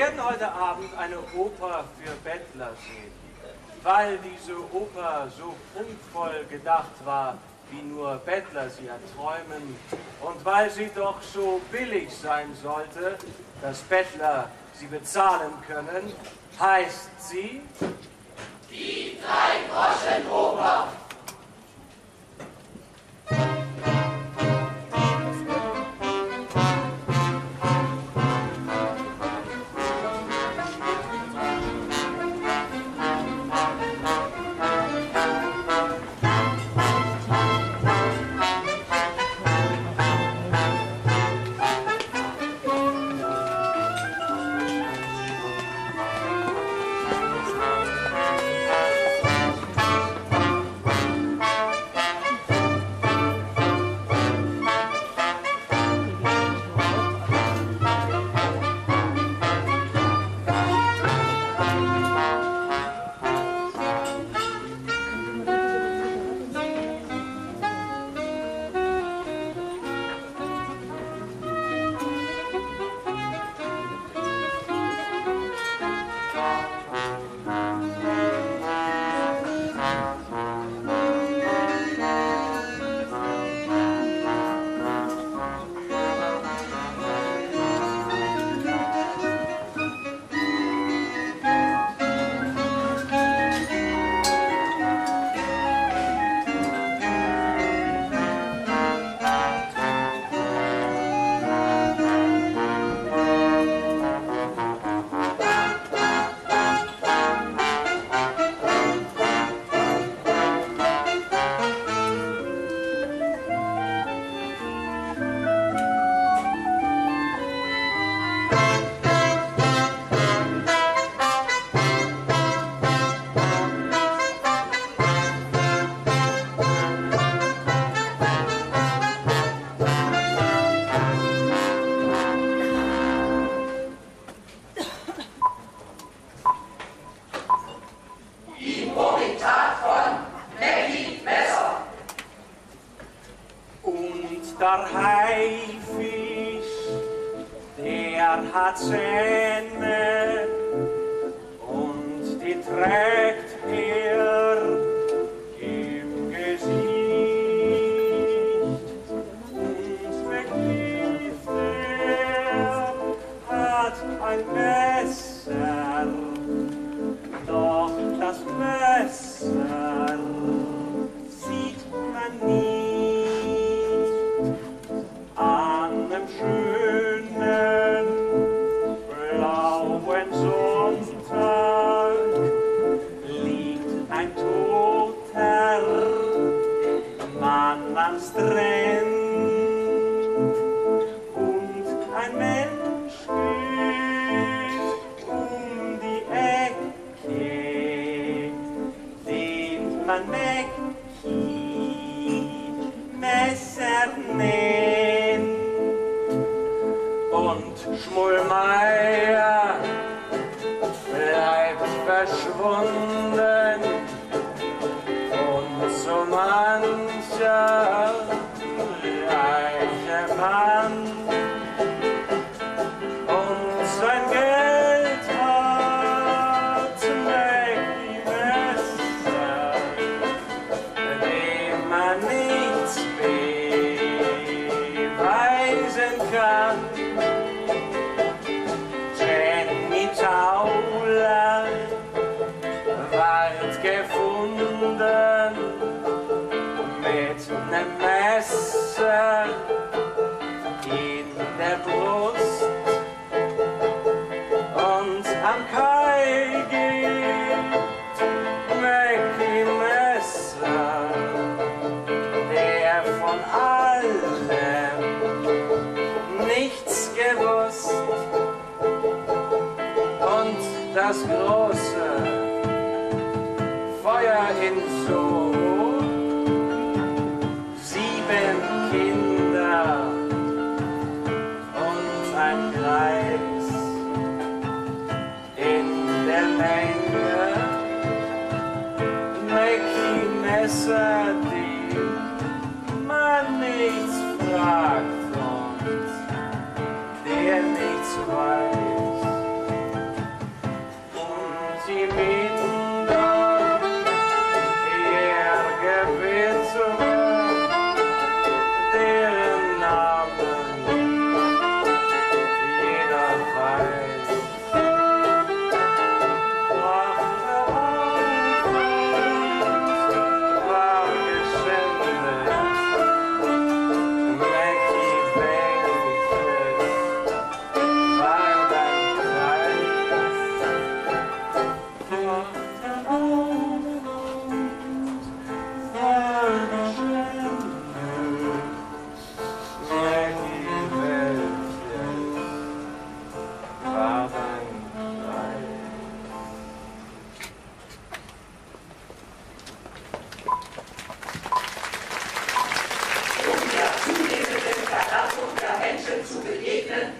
werden heute Abend eine Oper für Bettler sehen, weil diese Oper so prunkvoll gedacht war, wie nur Bettler sie erträumen, und weil sie doch so billig sein sollte, dass Bettler sie bezahlen können, heißt sie Die Drei-Groschen-Oper. Zähne und die trägt er im Gesicht und begriff er, hat ein Messer, doch das Messer sieht man nicht an dem schönen blauen Sonntag liegt ein toter Mann am Strand und ein Mensch geht die Ecke, den man Mackie Messer nennt. Und Schmullmeier bleibt verschwunden und so mancher reiche Mann und sein Geld hat Mackie Messer, dem man nichts beweisen kann. Jenny ward gefunden mit einem Messer in der Brust und am Kai gibt Mackie Messer, der von allem nichts gewusst. Und das große Feuer in so 7 Kinder und ein Kreis in der Menge, Mackie Messer, den man nichts fragt und der nichts weiß. Jahrzehnten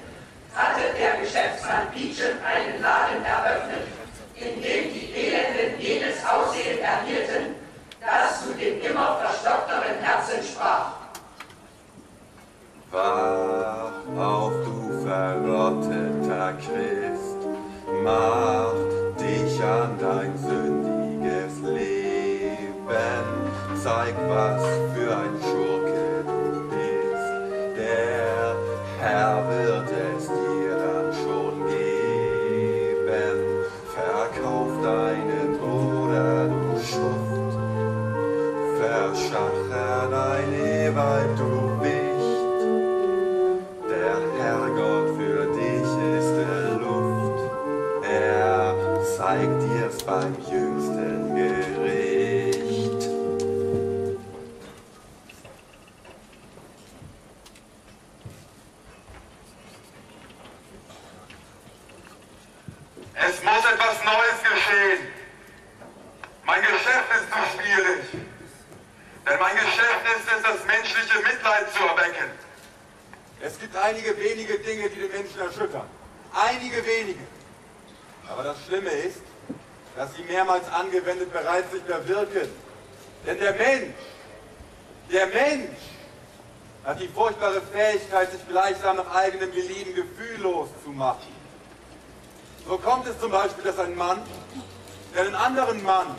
hatte der Geschäftsmann Peachum einen Laden eröffnet, in dem die Elenden jenes Aussehen erhielten, das zu dem immer verstockteren Herzen sprach. Wach auf, du verrotteter Christ, mach dich an dein sündiges Leben, zeig, was für ein Schurke du bist, der Herr wird es dir dann schon geben. Verkauf deinen Bruder, du Schuft, verschacher dein Eheweib, du Wicht. Herrgott, für dich ist Luft, er zeigt dir's beim jüngsten Gericht. Es muss etwas Neues geschehen. Mein Geschäft ist zu schwierig, denn mein Geschäft ist es, das menschliche Mitleid zu erwecken. Es gibt einige wenige Dinge, die den Menschen erschüttern. Einige wenige. Aber das Schlimme ist, dass sie mehrmals angewendet bereits nicht mehr wirken. Denn der Mensch hat die furchtbare Fähigkeit, sich gleichsam nach eigenem Belieben gefühllos zu machen. So kommt es zum Beispiel, dass ein Mann, der einen anderen Mann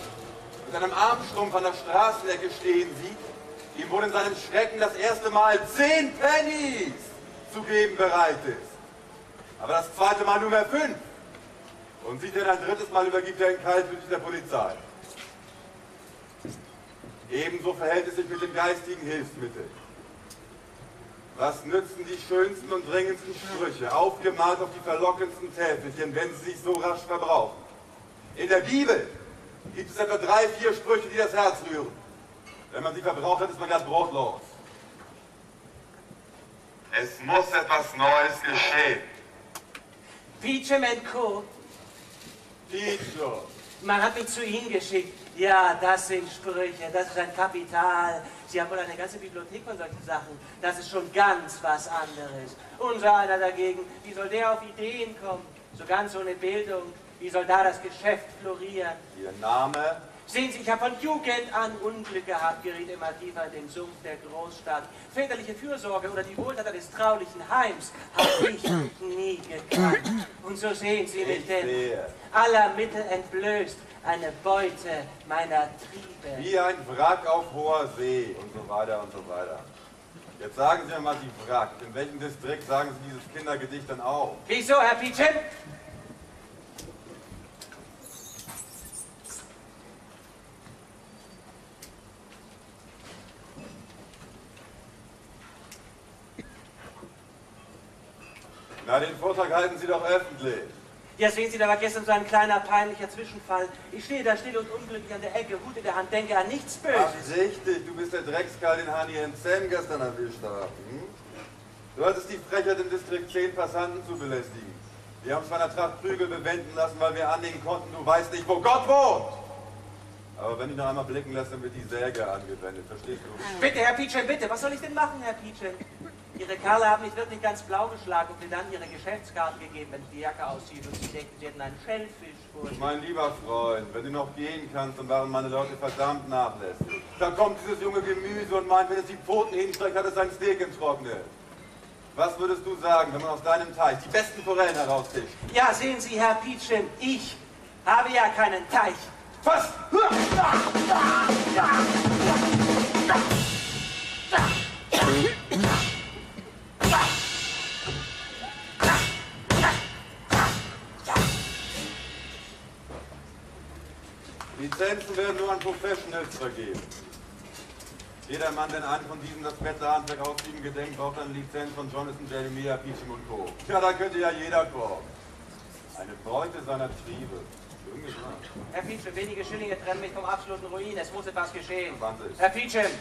mit einem Armstrumpf an der Straßenecke stehen sieht, ihm wohl in seinem Schrecken das erste Mal 10 Pfennig zu geben bereit ist. Aber das zweite Mal nur mehr 5. Und sieht er ein drittes Mal, übergibt er ihn kaltblütig der Polizei. Ebenso verhält es sich mit den geistigen Hilfsmitteln. Was nützen die schönsten und dringendsten Sprüche, aufgemalt auf die verlockendsten Täfelchen, wenn sie sich so rasch verbrauchen? In der Bibel gibt es etwa 3, 4 Sprüche, die das Herz rühren. Wenn man sie verbraucht hat, ist man ganz brotlos. Es muss etwas Neues geschehen. Peachum & Co. Peachum. Man hat mich zu Ihnen geschickt. Ja, das sind Sprüche, das ist ein Kapital. Sie haben wohl eine ganze Bibliothek von solchen Sachen. Das ist schon ganz was anderes. Unser einer dagegen, wie soll der auf Ideen kommen? So ganz ohne Bildung. Wie soll da das Geschäft florieren? Ihr Name? Sehen Sie, ich habe von Jugend an Unglück gehabt, geriet immer tiefer in den Sumpf der Großstadt. Väterliche Fürsorge oder die Wohltat des traulichen Heims habe ich nie gekannt. Und so sehen Sie mich denn, aller Mittel entblößt, eine Beute meiner Triebe. Wie ein Wrack auf hoher See und so weiter und so weiter. Jetzt sagen Sie mir mal die Wrack. In welchem Distrikt sagen Sie dieses Kindergedicht dann auch? Wieso, Herr Peachum? Na, den Vortrag halten Sie doch öffentlich. Ja, sehen Sie, da war gestern so ein kleiner, peinlicher Zwischenfall. Ich stehe da still und unglücklich an der Ecke, Hut in der Hand, denke an nichts Böses. Ach, richtig, du bist der Dreckskerl, den Hani und Sam gestern erwischt haben. Hm? Du hattest die Frechheit, im Distrikt 10 Passanten zu belästigen. Wir haben es bei einer Tracht Prügel bewenden lassen, weil wir annehmen konnten, du weißt nicht, wo Gott wohnt. Aber wenn ich noch einmal blicken lasse, dann wird die Säge angewendet, verstehst du? Bitte, Herr Peachum, bitte, was soll ich denn machen, Herr Peachum? Ihre Kerle haben mich wirklich ganz blau geschlagen und mir dann ihre Geschäftskarten gegeben, wenn ich die Jacke ausziehe und sie denken, sie hätten einen Schellfisch vor sich. Mein lieber Freund, wenn du noch gehen kannst, dann waren meine Leute verdammt nachlässig. Da kommt dieses junge Gemüse und meint, wenn es die Pfoten hinstreckt, hat es sein Steak enttrocknet. Was würdest du sagen, wenn man aus deinem Teich die besten Forellen heraustischt? Ja, sehen Sie, Herr Peachum, ich habe ja keinen Teich. Was? Lizenzen werden nur an Professionals vergeben. Jeder Mann, der einen von diesen das Bettlerhandwerk ausüben gedenkt, braucht eine Lizenz von Jonathan Jeremiah Peachum & Co. Ja, da könnte ja jeder kommen. Eine Beute seiner Triebe. Schön gesagt. Herr Peachum, wenige Schillinge trennen mich vom absoluten Ruin. Es muss etwas geschehen. 20. Herr Peachum, 10.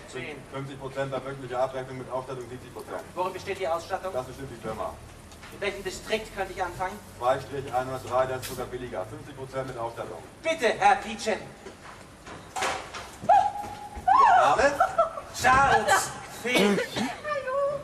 50% der wöchentliche Abrechnung mit Aufstattung 70%. Worin besteht die Ausstattung? Das bestimmt die Firma. In welchem Distrikt könnte ich anfangen? 2-103, das ist sogar billiger. 50% mit Aufstattung. Bitte, Herr Peachum. Ihr Name? Charles Fink. Hallo.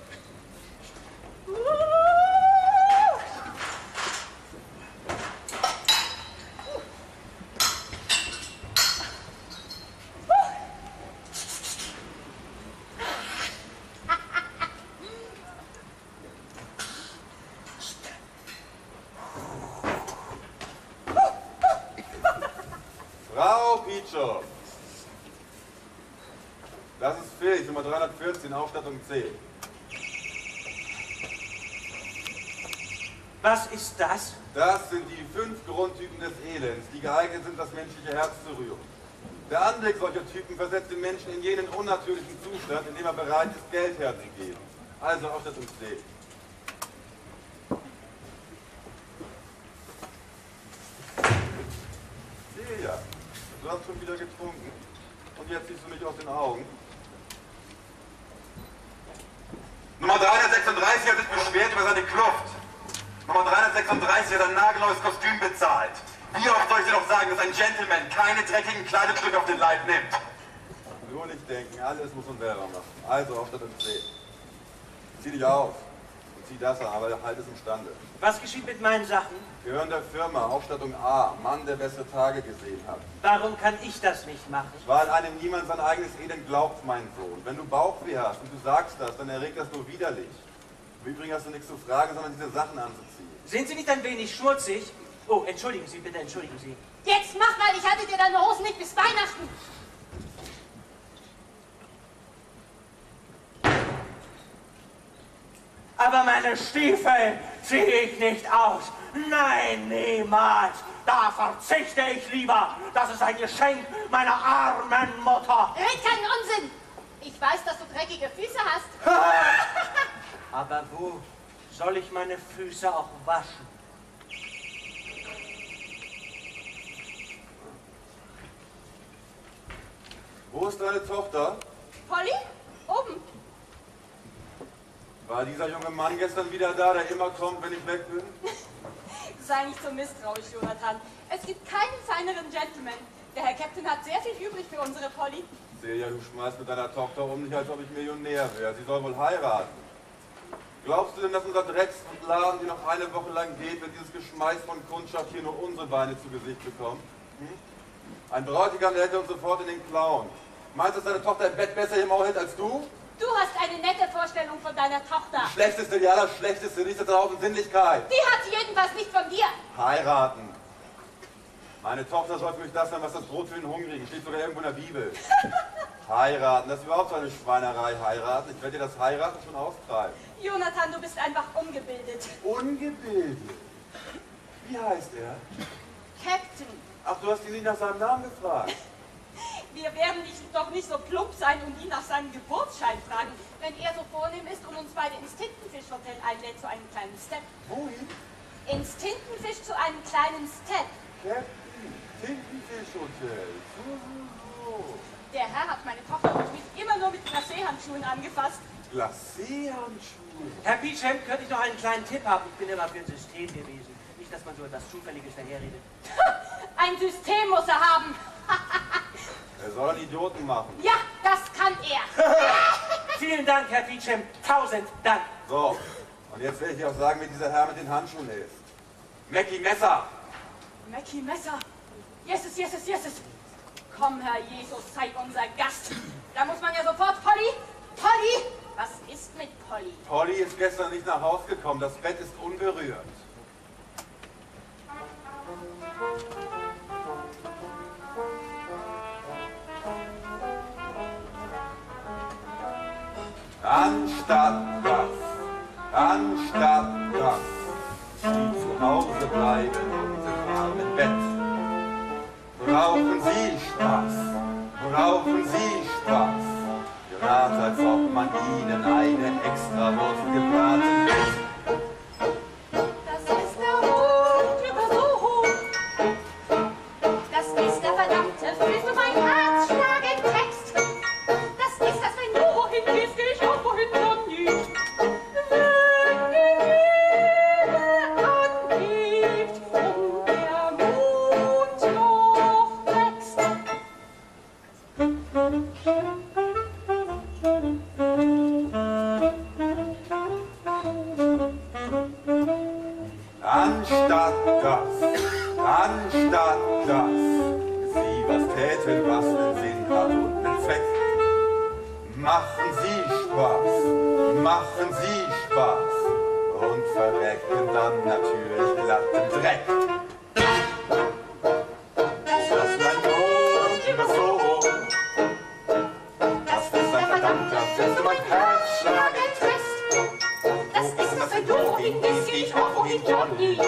Peachum. Das ist fähig, Nummer 314, Aufstattung C. Was ist das? Das sind die 5 Grundtypen des Elends, die geeignet sind, das menschliche Herz zu rühren. Der Anblick solcher Typen versetzt den Menschen in jenen unnatürlichen Zustand, in dem er bereit ist, Geld herzugeben. Also Aufstattung C. Celia, du hast schon wieder getrunken. Und jetzt siehst du mich aus den Augen. Nummer 336 hat sich beschwert über seine Kluft. Nummer 336 hat ein nagelneues Kostüm bezahlt. Wie oft soll ich dir noch sagen, dass ein Gentleman keine dreckigen Kleidungsstücke auf den Leib nimmt? Nur nicht denken, alles muss man selber machen. Also Aufstattung C. Zieh dich auf und zieh das an, aber halt es imstande. Was geschieht mit meinen Sachen? Gehören der Firma, Aufstattung A, Mann, der bessere Tage gesehen hat. Warum kann ich das nicht machen? Weil einem niemand sein eigenes Elend glaubt, mein Sohn. Wenn du Bauchweh hast und du sagst das, dann erregt das nur widerlich. Im Übrigen hast du nichts zu fragen, sondern diese Sachen anzuziehen. Sind Sie nicht ein wenig schmutzig? Oh, entschuldigen Sie, bitte, entschuldigen Sie. Jetzt mach mal, ich hatte dir deine Hosen nicht bis Weihnachten. Aber meine Stiefel ziehe ich nicht aus. Nein, niemals. Da verzichte ich lieber. Das ist ein Geschenk meiner armen Mutter. Red keinen Unsinn. Ich weiß, dass du dreckige Füße hast. Aber wo soll ich meine Füße auch waschen? Wo ist deine Tochter? Polly? Oben. War dieser junge Mann gestern wieder da, der immer kommt, wenn ich weg bin? Sei nicht so misstrauisch, Jonathan. Es gibt keinen feineren Gentleman. Der Herr Captain hat sehr viel übrig für unsere Polly. Celia, du schmeißt mit deiner Tochter um, nicht als ob ich Millionär wäre. Sie soll wohl heiraten. Glaubst du denn, dass unser Drecks und Laden, die noch eine Woche lang geht, wenn dieses Geschmeiß von Kundschaft hier nur unsere Beine zu Gesicht bekommt? Hm? Ein Bräutigam, der hätte uns sofort in den Klauen. Meinst du, dass deine Tochter im Bett besser im Maul hält als du? Du hast eine nette Vorstellung von deiner Tochter. Die schlechteste, ja, das schlechteste, nicht das Haufen Sinnlichkeit. Die hat sie jedenfalls nicht von dir. Heiraten. Meine Tochter soll für mich das sein, was das Brot für den Hungrigen. Steht sogar irgendwo in der Bibel. Heiraten, das ist überhaupt so eine Schweinerei, heiraten. Ich werde dir das Heiraten schon auftreiben. Jonathan, du bist einfach ungebildet. Ungebildet? Wie heißt er? Captain. Ach, du hast ihn nicht nach seinem Namen gefragt. Wir werden doch nicht so plump sein und ihn nach seinem Geburtsschein fragen, wenn er so vornehm ist und uns beide ins Tintenfischhotel einlädt zu einem kleinen Step. Wohin? Ins Tintenfisch zu einem kleinen Step. Captain, Tintenfischhotel. So. Der Herr hat meine Tochter und mich immer nur mit Glacéhandschuhen angefasst. Glacéhandschuhe? Herr Peachum, könnte ich noch einen kleinen Tipp haben? Ich bin immer für ein System gewesen. Nicht, dass man so etwas Zufälliges daherredet. Ein System muss er haben. Er soll einen Idioten machen. Ja, das kann er. Vielen Dank, Herr Peachum. 1000 Dank. So, und jetzt will ich dir auch sagen, wie dieser Herr mit den Handschuhen ist. Mackie Messer. Mackie Messer. Jesus, Jesus, Jesus. Komm, Herr Jesus, sei unser Gast. Da muss man ja sofort, Polly, Polly. Was ist mit Polly? Polly ist gestern nicht nach Hause gekommen. Das Bett ist unberührt. Anstatt das, die zu Hause bleiben und im armen Bett, brauchen Sie Spaß, gerade als ob man Ihnen eine extra Wurst gebraten hätte. Natürlich glatten Dreck. Das, was mein Mond Herzen und Herz schlagen fest. Das ist es für Jogging, das geht auch um Johnny.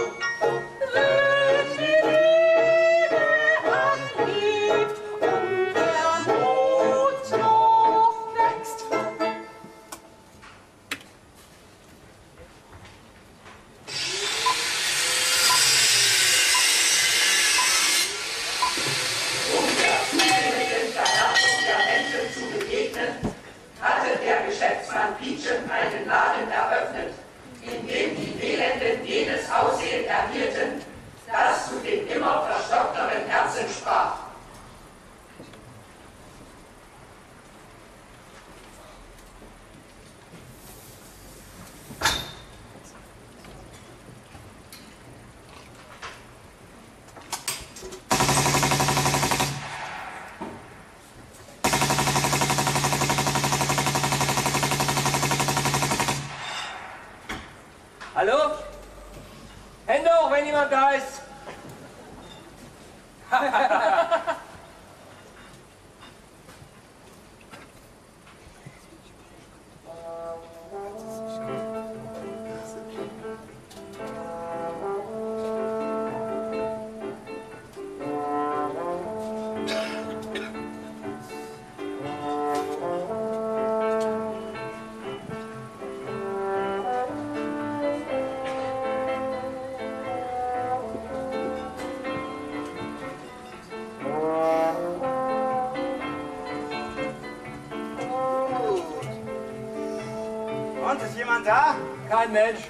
Da? Kein Mensch.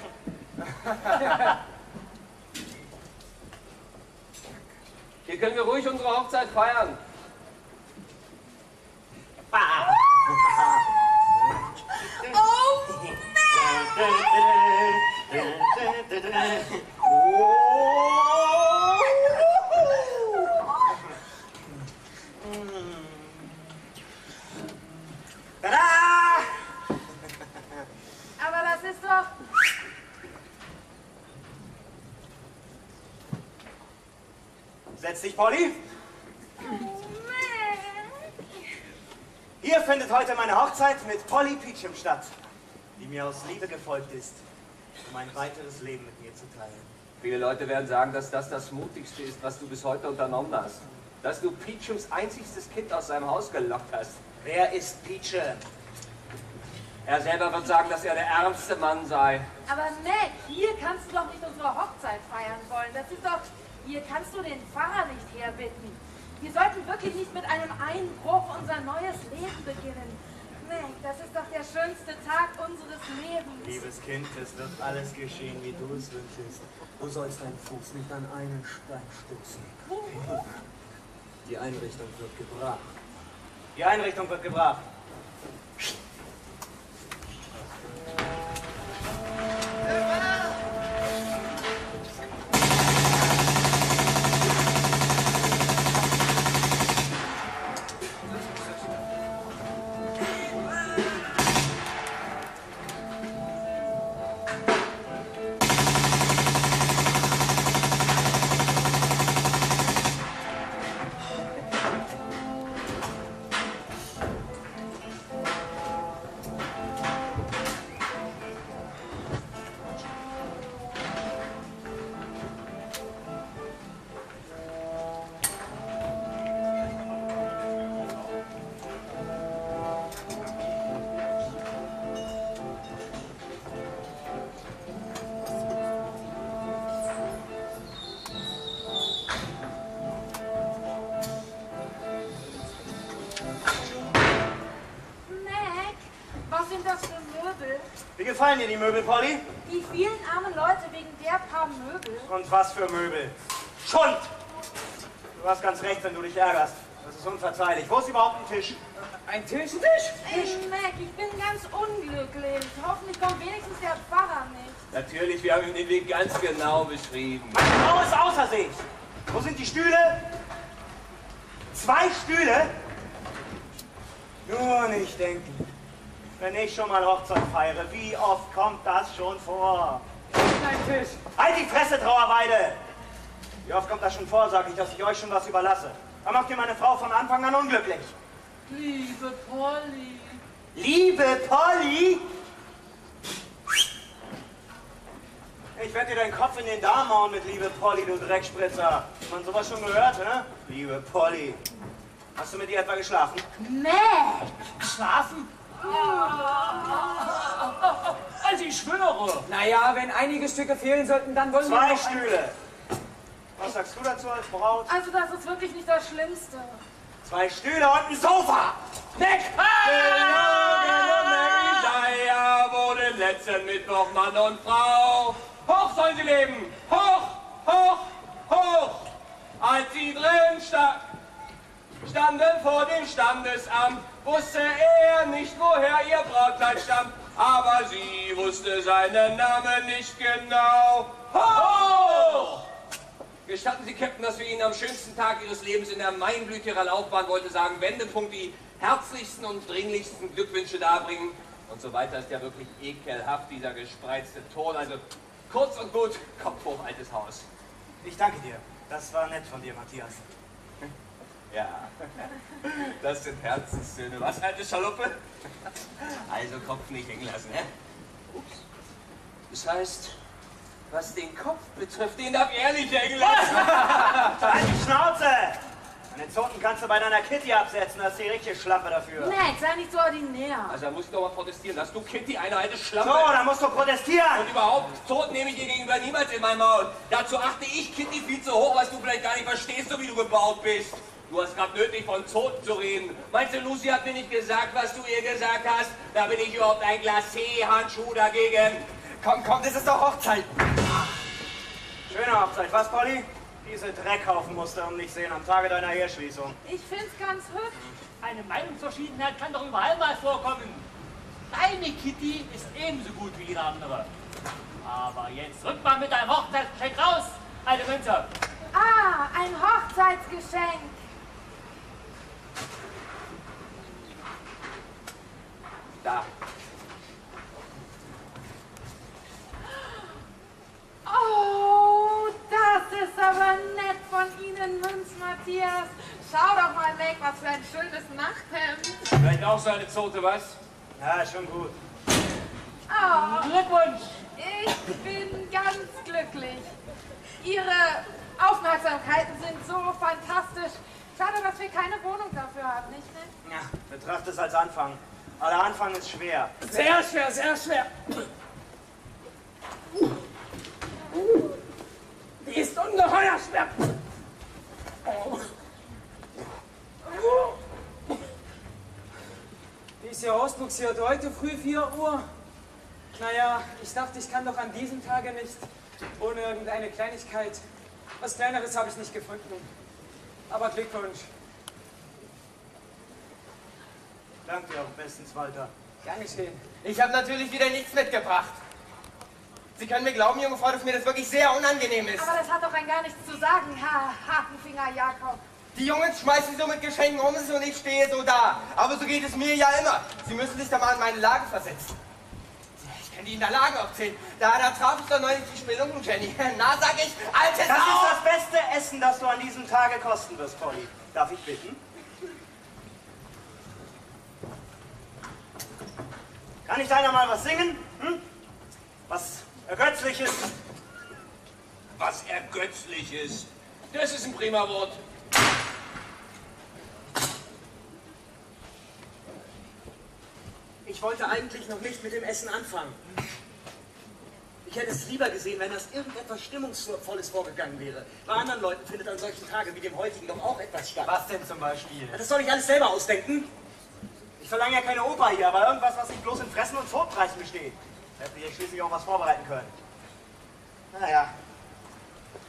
Hier können wir ruhig unsere Hochzeit feiern. Setz dich, Polly. Hier findet heute meine Hochzeit mit Polly Peachum statt, die mir aus Liebe gefolgt ist, um ein weiteres Leben mit mir zu teilen. Viele Leute werden sagen, dass das das Mutigste ist, was du bis heute unternommen hast. Dass du Peachums einzigstes Kind aus seinem Haus gelockt hast. Wer ist Peachum? Er selber wird sagen, dass er der ärmste Mann sei. Aber Mac, hier kannst du doch nicht unsere Hochzeit feiern wollen. Das ist doch... Hier kannst du den Pfarrer nicht herbitten. Wir sollten wirklich nicht mit einem Einbruch unser neues Leben beginnen. Mac, das ist doch der schönste Tag unseres Lebens. Liebes Kind, es wird alles geschehen, wie du es wünschst. Du sollst deinen Fuß nicht an einen Stein stützen. Die Einrichtung wird gebracht. Die Einrichtung wird gebracht. Gefallen dir die Möbel, Polly? Die vielen armen Leute wegen der paar Möbel. Und was für Möbel? Schund! Du hast ganz recht, wenn du dich ärgerst. Das ist unverzeihlich. Wo ist überhaupt ein Tisch? Ein Tisch? Ein Tisch? Ey, Mac, ich bin ganz unglücklich. Hoffentlich kommt wenigstens der Pfarrer nicht. Natürlich, wir haben ihm den Weg ganz genau beschrieben. Meine Frau ist außer sich. Wo sind die Stühle? 2 Stühle? Nur nicht denken. Wenn ich schon mal Hochzeit feiere, wie oft kommt das schon vor? Ein Tisch! Halt die Fresse, Trauerweide! Wie oft kommt das schon vor, sag ich, dass ich euch schon was überlasse. Da macht ihr meine Frau von Anfang an unglücklich. Liebe Polly, Liebe Polly, ich werde dir deinen Kopf in den Darm hauen mit Liebe Polly, du Dreckspritzer. Man sowas schon gehört, ne? Liebe Polly, hast du mit ihr etwa geschlafen? Nee. Geschlafen? Also ich schwöre. Naja, wenn einige Stücke fehlen sollten, dann wollen wir noch Stühle. Was sagst du dazu als Braut? Also das ist wirklich nicht das Schlimmste. 2 Stühle und ein Sofa! Nick! Genau, wurde letzten Mittwoch Mann und Frau. Hoch sollen sie leben! Hoch, hoch, hoch! Als sie drin standen vor dem Standesamt, wusste er nicht, woher ihr Brautkleid stammt. Aber sie wusste seinen Namen nicht genau. Hoch! Gestatten Sie, Captain, dass wir Ihnen am schönsten Tag Ihres Lebens in der Mainblüte Ihrer Laufbahn, wollte sagen, Wendepunkt, die herzlichsten und dringlichsten Glückwünsche darbringen. Und so weiter ist ja wirklich ekelhaft, dieser gespreizte Ton. Also kurz und gut, Kopf hoch, altes Haus. Ich danke dir. Das war nett von dir, Matthias. Ja, das sind Herzenstöne. Was, alte Schaluppe? Also Kopf nicht hängen lassen, ne? Ups. Das heißt... Was den Kopf betrifft, den darf ich ehrlich hängen lassen. Halt die Schnauze! Deine Zoten kannst du bei deiner Kitty absetzen, das ist die richtige Schlappe dafür. Nee, sei nicht so ordinär. Also da muss ich doch mal protestieren. Hast du Kitty eine alte Schlappe? So, da musst du protestieren! Und überhaupt, Zoten nehme ich dir gegenüber niemals in mein Maul. Dazu achte ich, Kitty, viel zu hoch, was du vielleicht gar nicht verstehst, so wie du gebaut bist. Du hast gerade nötig, von Zoten zu reden. Meinst du, Lucy hat mir nicht gesagt, was du ihr gesagt hast? Da bin ich überhaupt ein Glacé-Handschuh dagegen. Komm, komm, das ist doch Hochzeit. Schöne Hochzeit, was, Polly? Diese Dreckhaufen musst du um dich sehen am Tage deiner Eheschließung. Ich find's ganz hübsch. Eine Meinungsverschiedenheit kann doch überall mal vorkommen. Deine Kitty ist ebenso gut wie jeder andere. Aber jetzt rück mal mit deinem Hochzeitsgeschenk raus, alte Münze. Ah, ein Hochzeitsgeschenk. Da. Oh, das ist aber nett von Ihnen, Münz Matthias. Schau doch mal weg, was für ein schönes Nachthemd. Vielleicht auch so eine Zote, was? Ja, schon gut. Oh, Glückwunsch! Ich bin ganz glücklich. Ihre Aufmerksamkeiten sind so fantastisch. Schade, dass wir keine Wohnung dafür haben, nicht ne? Ja, betrachte es als Anfang. Aber der Anfang ist schwer. Sehr schwer, sehr schwer. Die ist ungeheuer schwer. Wie ist Ihr ausbuxiert? Heute früh 4 Uhr? Naja, ich dachte, ich kann doch an diesem Tage nicht ohne irgendeine Kleinigkeit. Was Kleineres habe ich nicht gefunden. Aber Glückwunsch. Danke dir auch bestens, Walter. Gern geschehen. Ich habe natürlich wieder nichts mitgebracht. Sie können mir glauben, junge Frau, dass mir das wirklich sehr unangenehm ist. Aber das hat doch rein gar nichts zu sagen, Herr Hakenfinger Jakob. Die Jungs schmeißen so mit Geschenken um sich und ich stehe so da. Aber so geht es mir ja immer. Sie müssen sich da mal in meine Lage versetzen. Ich kann Ihnen da Lagen aufzählen. Da traf ich doch neulich die Spillung und Jenny. Na, sag ich, altes Das auf! Ist das beste Essen, das du an diesem Tage kosten wirst, Polly. Darf ich bitten? Kann ich deiner mal was singen? Hm? Was... Ergötzliches. Was Ergötzliches? Das ist ein prima Wort. Ich wollte eigentlich noch nicht mit dem Essen anfangen. Ich hätte es lieber gesehen, wenn das irgendetwas Stimmungsvolles vorgegangen wäre. Bei anderen Leuten findet an solchen Tagen wie dem heutigen doch auch etwas statt. Was denn zum Beispiel? Das soll ich alles selber ausdenken. Ich verlange ja keine Oper hier, aber irgendwas, was nicht bloß in Fressen und Vorpreis besteht. Hätte ich schließlich auch was vorbereiten können. Naja,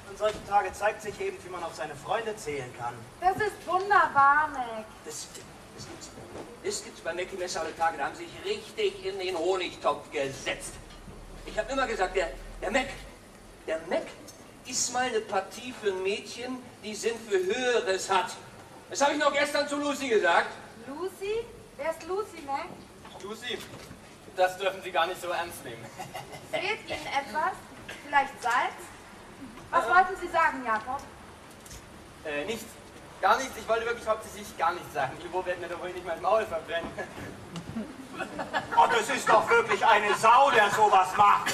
an solchen Tagen zeigt sich eben, wie man auf seine Freunde zählen kann. Das ist wunderbar, Mac. Das gibt's bei Mackie Messer alle Tage. Da haben sie sich richtig in den Honigtopf gesetzt. Ich habe immer gesagt, der Mac ist mal eine Partie für Mädchen, die Sinn für Höheres hat. Das habe ich noch gestern zu Lucy gesagt. Lucy? Wer ist Lucy, Mac? Lucy. Das dürfen Sie gar nicht so ernst nehmen. Fehlt Ihnen etwas? Vielleicht Salz? Was wollten Sie sagen, Jakob? Nichts. Gar nichts. Ich wollte wirklich hauptsächlich gar nichts sagen. Die Bohr werden mir doch wohl nicht mein Maul verbrennen. Oh, das ist doch wirklich eine Sau, der sowas macht.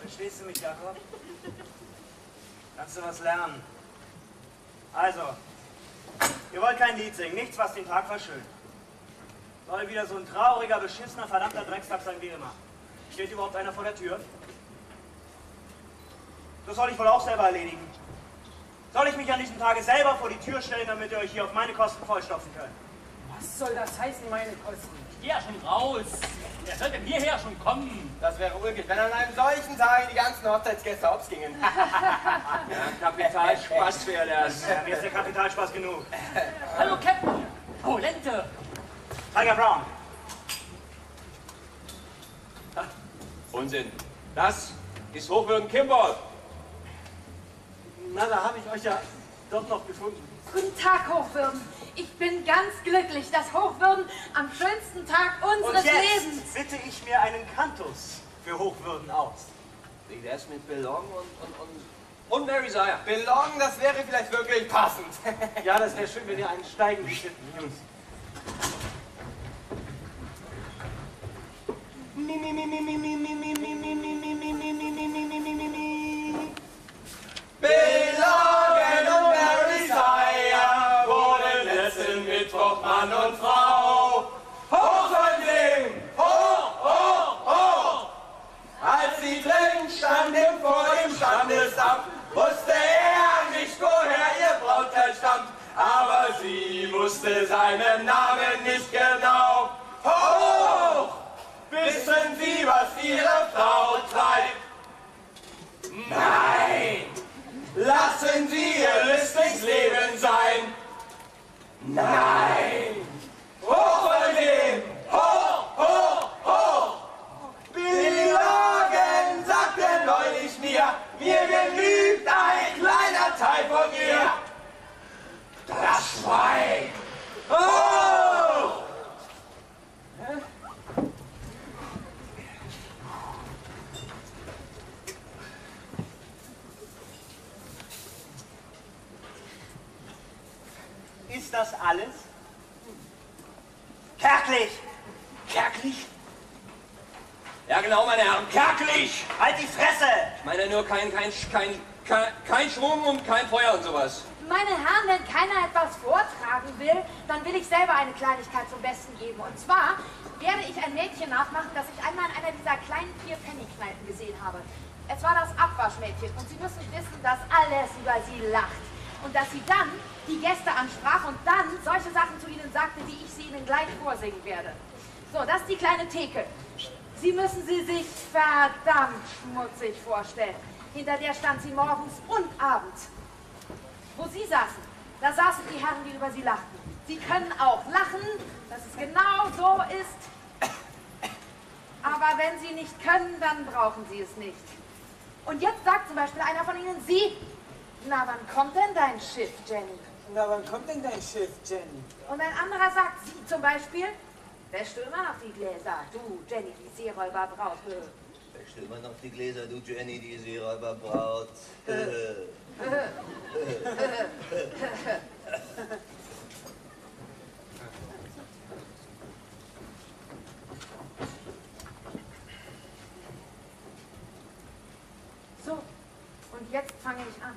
Verstehst du mich, Jakob? Kannst du was lernen? Also, ihr wollt kein Lied singen, nichts, was den Tag verschönt. Soll wieder so ein trauriger, beschissener, verdammter Dreckstag sein wie immer. Steht überhaupt einer vor der Tür? Das soll ich wohl auch selber erledigen. Soll ich mich an diesem Tage selber vor die Tür stellen, damit ihr euch hier auf meine Kosten vollstopfen könnt? Was soll das heißen, meine Kosten? Ich geh ja schon raus. Er sollte mir her schon kommen. Das wäre ulkig, wenn an einem solchen Tag die ganzen Hochzeitsgäste hops gingen. Ja, Kapitalspaß wäre das. Ja, mir ist der Kapitalspaß genug. Hallo, Captain. Polente. Tiger Brown. Ach, Unsinn. Das ist Hochwürden Kimball. Na, da habe ich euch ja doch noch gefunden. Guten Tag, Hochwürden. Ich bin ganz glücklich, dass Hochwürden am schönsten Tag unseres Lebens... Und jetzt bitte ich mir einen Kantus für Hochwürden aus. Wie wär's mit Belong und Mary Sire? Belong, das wäre vielleicht wirklich passend. Ja, das wäre schön, wenn ihr einen steigen würdet. Belongen und Mary Sire wurden letzten Mittwoch Mann und Frau. Hochhäuptling, hoch, hoch, hoch! Als sie drin standen vor dem Standesamt, wusste er nicht, woher ihr Brauteil stammt. Aber sie wusste seinen Namen nicht genau. Hoch! Wissen Sie, was Ihre Frau treibt? Nein! Lassen Sie Ihr lüstiges Leben sein! Nein! Hoch von dem! Hoch, hoch, hoch! Biologen sagten neulich mir, mir genügt ein kleiner Teil von mir! Das Schwein! Hoch! Ist das alles? Kärglich! Kärglich? Ja genau, meine Herren, kärglich! Halt die Fresse! Ich meine nur kein Schwung und kein Feuer und sowas. Meine Herren, wenn keiner etwas vortragen will, dann will ich selber eine Kleinigkeit zum Besten geben. Und zwar werde ich ein Mädchen nachmachen, das ich einmal in einer dieser kleinen 4-Penny-Kneipen gesehen habe. Es war das Abwaschmädchen und Sie müssen wissen, dass alles über sie lacht. Und dass sie dann die Gäste ansprach und dann solche Sachen zu ihnen sagte, die ich sie ihnen gleich vorsingen werde. So, das ist die kleine Theke. Sie müssen sie sich verdammt schmutzig vorstellen. Hinter der stand sie morgens und abends. Wo sie saßen, da saßen die Herren, die über sie lachten. Sie können auch lachen, dass es genau so ist. Aber wenn sie nicht können, dann brauchen sie es nicht. Und jetzt sagt zum Beispiel einer von ihnen, sie... Na, wann kommt denn dein Schiff, Jenny? Na, wann kommt denn dein Schiff, Jenny? Und ein anderer sagt, sie zum Beispiel, wäschst du immer noch die Gläser, du, Jenny, die Seeräuberbraut. Wäschst du immer noch die Gläser, du, Jenny, die Seeräuberbraut. So, und jetzt fange ich an.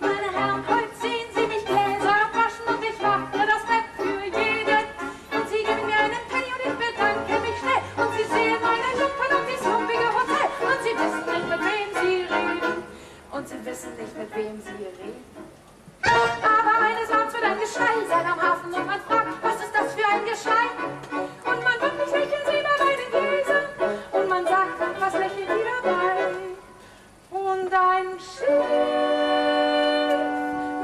Meine Herren, heute ziehen Sie mich Gläser abwaschen und ich mache das Bett für jeden. Und Sie geben mir einen Penny und ich bedanke mich schnell. Und Sie sehen meine Lumpen und dieses rumpige Hotel. Und Sie wissen nicht, mit wem Sie reden. Und Sie wissen nicht, mit wem Sie reden. Aber eines Abends wird ein Geschrei sein am Hafen und man fragt, was ist das für ein Geschrei? Und man wird mich lächeln sehen bei meinen Gläsern. Und man sagt, was lächeln die dabei? Und ein Schiff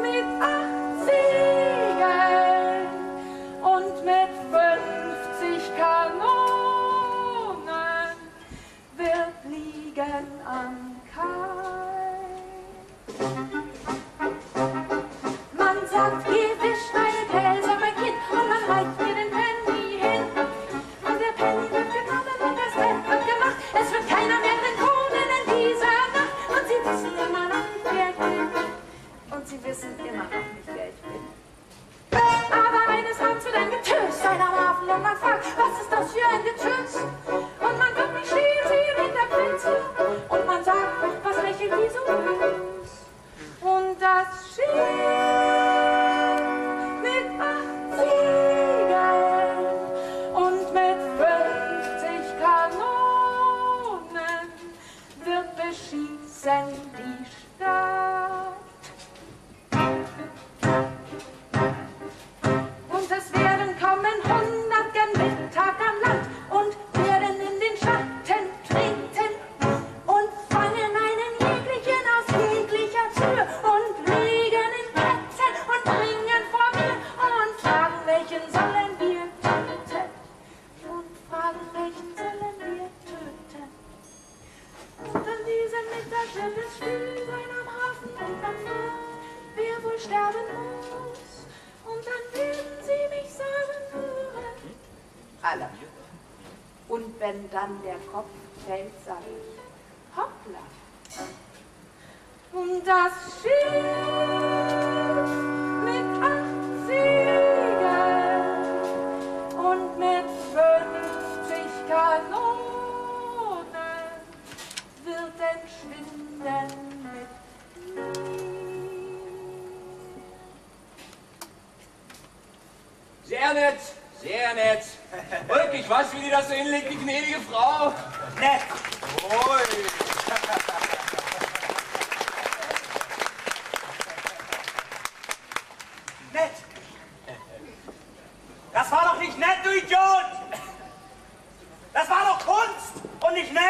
mit 8 Segeln und mit 50 Kanonen wird liegen am Kai. Man sagt, geh wisch meine Gläser, mein Kind, und man reicht mir den Penny hin. wenn dann der Kopf fällt, sag ich, hoppla. Und das Schiff mit 8 Segeln und mit 50 Kanonen wird entschwinden mit mir. Sehr nett, sehr nett. Wirklich, was, wie die das so hinlegt, die gnädige Frau. Nett. Nett. Das war doch nicht nett, du Idiot. Das war doch Kunst und nicht nett.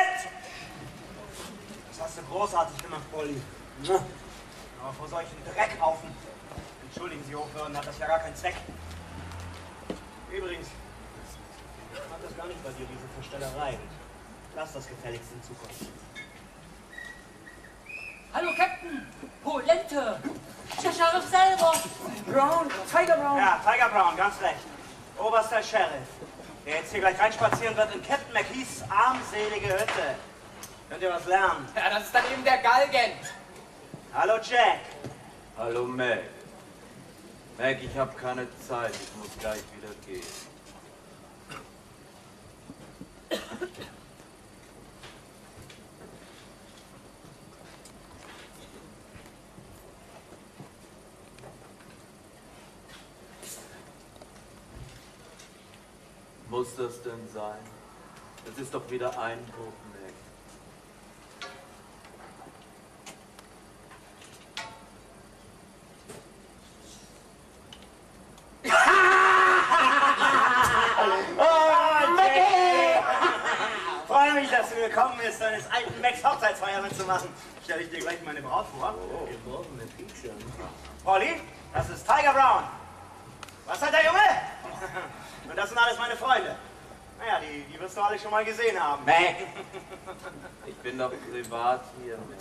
Das hast du großartig gemacht, Polly. Aber vor solchen Dreckhaufen, entschuldigen Sie, Hochwürden, hat das ja gar keinen Zweck. Übrigens, ich mag das gar nicht bei dir, diese Verstellerei. Lass das gefälligst in Zukunft. Hallo, Captain! Polente! Der Sheriff selber! Brown! Tiger Brown! Ja, Tiger Brown, ganz recht. Oberster Sheriff, der jetzt hier gleich reinspazieren wird in Captain Mackies armselige Hütte. Könnt ihr was lernen? Ja, das ist dann eben der Galgen. Hallo, Jack! Hallo, Mac. Mac, ich habe keine Zeit, ich muss gleich wieder gehen. Muss das denn sein? Das ist doch wieder Einbruch, Mac. Gekommen ist, deines alten Macs Hochzeitsfeier mitzumachen. Stelle ich dir gleich meine Braut vor. Oh. Polly, das ist Tiger Brown. Was hat der Junge? Und das sind alles meine Freunde. Naja, die wirst du alle schon mal gesehen haben. Mac! Ich bin doch privat hier, Mac.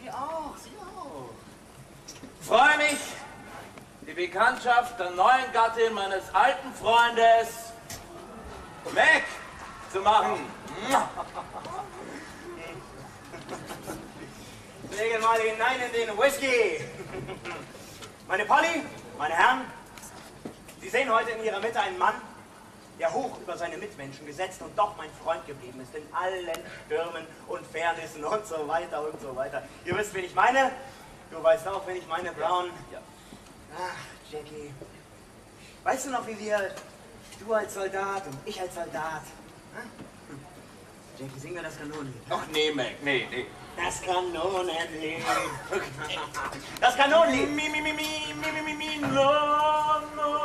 Sie auch, sie auch. Freue mich, die Bekanntschaft der neuen Gattin meines alten Freundes, Mac, zu machen. Legen mal hinein in den Whisky. Meine Polly, meine Herren, Sie sehen heute in Ihrer Mitte einen Mann, der hoch über seine Mitmenschen gesetzt und doch mein Freund geblieben ist in allen Stürmen und Fairnissen und so weiter und so weiter. Ihr wisst, wen ich meine. Du weißt auch, wen ich meine, Brown. Ja. Ach, Jackie. Weißt du noch, wie wir, du als Soldat und ich als Soldat, Jackie, sing mir das Kanonenlied. Ach nee, Mac, nee, nee. Das Kanonenlied. Das Kanonenlied. Mi, mi, mi, mi, mi, mi, mi, no, no.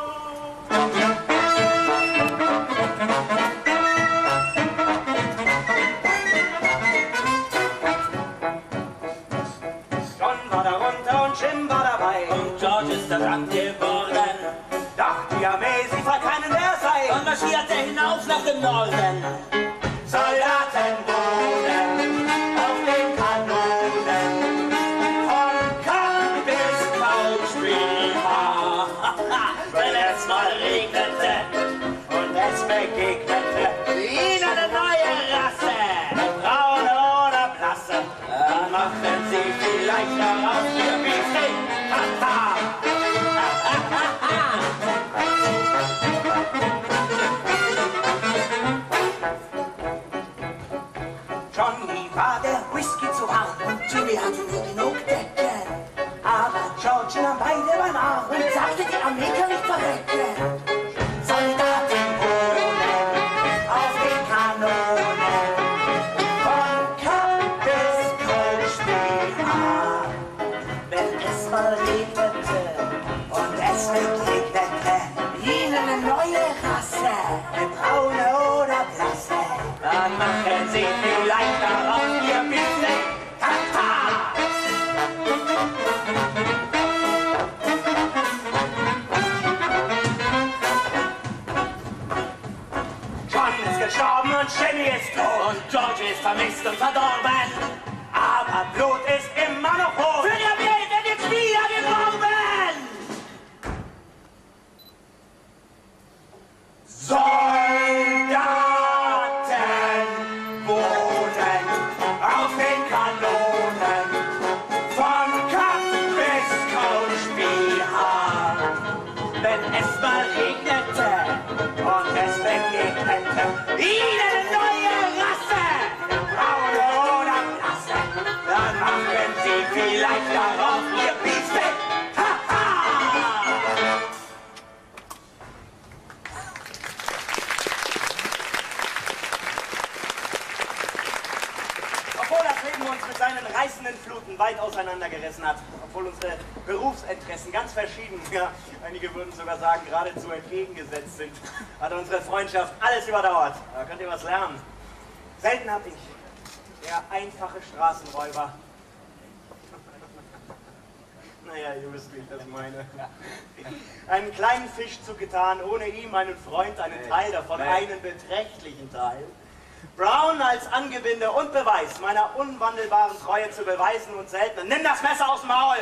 Hinauf nach dem Norden. Soldatenboden auf den Kanonen. Von Karl bis Kautschmieber. Wenn es mal regnete und es begegnete ihnen eine neue Rasse. Braune oder blasse. Dann machten sie vielleicht darauf ihr Wissen. Vermisst und verdorben, aber Blut ist immer noch hoch. Für die Welt wird jetzt wieder geworben. Soldaten! auseinandergerissen hat, obwohl unsere Berufsinteressen ganz verschieden, ja, einige würden sogar sagen, geradezu entgegengesetzt sind, hat unsere Freundschaft alles überdauert. Da könnt ihr was lernen. Selten habe ich, der einfache Straßenräuber. Naja, ihr wisst, wie ich das meine. Einen kleinen Fisch zugetan, ohne ihm, einen Freund, einen Teil davon, einen beträchtlichen Teil. Brown als Angebinde und Beweis meiner unwandelbaren Treue zu beweisen und Selten. Nimm das Messer aus dem Maul!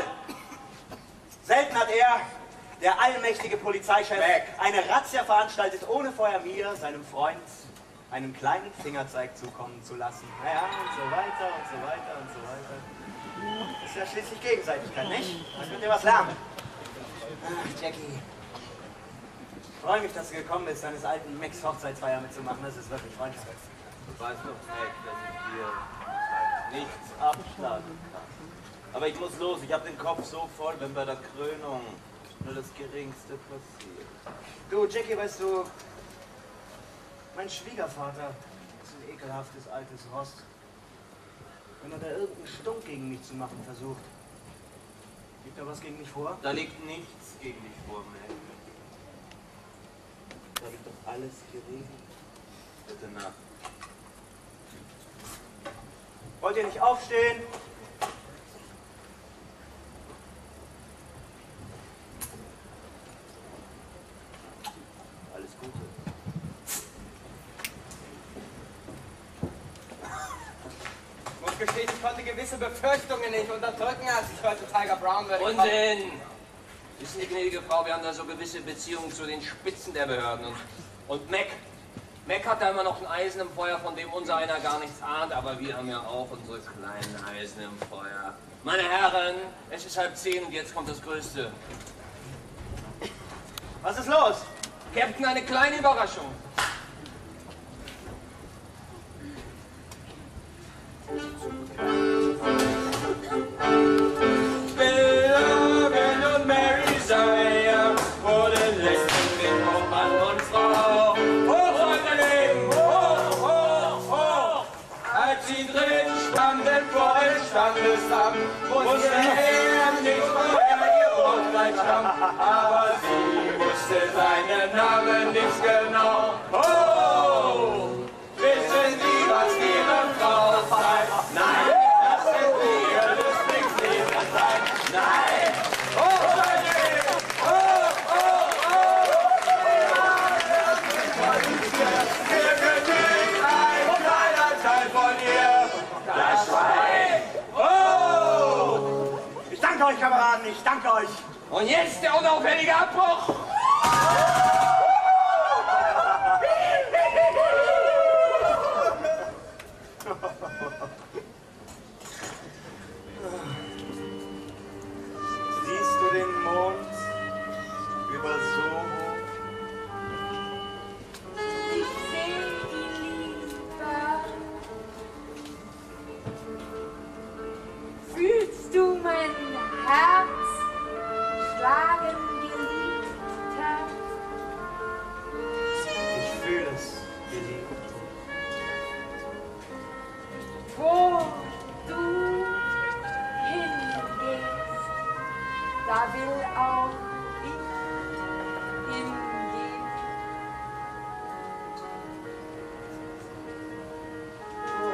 Selten hat er, der allmächtige Polizeichef, eine Razzia veranstaltet, ohne vorher mir, seinem Freund, einen kleinen Fingerzeig zukommen zu lassen. Naja, und so weiter und so weiter und so weiter. Das ist ja schließlich Gegenseitigkeit, nicht? Da könnt ihr was lernen. Ach, Jackie. Ich freue mich, dass du gekommen bist, deines alten Max Hochzeitsfeier mitzumachen. Das ist wirklich Freundschaft. Du weißt doch, Mac, dass ich dir nichts abschlagen kann. Aber ich muss los, ich habe den Kopf so voll, wenn bei der Krönung nur das Geringste passiert. Du, Jackie, weißt du, mein Schwiegervater ist ein ekelhaftes altes Rost. Wenn er da irgendeinen Stunk gegen mich zu machen versucht, liegt da was gegen mich vor? Da liegt nichts gegen dich vor, Mac. Da liegt doch alles geregelt. Gute Nacht. Wollt ihr nicht aufstehen? Alles Gute. Ich muss gestehen, ich konnte gewisse Befürchtungen nicht unterdrücken, als ich hörte, Tiger Brown würde kommen. Unsinn! Wissen Sie, gnädige Frau, wir haben da so gewisse Beziehungen zu den Spitzen der Behörden. Und Mac. Mac hat da immer noch ein Eisen im Feuer, von dem unser einer gar nichts ahnt, aber wir haben ja auch unsere kleinen Eisen im Feuer. Meine Herren, es ist 9:30 und jetzt kommt das Größte. Was ist los? Captain, eine kleine Überraschung. Aber sie wusste seinen Namen nicht genau. Oh, wissen Sie, was Ihre Frau sagt? Nein, das ist Ihr lustiges sein. Nein. Oh, oh, oh, oh. Mir genügt ein kleiner Teil von ihr. Das Schwein. Oh. Ich danke euch, Kameraden, ich danke euch. Und jetzt der unauffällige Abbruch! Siehst du den Mond über so hoch? Ich seh ihn lieber. Fühlst du mein Herz? Ich fühle es, Geliebte. Wo du hingehst, da will auch ich hingehen. Und wo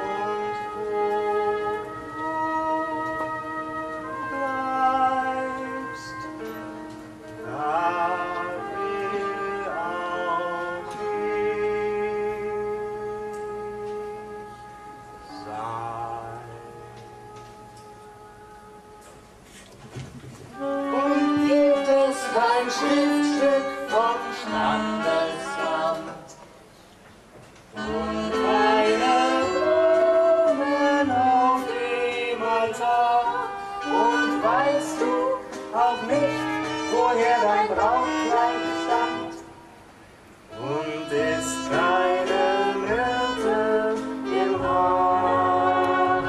du bleibst, da will auch ich sein. Und gibt es kein Schriftstück vom Standesamt und keine Blumen auf dem Altar? Und weißt du auch nicht, woher dein Brautkleid stammt? Und ist keine Myrte im Raum.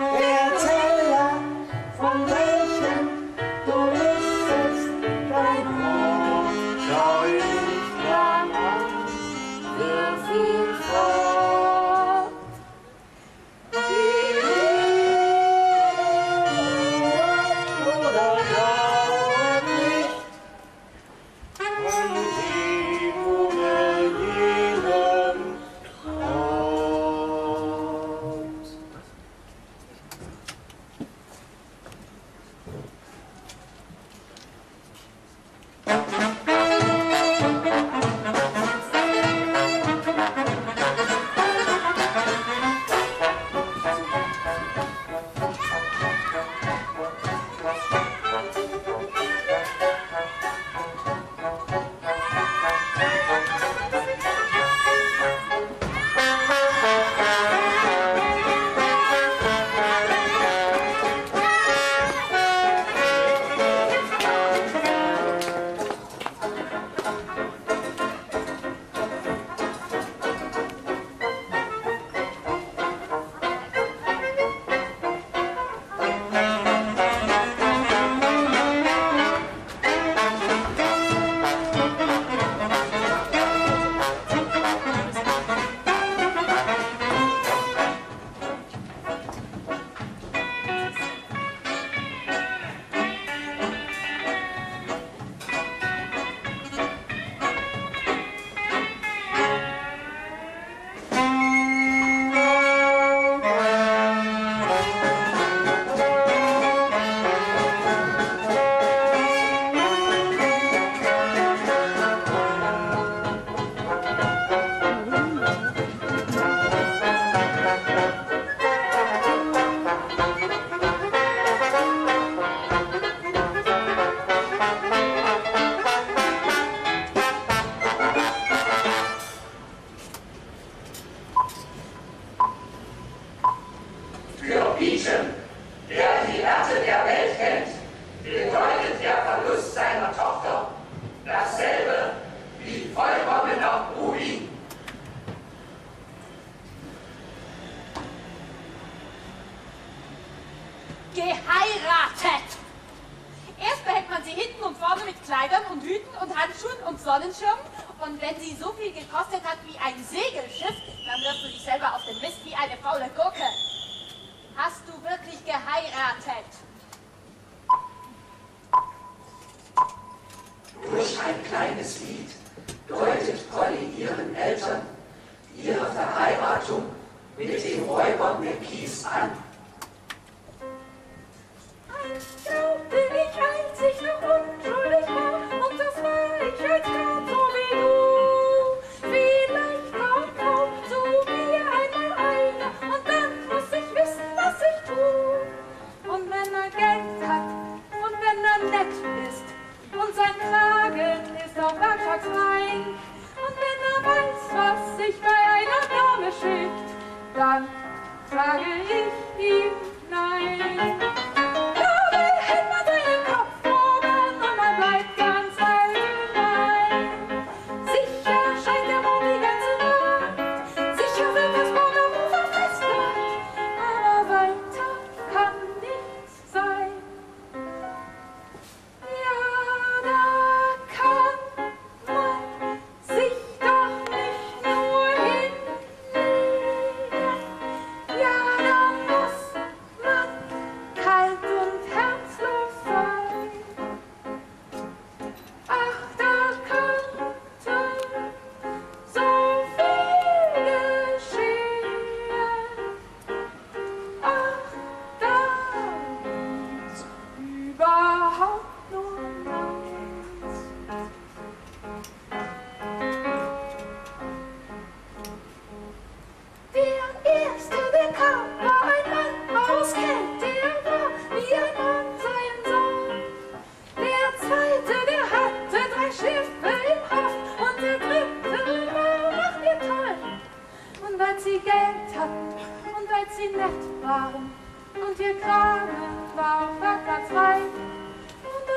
Der Teller, von welchem du isstest, dein Brot, schau ich dann an, wirf ihn fort. Die Waren und ihr Kragen war verkehrt frei und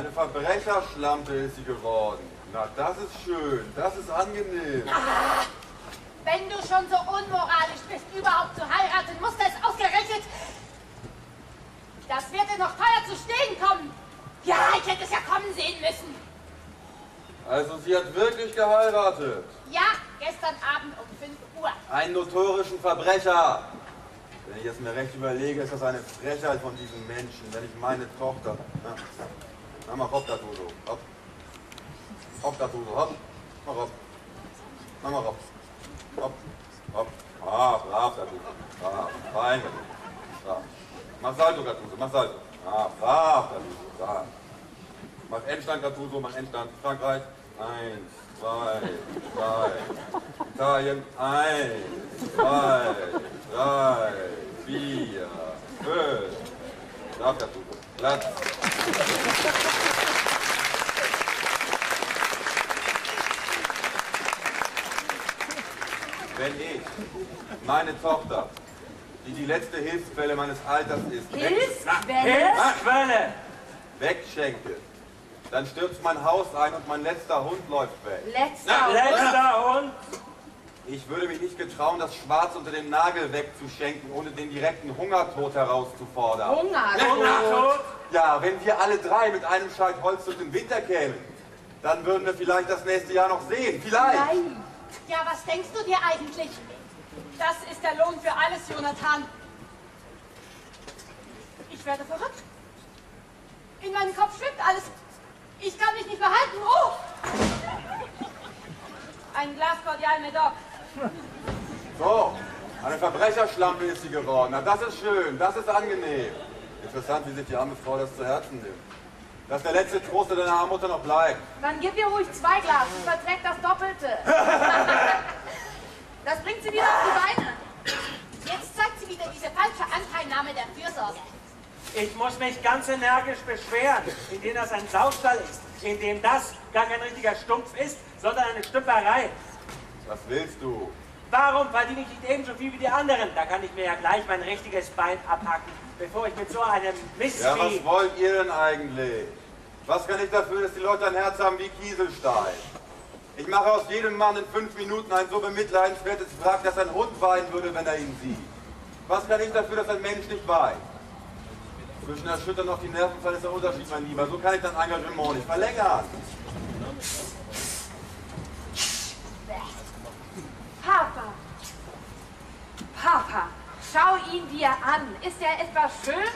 Eine Verbrecherschlampe ist sie geworden. Na, das ist schön, das ist angenehm. Aha. Wenn du schon so unmoralisch bist, überhaupt zu heiraten, muss das ausgerechnet... Das wird dir noch teuer zu stehen kommen. Ja, ich hätte es ja kommen sehen müssen. Also sie hat wirklich geheiratet? Ja, gestern Abend um 5 Uhr. Einen notorischen Verbrecher. Wenn ich jetzt mir recht überlege, ist das eine Frechheit von diesen Menschen, wenn ich meine Tochter... Na, mach hopp da, Tuso. Hopp. Hopp da, Tuso. Hopp. Mach hopp. Mach mal hopp. Hopp. Hopp. Ah, brav da, Tuso. Brav. Fein da, Tuso. Brav. Mach Salto, Gattuso. Mach Salto. Ah, brav da, Tuso. Brav. Mach Endstand, Gattuso. Mach Endstand. Frankreich. 1, 2, 3. Italien. 1, 2, 3, 4, 5. Brav, Gattuso. Platz. Wenn ich meine Tochter, die die letzte Hilfsquelle meines Alters ist, wegschenke, dann stürzt mein Haus ein und mein letzter Hund läuft weg. Letzter Hund? Ich würde mich nicht getrauen, das Schwarz unter dem Nagel wegzuschenken, ohne den direkten Hungertod herauszufordern. Hungertod? Ja, wenn wir alle drei mit einem Scheit Holz durch den Winter kämen, dann würden wir vielleicht das nächste Jahr noch sehen. Vielleicht. Nein. Ja, was denkst du dir eigentlich? Das ist der Lohn für alles, Jonathan. Ich werde verrückt. In meinem Kopf schwimmt alles. Ich kann mich nicht behalten. Oh! Ein Glas Cordial Medoc. So, eine Verbrecherschlampe ist sie geworden. Na, das ist schön, das ist angenehm. Interessant, wie sich die arme Frau das zu Herzen nimmt. Dass der letzte Trost deiner armen Mutter noch bleibt. Dann gib ihr ruhig 2 Glas, sie verträgt das Doppelte. Das bringt sie wieder auf die Beine. Jetzt zeigt sie wieder diese falsche Anteilnahme der Fürsorge. Ich muss mich ganz energisch beschweren, indem das ein Saustall ist, indem das gar kein richtiger Stumpf ist, sondern eine Stümperei. Was willst du? Warum verdiene ich nicht ebenso viel wie die anderen? Da kann ich mir ja gleich mein richtiges Bein abhacken, bevor ich mit so einem Mistvieh... Ja, was wollt ihr denn eigentlich? Was kann ich dafür, dass die Leute ein Herz haben wie Kieselstein? Ich mache aus jedem Mann in 5 Minuten ein so bemitleidenswertes Wrack, dass ein Hund weinen würde, wenn er ihn sieht. Was kann ich dafür, dass ein Mensch nicht weint? Zwischen Erschüttern auf die Nervenfall ist der Unterschied, mein Lieber. So kann ich dein Engagement nicht verlängern. Papa! Papa! Schau ihn dir an. Ist er etwas schön?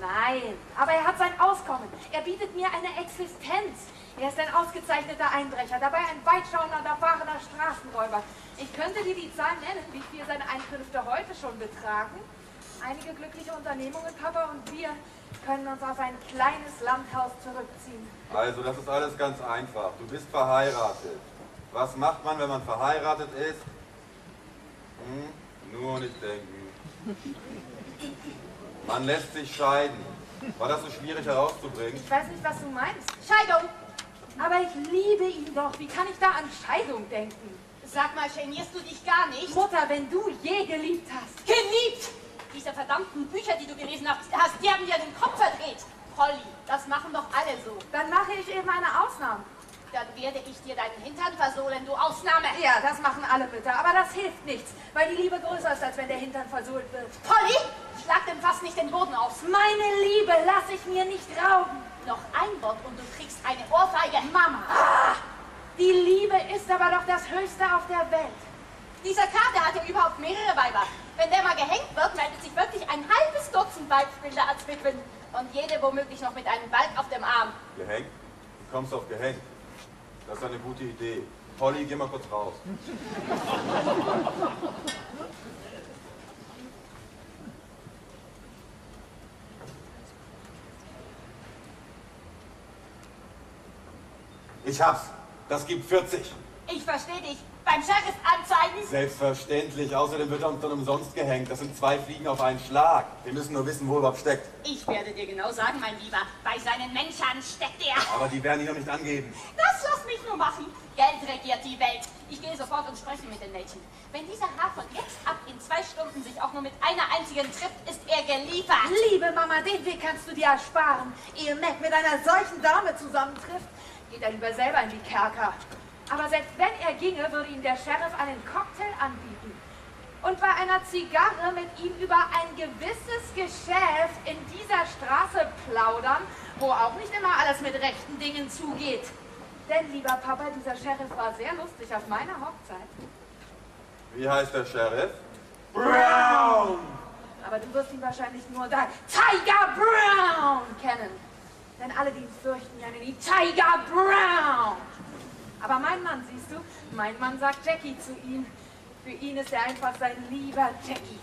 Nein, aber er hat sein Auskommen. Er bietet mir eine Existenz. Er ist ein ausgezeichneter Einbrecher, dabei ein weitschauender und erfahrener Straßenräuber. Ich könnte dir die Zahl nennen, wie viel seine Einkünfte heute schon betragen. Einige glückliche Unternehmungen, Papa, und wir können uns auf ein kleines Landhaus zurückziehen. Also, das ist alles ganz einfach. Du bist verheiratet. Was macht man, wenn man verheiratet ist? Nur nicht denken. Man lässt sich scheiden. War das so schwierig herauszubringen? Ich weiß nicht, was du meinst. Scheidung! Aber ich liebe ihn doch. Wie kann ich da an Scheidung denken? Sag mal, genierst du dich gar nicht? Mutter, wenn du je geliebt hast. Geliebt! Diese verdammten Bücher, die du gelesen hast, die haben dir den Kopf verdreht. Polly, das machen doch alle so. Dann mache ich eben eine Ausnahme. Dann werde ich dir deinen Hintern versohlen, du Ausnahme. Ja, das machen alle Mütter, aber das hilft nichts, weil die Liebe größer ist, als wenn der Hintern versohlt wird. Polly, schlag dem Fass nicht den Boden auf. Meine Liebe lasse ich mir nicht rauben. Noch ein Wort und du kriegst eine Ohrfeige. Mama, die Liebe ist aber doch das Höchste auf der Welt. Dieser Kater hat ja überhaupt mehrere Weiber. Wenn der mal gehängt wird, meldet sich wirklich ein halbes Dutzend Weibsbilder als Witwen. Und jede womöglich noch mit einem Balg auf dem Arm. Gehängt? Du kommst auf gehängt. Das ist eine gute Idee. Polly, geh mal kurz raus. Ich hab's. Das gibt 40. Ich verstehe dich. Beim Sheriff anzeigen? Selbstverständlich. Außerdem wird er uns dann umsonst gehängt. Das sind 2 Fliegen auf einen Schlag. Wir müssen nur wissen, wo er überhaupt steckt. Ich werde dir genau sagen, mein Lieber. Bei seinen Menschen steckt er. Aber die werden ihn noch nicht angeben. Das lass mich nur machen. Geld regiert die Welt. Ich gehe sofort und spreche mit den Mädchen. Wenn dieser Haar von jetzt ab in 2 Stunden verbunden sich auch nur mit einer einzigen Tritt, ist er geliefert. Liebe Mama, den Weg kannst du dir ersparen. Ehe Mac mit einer solchen Dame zusammentrifft, geht er lieber selber in die Kerker. Aber selbst wenn er ginge, würde ihm der Sheriff einen Cocktail anbieten. Und bei einer Zigarre mit ihm über ein gewisses Geschäft in dieser Straße plaudern, wo auch nicht immer alles mit rechten Dingen zugeht. Denn, lieber Papa, dieser Sheriff war sehr lustig auf meiner Hochzeit. Wie heißt der Sheriff? Brown! Aber du wirst ihn wahrscheinlich nur da Tiger Brown kennen. Denn alle, die ihn fürchten, nennen ihn Tiger Brown. Aber mein Mann, siehst du, mein Mann sagt Jackie zu ihm. Für ihn ist er einfach sein lieber Jackie.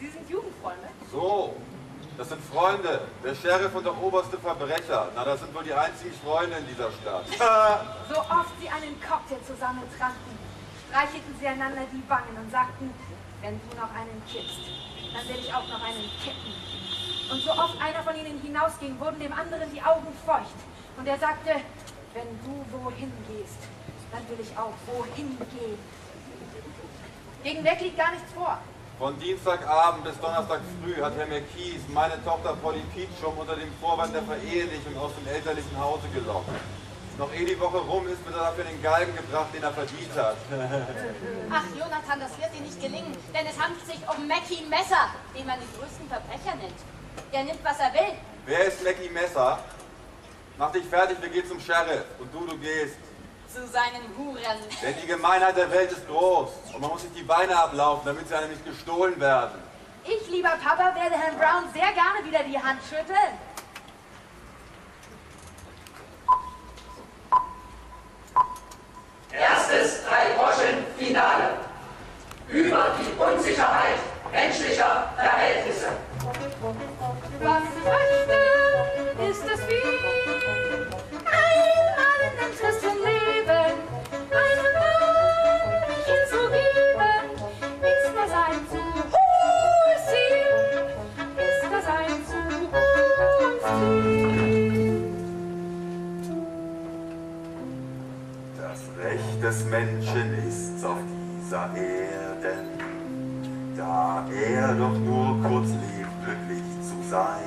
Sie sind Jugendfreunde. So, das sind Freunde. Der Sheriff und der oberste Verbrecher. Na, das sind wohl die einzigen Freunde in dieser Stadt. So oft sie einen Cocktail zusammen tranken, streichelten sie einander die Wangen und sagten, wenn du noch einen kippst, dann will ich auch noch einen kippen. Und so oft einer von ihnen hinausging, wurden dem anderen die Augen feucht. Und er sagte, wenn du wohin gehst, dann will ich auch wohin gehen. Gegen Mac liegt gar nichts vor. Von Dienstagabend bis Donnerstag früh hat Herr Mackie meine Tochter Polly Peachum unter dem Vorwand der Verehelichung aus dem elterlichen Hause gelockt. Noch ehe die Woche rum ist, wird er dafür den Galgen gebracht, den er verdient hat. Ach, Jonathan, das wird dir nicht gelingen, denn es handelt sich um Mackie Messer, den man den größten Verbrecher nennt. Der nimmt, was er will. Wer ist Mackie Messer? Mach dich fertig, wir gehen zum Sheriff. Und du gehst. Zu seinen Huren. Denn die Gemeinheit der Welt ist groß und man muss sich die Beine ablaufen, damit sie einem nicht gestohlen werden. Ich, lieber Papa, werde Herrn Brown sehr gerne wieder die Hand schütteln. Erstes Drei-Groschen-Finale. Über die Unsicherheit menschlicher Verhältnisse. Was möchte, ist es wie ein anderes zum Leben, einem Mädchen zu geben, ist das ein zu hohes Ziel, ist das ein zu hohes Ziel. Das Recht des Menschen ist's auf dieser Erde, da er doch nur kurz lebt, glücklich zu sein.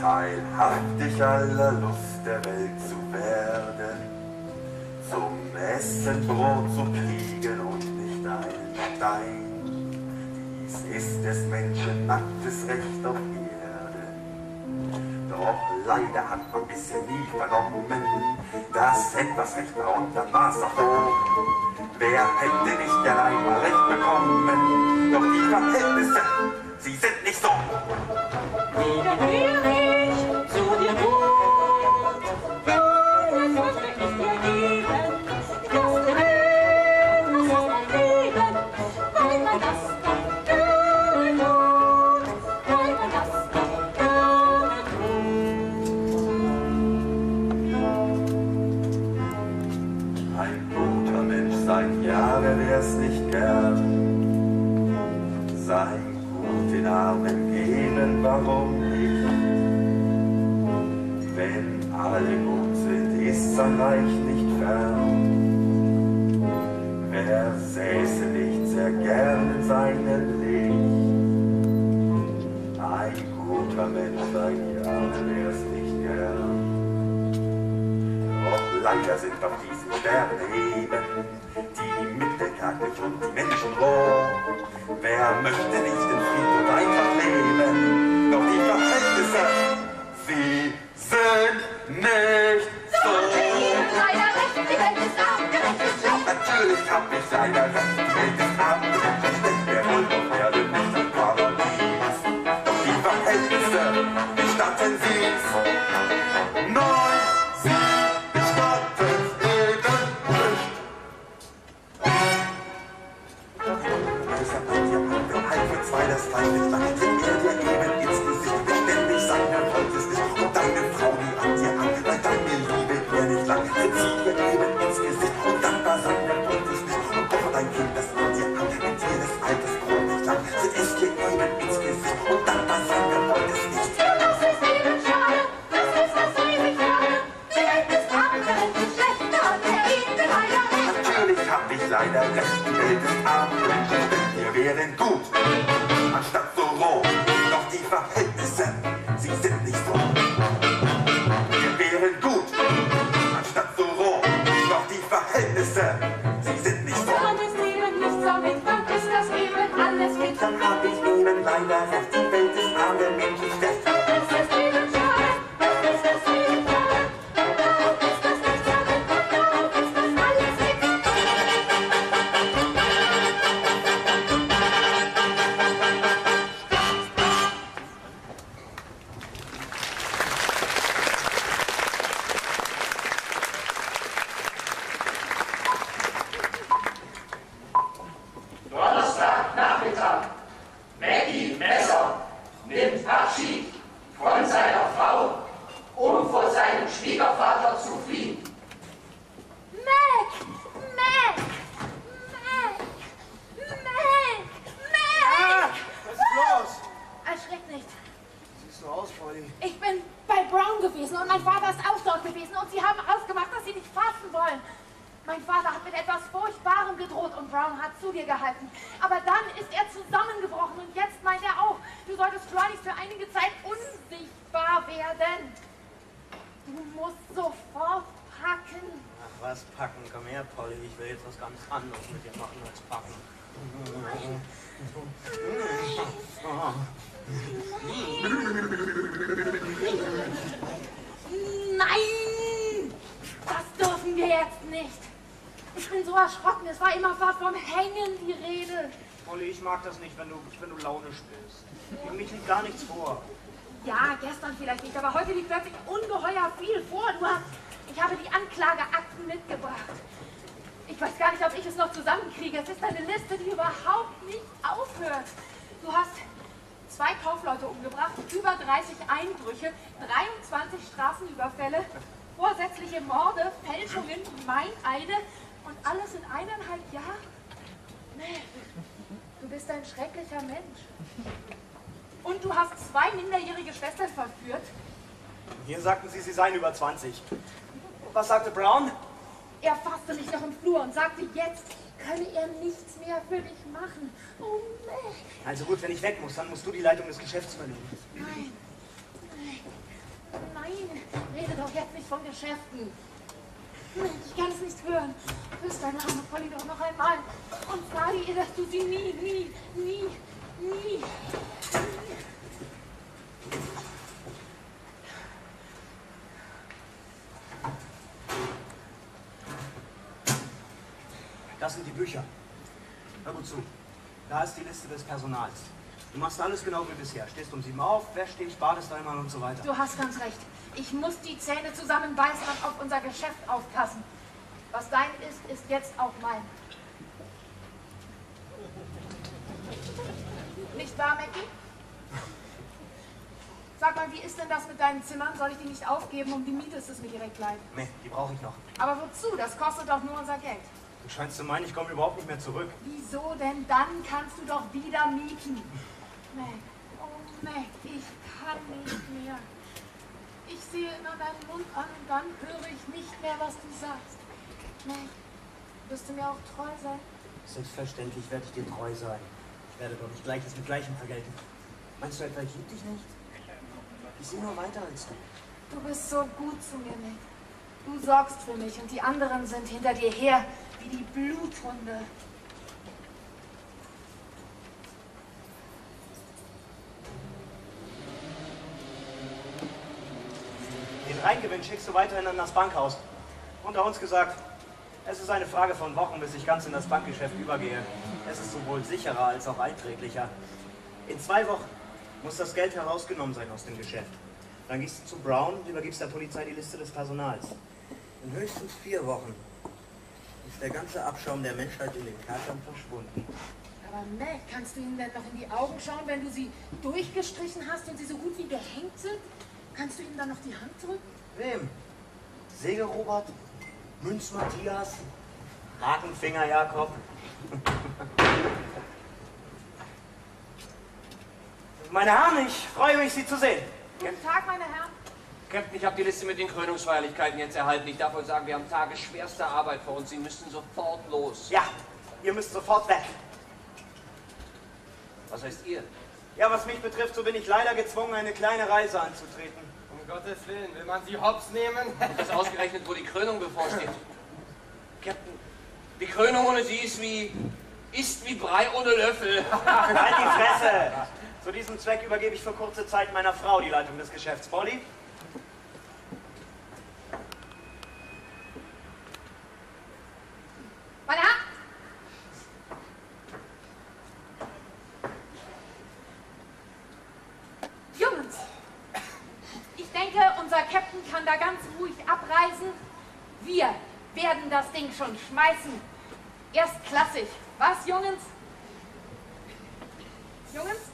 Teilhaftig aller Lust der Welt zu werden, zum Essen Brot zu kriegen und nicht einen Stein. Dies ist des Menschen nacktes Recht auf Erden. Doch leider hat man bisher nie vernommen, dass etwas Recht war unter Maß auch hoch. Wer hätte nicht gern einmal Recht bekommen? Doch die Verhältnisse, sie sind nicht so. Warum nicht? Wenn alle gut sind, ist sein Reich nicht fern. Wer säße nicht sehr gern in seinem Licht? Ein guter Mensch, ein Jahr wär's nicht gern. Doch leider sind auf diesen Sternen eben die Mittelkarte und die Menschen roh. Wer möchte nicht in Frieden und einfach leben? Doch die Verhältnisse, sie sind nicht so. Leider recht, die Welt ist abgerecht, ist schlecht. Natürlich hab ich leider recht, die Welt ist abgerecht, ist schlecht. Wer wohl doch werde nicht im Paradies. Doch die Verhältnisse, gestatten sie's. Nein, sie gestatten's eben nicht. Ich hab mit dir mit dem Heil für zwei das Feind nicht lange drin. Leider recht, die Welt ist arm und schlecht. Wer wären gut, anstatt so roh. Doch die Verhältnisse, sie sind nicht so. Wir wären gut, anstatt so roh. Doch die Verhältnisse, sie sind nicht so. Und es eben nicht so mit, dann ist das eben alles mit. Dann hab ich eben leider Herz, die Welt ist arme Menschen schlecht. Über 20. Was sagte Brown? Er fasste mich noch im Flur und sagte, jetzt könne er nichts mehr für dich machen. Oh, Mac. Also gut, wenn ich weg muss, dann musst du die Leitung des Geschäfts übernehmen. Nein. Nein. Nein. Rede doch jetzt nicht von Geschäften. Ich kann es nicht hören. Küss deine arme Polly doch noch einmal und sage ihr, dass du sie nie, nie, nie, nie... Das sind die Bücher. Hör gut zu. Da ist die Liste des Personals. Du machst alles genau wie bisher. Stehst um 7 auf, wäschst dich, badest einmal und so weiter. Du hast ganz recht. Ich muss die Zähne zusammenbeißen und auf unser Geschäft aufpassen. Was dein ist, ist jetzt auch mein. Nicht wahr, Mackie? Sag mal, wie ist denn das mit deinen Zimmern? Soll ich die nicht aufgeben? Um die Miete ist es mir direkt leid. Nee, die brauche ich noch. Aber wozu? Das kostet doch nur unser Geld. Du scheinst zu meinen, ich komme überhaupt nicht mehr zurück. Wieso denn? Dann kannst du doch wieder mieten. Mac, oh Mac, ich kann nicht mehr. Ich sehe immer deinen Mund an und dann höre ich nicht mehr, was du sagst. Mac, wirst du mir auch treu sein? Selbstverständlich werde ich dir treu sein. Ich werde doch nicht Gleiches mit Gleichem vergelten. Meinst du etwa, ich liebe dich nicht? Ich sehe nur weiter als du. Du bist so gut zu mir, Mac. Du sorgst für mich und die anderen sind hinter dir her, wie die Bluthunde. Den Reingewinn schickst du weiterhin an das Bankhaus. Unter uns gesagt, es ist eine Frage von Wochen, bis ich ganz in das Bankgeschäft übergehe. Es ist sowohl sicherer als auch einträglicher. In 2 Wochen muss das Geld herausgenommen sein aus dem Geschäft. Dann gehst du zu Brown und übergibst der Polizei die Liste des Personals. In höchstens 4 Wochen ist der ganze Abschaum der Menschheit in den Kerkern verschwunden. Aber Mac, kannst du ihnen denn noch in die Augen schauen, wenn du sie durchgestrichen hast und sie so gut wie gehängt sind? Kannst du ihnen dann noch die Hand drücken? Wem? Segel-Robert? Münz-Matthias? Hakenfinger-Jakob? Meine Herren, ich freue mich, Sie zu sehen. Guten Tag, meine Herren. Captain, ich habe die Liste mit den Krönungsfeierlichkeiten jetzt erhalten. Ich darf euch sagen, wir haben tagesschwerste Arbeit vor uns. Sie müssen sofort los. Ja, ihr müsst sofort weg. Was heißt ihr? Ja, was mich betrifft, so bin ich leider gezwungen, eine kleine Reise anzutreten. Um Gottes Willen, will man sie hops nehmen? Und das ausgerechnet, wo die Krönung bevorsteht. Captain, die Krönung ohne sie ist wie Brei ohne Löffel. Halt die Fresse! Zu diesem Zweck übergebe ich für kurze Zeit meiner Frau die Leitung des Geschäfts. Polly? Meine Hand! Jungs, ich denke, unser Captain kann da ganz ruhig abreisen. Wir werden das Ding schon schmeißen. Erstklassig. Was, Jungs? Jungs?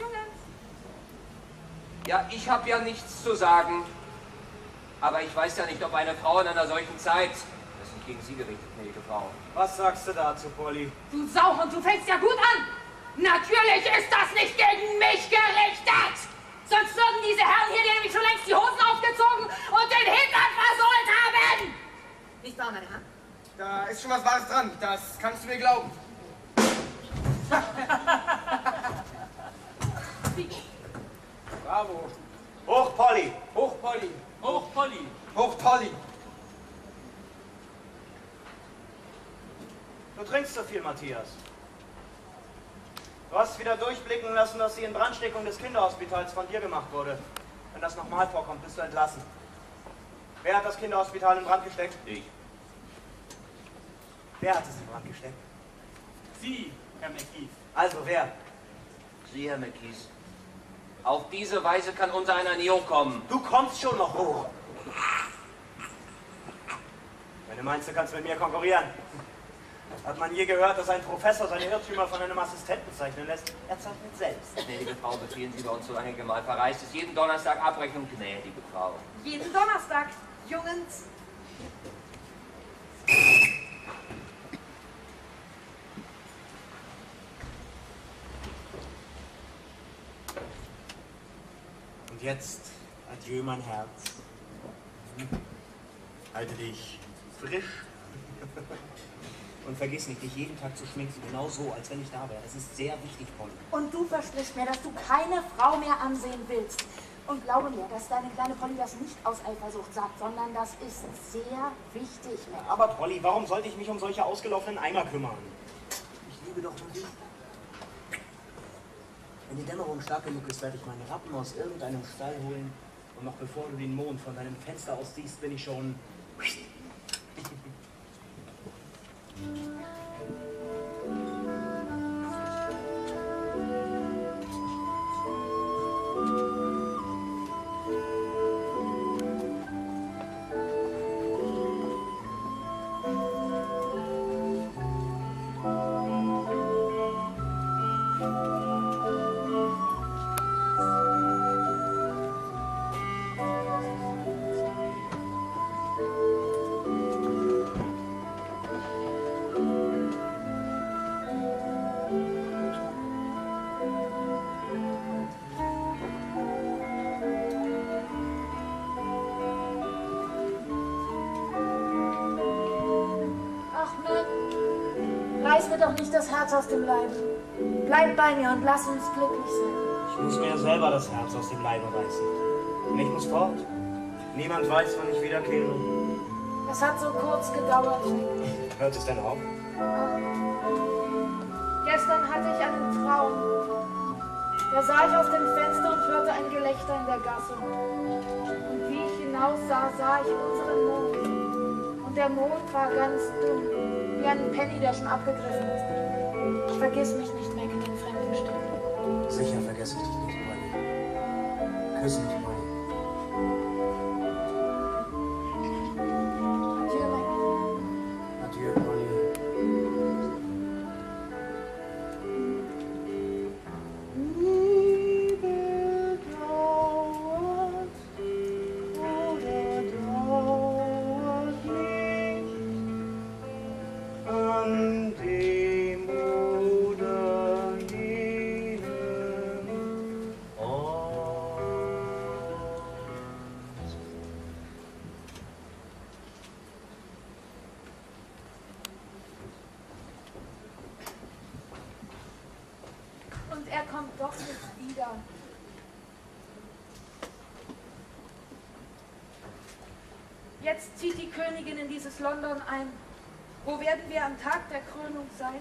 Jungs? Ja, ich habe ja nichts zu sagen. Aber ich weiß ja nicht, ob eine Frau in einer solchen Zeit... Das sind gegen Sie gerichtet, gnädige Frau. Was sagst du dazu, Polly? Du Sauhund, du fängst ja gut an! Natürlich ist das nicht gegen mich gerichtet! Sonst würden diese Herren hier nämlich schon längst die Hosen aufgezogen und den Hintern versohlt haben! Nicht wahr, meine Herren? Da ist schon was Wahres dran, das kannst du mir glauben. Bravo. Hoch, Polly! Hoch, Polly! Hoch, Polly! Hoch, Polly! Du trinkst so viel, Matthias. Du hast wieder durchblicken lassen, dass die Inbrandsteckung des Kinderhospitals von dir gemacht wurde. Wenn das nochmal vorkommt, bist du entlassen. Wer hat das Kinderhospital in Brand gesteckt? Ich. Wer hat es in Brand gesteckt? Sie, Herr Mackie. Also wer? Sie, Herr Mackie. Auf diese Weise kann unser einer nie hochkommen. Du kommst schon noch hoch. Wenn du meinst, du kannst mit mir konkurrieren. Hat man je gehört, dass ein Professor seine Irrtümer von einem Assistenten zeichnen lässt? Er zeichnet selbst. Gnädige Frau, befehlen Sie bei uns so lange Gemahlverreist. Verreist ist jeden Donnerstag Abrechnung, gnädige Frau. Jeden Donnerstag, Jungens. Und jetzt, adieu, mein Herz. Halte dich frisch. Und vergiss nicht, dich jeden Tag zu schminken, genau so, als wenn ich da wäre. Das ist sehr wichtig, Polly. Und du versprichst mir, dass du keine Frau mehr ansehen willst. Und glaube mir, dass deine kleine Polly das nicht aus Eifersucht sagt, sondern das ist sehr wichtig, Mann. Aber Polly, warum sollte ich mich um solche ausgelaufenen Eimer kümmern? Ich liebe doch nur dich. Wenn die Dämmerung stark genug ist, werde ich meine Rappen aus irgendeinem Stall holen. Und noch bevor du den Mond von deinem Fenster aus siehst, bin ich schon... Das Herz aus dem Leib. Bleib bei mir und lass uns glücklich sein. Ich muss mir selber das Herz aus dem Leibe reißen. Und ich muss fort. Niemand weiß, wann ich wiederkehre. Es hat so kurz gedauert. Hört es denn auf? Gestern hatte ich einen Traum. Da sah ich aus dem Fenster und hörte ein Gelächter in der Gasse. Und wie ich hinaussah, sah ich unseren Mond. Und der Mond war ganz dunkel. Wie ein Penny, der schon abgegriffen ist. Ich vergiss mich nicht mehr in den fremden Städten. Sicher vergesse ich dich nicht, Polly. Küsse mich, Polly. Adieu, Mike. Adieu, Polly. er kommt doch nicht wieder. Jetzt zieht die Königin in dieses London ein. Wo werden wir am Tag der Krönung sein?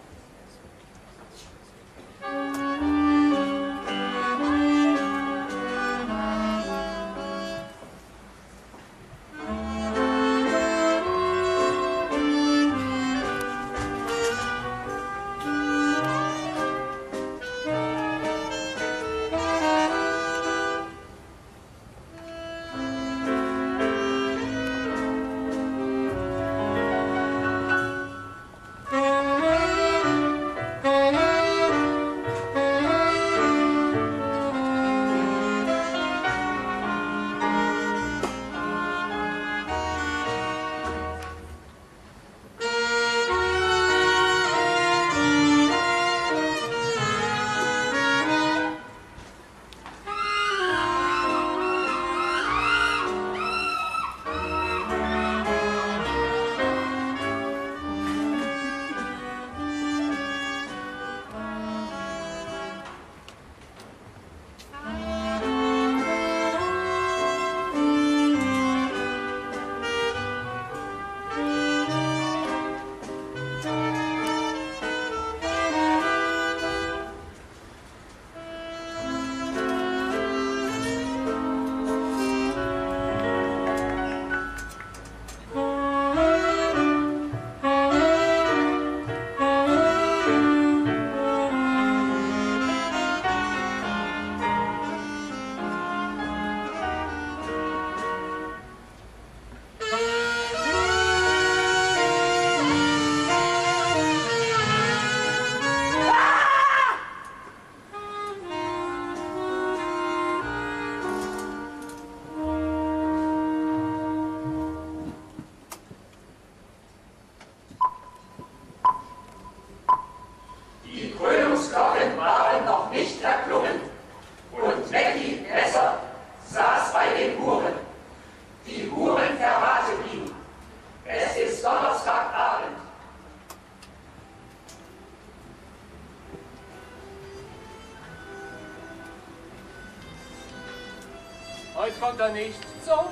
Kommt er nicht. So.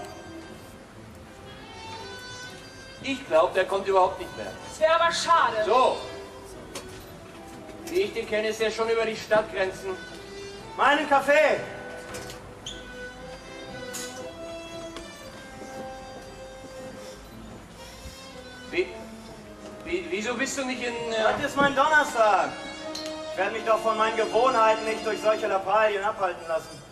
Ich glaube, der kommt überhaupt nicht mehr. Das wäre aber schade. So. Wie ich den kenne, ist er schon über die Stadtgrenzen. Meinen Kaffee. Wieso bist du nicht in... Heute ist mein Donnerstag. Ich werde mich doch von meinen Gewohnheiten nicht durch solche Lappalien abhalten lassen.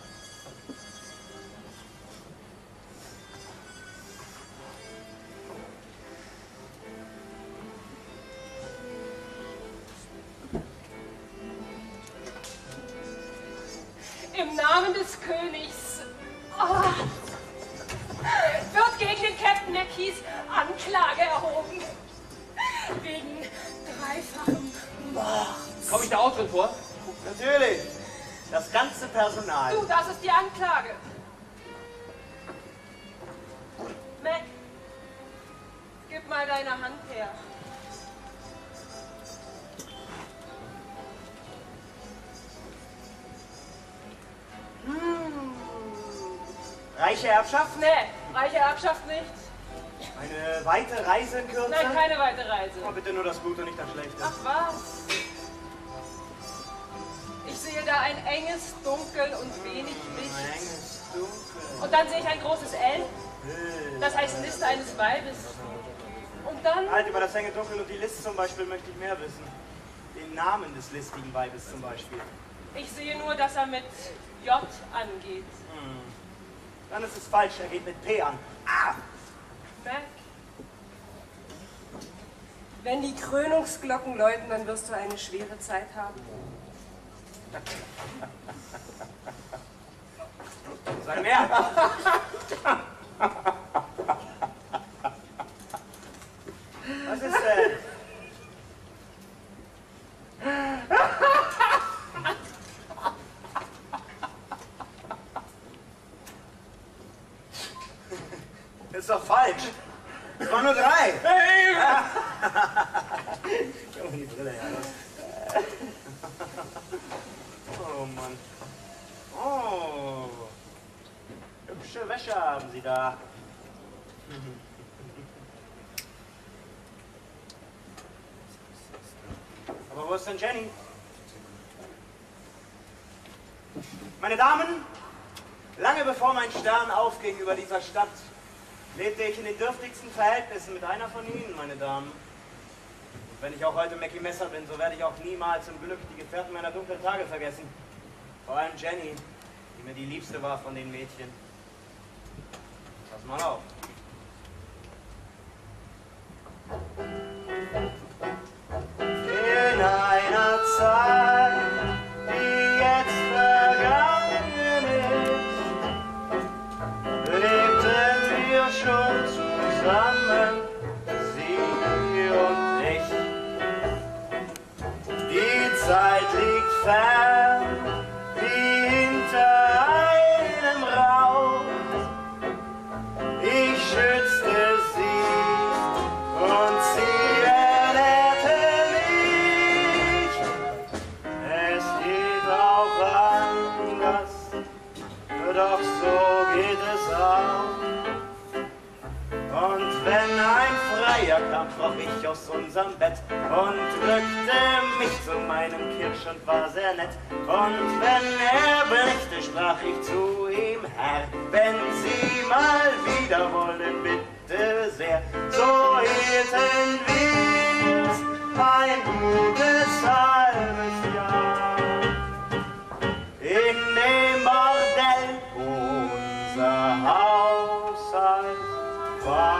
Reiche Erbschaft? Nee, reiche Erbschaft nicht. Eine weite Reise in Kürze? Nein, keine weite Reise. Oh, bitte nur das Gute, nicht das Schlechte. Ach was. Ich sehe da ein enges Dunkel und wenig Licht. Ein enges Dunkel. Und dann sehe ich ein großes L. Das heißt Liste eines Weibes. Und dann... Halt, über das enge Dunkel und die List zum Beispiel möchte ich mehr wissen. Den Namen des listigen Weibes zum Beispiel. Ich sehe nur, dass er mit J angeht. Dann ist es falsch, er geht mit P an. Ah! Mac. Wenn die Krönungsglocken läuten, dann wirst du eine schwere Zeit haben. Sei mehr! Was ist denn? Ist doch falsch. Es waren nur 3. Hey! Ich habe die Brille, ja. Oh Flasche haben Sie da. Aber wo ist denn Jenny? Meine Damen, lange bevor mein Stern aufging über dieser Stadt, lebte ich in den dürftigsten Verhältnissen mit einer von Ihnen, meine Damen. Und wenn ich auch heute Mackie Messer bin, so werde ich auch niemals im Glück die Gefährten meiner dunklen Tage vergessen. Vor allem Jenny, die mir die Liebste war von den Mädchen. Pass mal auf. In einer Zeit, die jetzt vergangen ist, lebten wir schon zusammen, sie und ich. Die Zeit liegt fern, wie hinter einem Rauch. Ich schützte sie und sie. Doch so geht es auch. Und wenn ein Freier kam, kroch ich aus unserem Bett und drückte mich zu meinem Kirsch und war sehr nett. Und wenn er blickte, sprach ich zu ihm: Herr, wenn Sie mal wieder wollen, bitte sehr. So hielten wir's ein gutes halbes Jahr. In dem Bordell unser Haushalt war.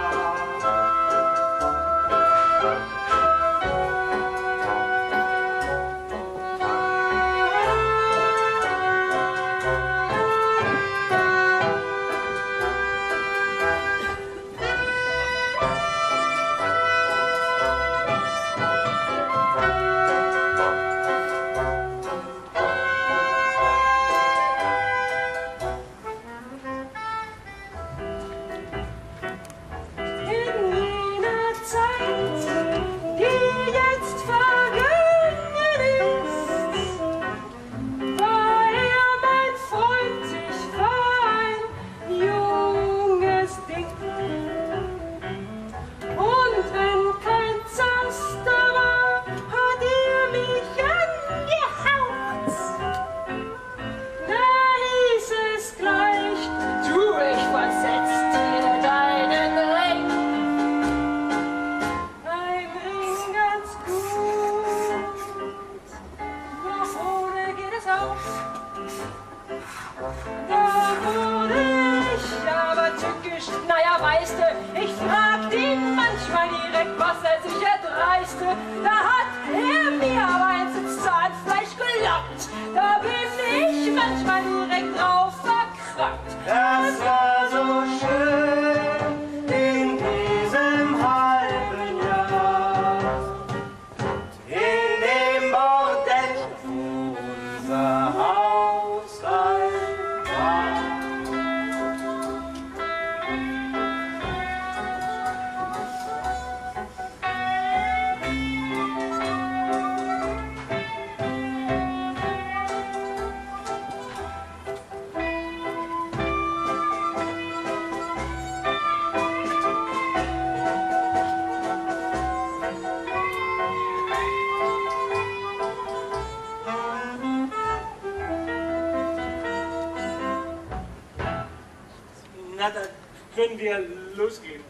Können wir losgehen?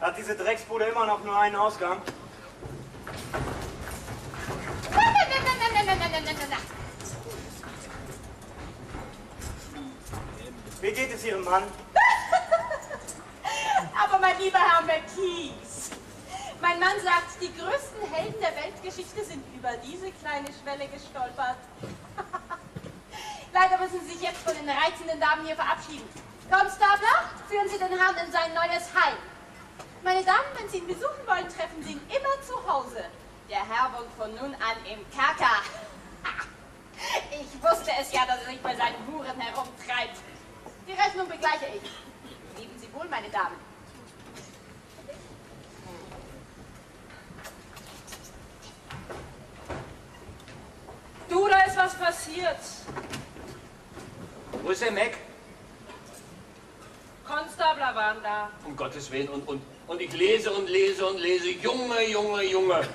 Hat diese Drecksbude immer noch nur einen Ausgang? Wie geht es Ihrem Mann? Aber mein lieber Herr Marquis, mein Mann sagt, die größten Helden der Weltgeschichte sind über diese kleine Schwelle gestolpert. Leider müssen Sie sich jetzt von den reizenden Damen hier verabschieden. Konstabler, führen Sie den Herrn in sein neues Heim. Meine Damen, wenn Sie ihn besuchen wollen, treffen Sie ihn immer zu Hause. Der Herr wohnt von nun an im Kerker. Ich wusste es ja, dass er sich bei seinen Huren herumtreibt. Die Rechnung begleiche ich. Leben Sie wohl, meine Damen. Du, da ist was passiert. Wo ist der Mac? Konstabler waren da. Um Gottes Willen. Und ich lese und lese und lese. Junge, Junge, Junge.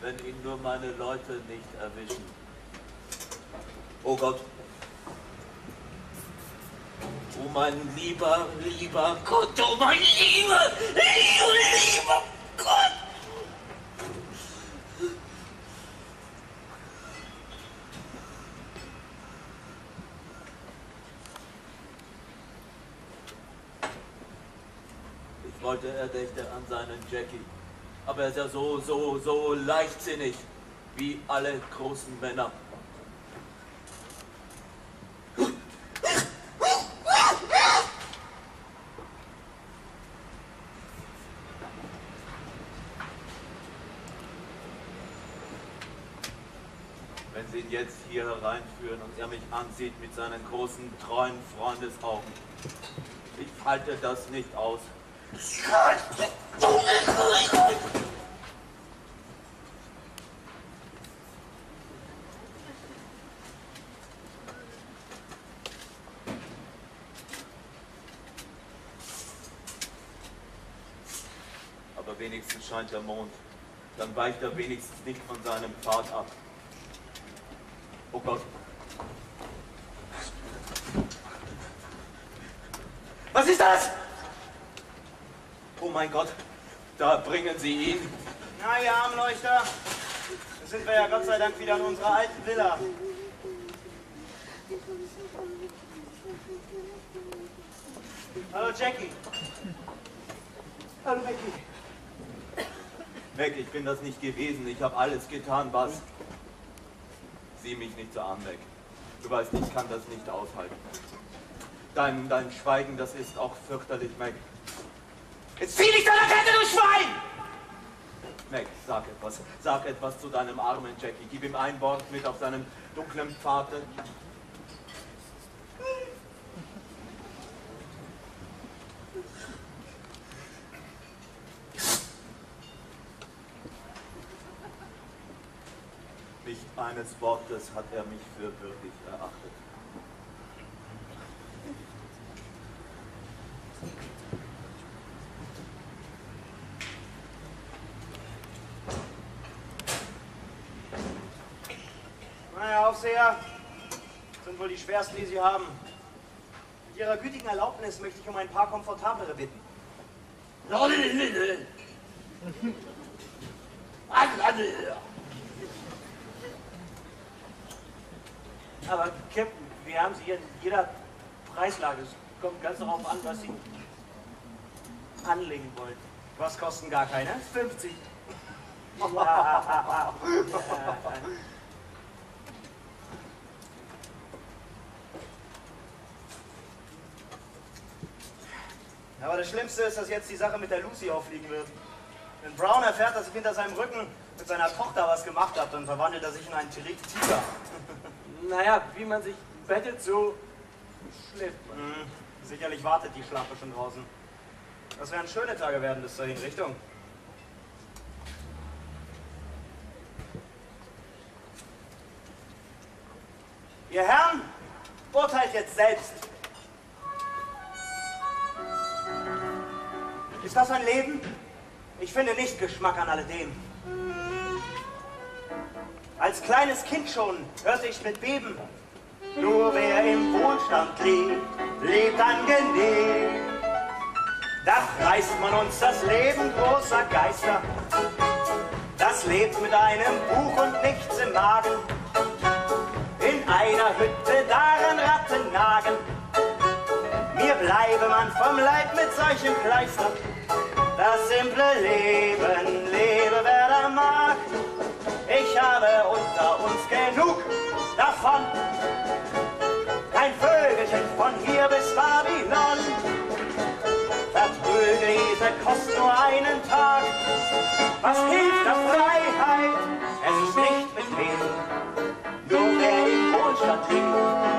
Wenn ihn nur meine Leute nicht erwischen. Oh Gott. Oh mein lieber Gott. Oh mein lieber Gott. Ich wollte, er dächte an seinen Jackie. Aber er ist ja so leichtsinnig, wie alle großen Männer. Wenn Sie ihn jetzt hier hereinführen und er mich ansieht mit seinen großen, treuen Freundesaugen, ich halte das nicht aus. Aber wenigstens scheint der Mond, dann weicht er wenigstens nicht von seinem Pfad ab. Oh Gott. Was ist das? Oh mein Gott, da bringen Sie ihn. Na, ihr Armleuchter, da sind wir ja Gott sei Dank wieder in unserer alten Villa. Hallo Jackie. Hallo Mackie. Mackie, ich bin das nicht gewesen. Ich habe alles getan, was... Sieh mich nicht so an, Mac. Du weißt, ich kann das nicht aushalten. Dein Schweigen, das ist auch fürchterlich, Mac. Jetzt zieh dich deiner Kette, du Schwein! Mac, sag etwas. Sag etwas zu deinem armen Jackie. Gib ihm ein Wort mit auf seinem dunklen Pfad. Nicht eines Wortes hat er mich für würdig erachtet. Sind wohl die schwersten, die Sie haben. Mit Ihrer gütigen Erlaubnis möchte ich um ein paar komfortablere bitten. Aber Captain, wir haben sie hier in jeder Preislage. Es kommt ganz darauf an, was Sie anlegen wollen. Was kosten gar keine? 50. Ja. Aber das Schlimmste ist, dass jetzt die Sache mit der Lucy auffliegen wird. Wenn Brown erfährt, dass ich hinter seinem Rücken mit seiner Tochter was gemacht habe, dann verwandelt er sich in einen Tiger. Naja, wie man sich bettet, so schläft man. Mhm. Sicherlich wartet die Schlappe schon draußen. Das werden schöne Tage werden bis zur Hinrichtung. Ihr Herren, urteilt jetzt selbst. Ist das ein Leben? Ich finde nicht Geschmack an alledem. Als kleines Kind schon hörte ich mit Beben. Nur wer im Wohlstand lebt, lebt angenehm. Da reißt man uns das Leben großer Geister. Das lebt mit einem Buch und nichts im Magen. In einer Hütte, daran Ratten nagen. Mir bleibe man vom Leib mit solchen Kleistern. Das simple Leben, lebe wer da mag. Ich habe unter uns genug davon. Kein Vögelchen von hier bis Babylon. Vertrüge diese Kost nur einen Tag. Was hilft das Freiheit? Es ist nicht bequem. Nur wer im Wohlstand lebt,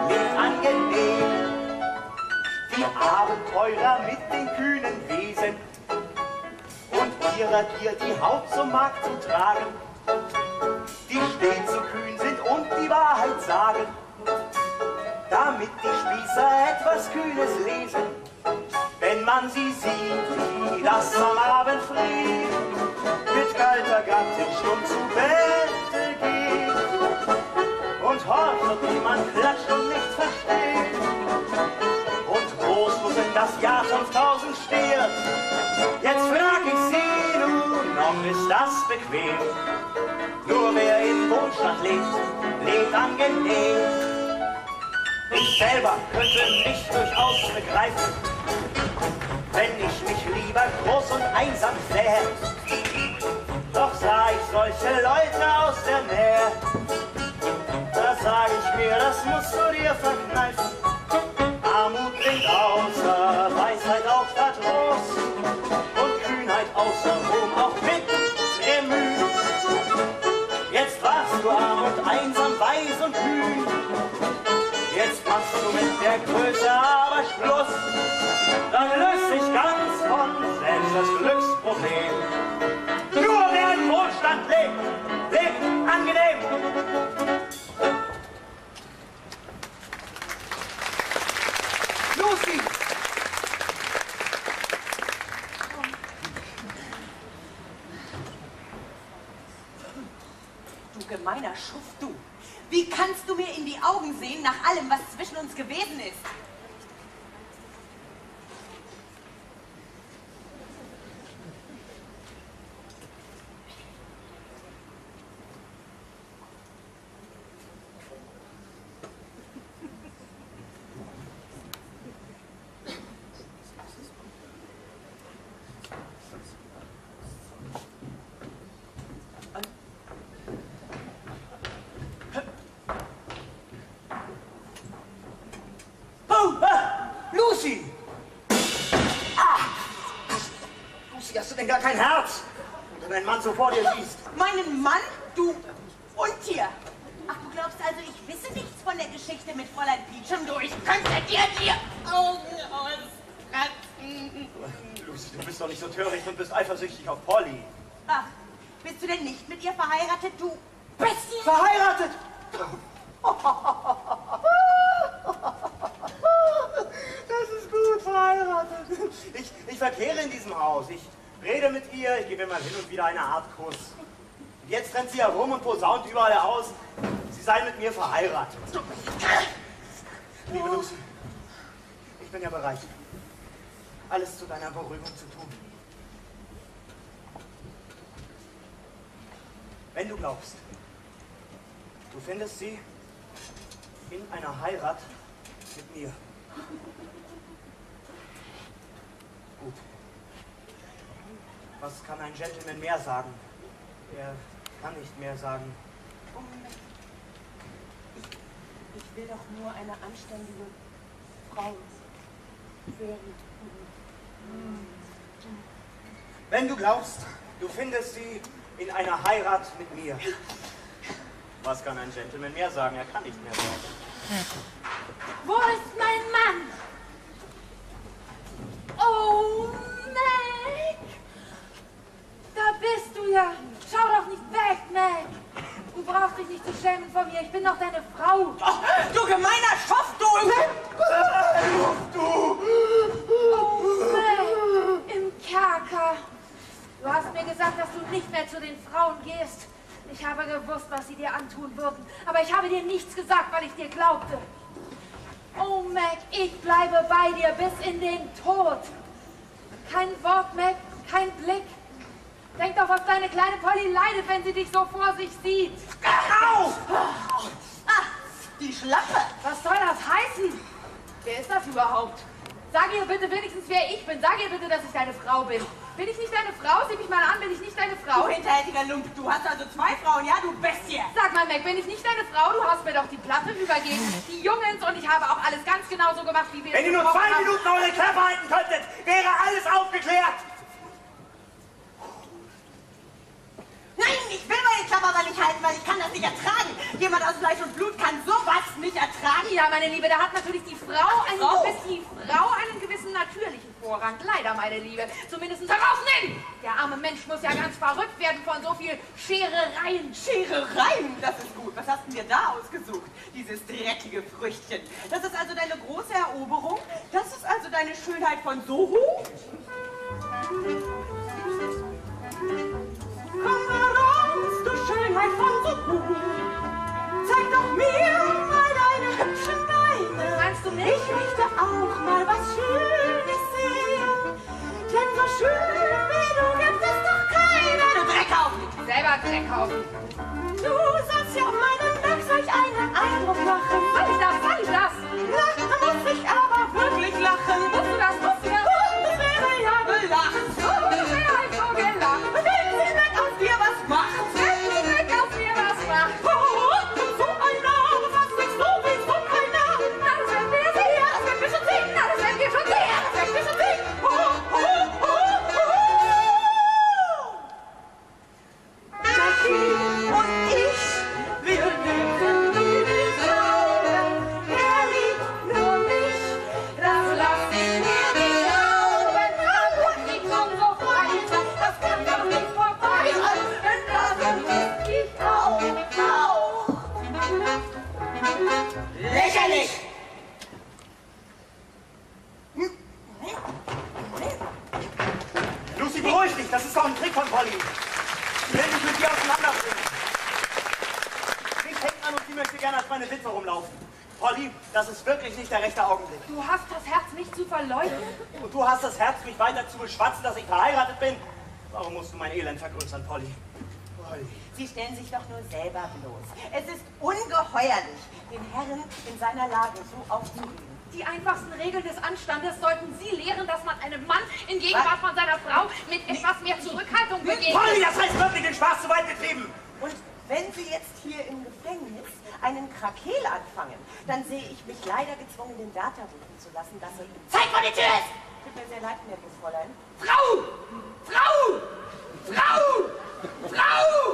lebt angenehm. Die Abenteurer mit den kühnen Wesen und ihrer Gier die Haut zum Markt zu tragen, die stets so kühn sind und die Wahrheit sagen, damit die Spießer etwas Kühnes lesen, wenn man sie sieht, wie das am Abend friert, mit kalter Gattin stumm zu Bette geht und horcht, ob jemand klatscht und nichts versteht und groß muss in das Jahr 5000 stiert. Jetzt frag ich sie nun, noch ist das bequem. Nur wer im Wohlstand lebt, lebt angenehm. Ich selber könnte mich durchaus begreifen, wenn ich mich lieber groß und einsam sähe. Doch sah ich solche Leute aus der Nähe, da sag ich mir, das musst du dir verkneifen. Armut bringt außer Weisheit auch Verdruss und Kühnheit außer Ruhm auch mit Gemüt. Jetzt warst du arm und einsam, weiß und kühn. Jetzt machst du mit der Größe aber Schluss. Dann löst sich ganz von selbst das Glücksproblem. Nur wer im Wohlstand lebt, lebt angenehm. Lucy! Du gemeiner Schuft, du! Wie kannst du mir in die Augen sehen, nach allem, was zwischen uns gewesen ist? Kein Herz, wenn dein Mann so vor dir schießt. Meinen Mann? Du Untier! Ach, du glaubst also, ich wisse nichts von der Geschichte mit Fräulein Peachum, du, ich könnte dir die Augen auskratzen. Lucy, du bist doch nicht so töricht und bist eifersüchtig auf Polly. Ach, bist du denn nicht mit ihr verheiratet, du Bessie? Verheiratet? Das ist gut, verheiratet. Ich verkehre in diesem Haus. Ich rede mit ihr, ich gebe immer hin und wieder eine Art Kuss. Und jetzt rennt sie herum und posaunt überall aus, sie sei mit mir verheiratet. Liebe Lucy, ich bin ja bereit, alles zu deiner Beruhigung zu tun. Wenn du glaubst, du findest sie in einer Heirat mit mir. Gut. Was kann ein Gentleman mehr sagen? Er kann nicht mehr sagen. Oh, Moment. Ich will doch nur eine anständige Frau werden. Wenn du glaubst, du findest sie in einer Heirat mit mir. Was kann ein Gentleman mehr sagen? Er kann nicht mehr sagen. Wo ist mein Mann? Oh, Meg! Da bist du ja. Schau doch nicht weg, Meg. Du brauchst dich nicht zu schämen vor mir. Ich bin doch deine Frau. Ach, du gemeiner Schopf, du! Oh, Meg, im Kerker. Du hast mir gesagt, dass du nicht mehr zu den Frauen gehst. Ich habe gewusst, was sie dir antun würden. Aber ich habe dir nichts gesagt, weil ich dir glaubte. Oh, Meg, ich bleibe bei dir bis in den Tod. Kein Wort, Meg, kein Blick. Denk doch, was deine kleine Polly leidet, wenn sie dich so vor sich sieht. Au! Ach, die Schlappe. Was soll das heißen? Wer ist das überhaupt? Sag ihr bitte wenigstens, wer ich bin. Sag ihr bitte, dass ich deine Frau bin. Bin ich nicht deine Frau? Sieh mich mal an, bin ich nicht deine Frau? Du hinterhältiger Lump, du hast also zwei Frauen, ja, du Bestie! Sag mal, Meg, bin ich nicht deine Frau? Du hast mir doch die Platte übergeben, die Jungens, und ich habe auch alles ganz genau so gemacht, wie wir... Wenn ihr nur 2 Minuten eure Klappe halten könntet, wäre alles aufgeklärt! Nein, ich will meine Klappe aber nicht halten, weil ich kann das nicht ertragen. Jemand aus Fleisch und Blut kann sowas nicht ertragen. Ja, meine Liebe, da hat natürlich die Frau, einen gewissen natürlichen Vorrang. Leider, meine Liebe. Zumindest herausnehmen! Der arme Mensch muss ja ganz verrückt werden von so viel Scherereien. Scherereien? Das ist gut. Was hast du dir da ausgesucht? Dieses dreckige Früchtchen. Das ist also deine große Eroberung? Das ist also deine Schönheit von Soho? Komm heraus, du Schönheit von Soho. Zeig doch mir mal deine hübschen Beine. Meinst du mich? Ich möchte auch mal was Schönes sehen. Denn so schön wie du gibt es doch keiner. Du Dreckhaufen! Selber Dreckhaufen! Du sollst ja auf meinem Werkzeug einen Eindruck machen. Soll ich das? Soll ich das? Lachen muss ich aber wirklich lachen. Musst du das? Musst du das? Und es wäre ja belacht. Und es wäre halt so gelacht. Das ist doch ein Trick von Polly. Ich will mich mit dir auseinanderbringen. Mich hängt an und sie möchte gerne als meine Witwe rumlaufen. Polly, das ist wirklich nicht der rechte Augenblick. Du hast das Herz, mich zu verleugnen? Und du hast das Herz, mich weiter zu beschwatzen, dass ich verheiratet bin? Warum musst du mein Elend vergrößern, Polly? Polly. Sie stellen sich doch nur selber bloß. Es ist ungeheuerlich, den Herrn in seiner Lage so aufzuregen. Die einfachsten Regeln des Anstandes sollten Sie lehren, dass man einem Mann in Gegenwart von seiner Frau mit etwas mehr Zurückhaltung begegnet. Polly, das heißt wirklich den Spaß zu weit getrieben! Und wenn Sie jetzt hier im Gefängnis einen Krakeel anfangen, dann sehe ich mich leider gezwungen, den Data rufen zu lassen, dass er ihm Zeit vor die Tür ist! Tut mir sehr leid, nettes Fräulein. Frau! Frau! Frau! Frau!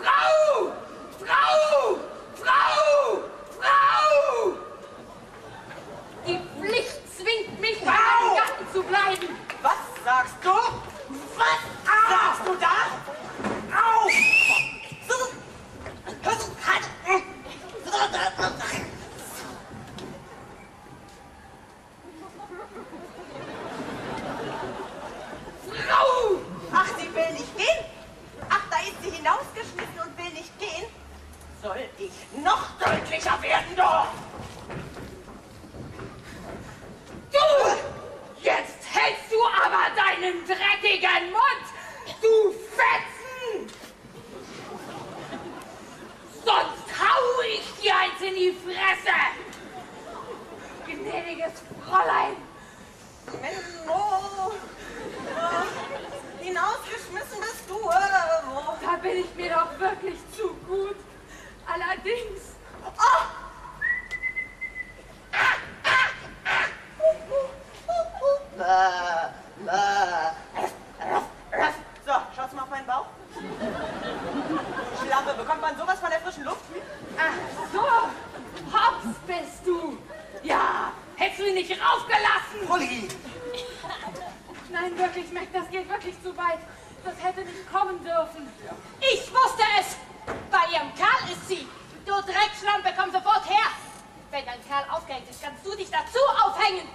Frau! Frau! Frau! Frau! Die Pflicht zwingt mich, bei meinem Gatten zu bleiben. Was sagst du? Was sagst du da? Auf! Frau! Ach, sie will nicht gehen? Ach, da ist sie hinausgeschmissen und will nicht gehen? Soll ich noch deutlicher werden, doch? Du! Jetzt hältst du aber deinen dreckigen Mund, du Fetzen! Sonst hau ich dir eins in die Fresse! Im Fräulein. Menno. Hinausgeschmissen bist du. Da bin ich mir doch wirklich zu gut. Allerdings. Oh. So, schaust du mal auf meinen Bauch? Schlappe, bekommt man sowas von der frischen Luft? Ach so, Hops bist du! Ja, hättest du ihn nicht raufgelassen! Polly! Nein, wirklich, Mac, das geht wirklich zu weit. Das hätte nicht kommen dürfen. Ja. Ich wusste es! Bei ihrem Karl ist sie! Du Dreckschlampe, komm sofort her! Wenn dein Karl aufgehängt ist, kannst du dich dazu aufhängen!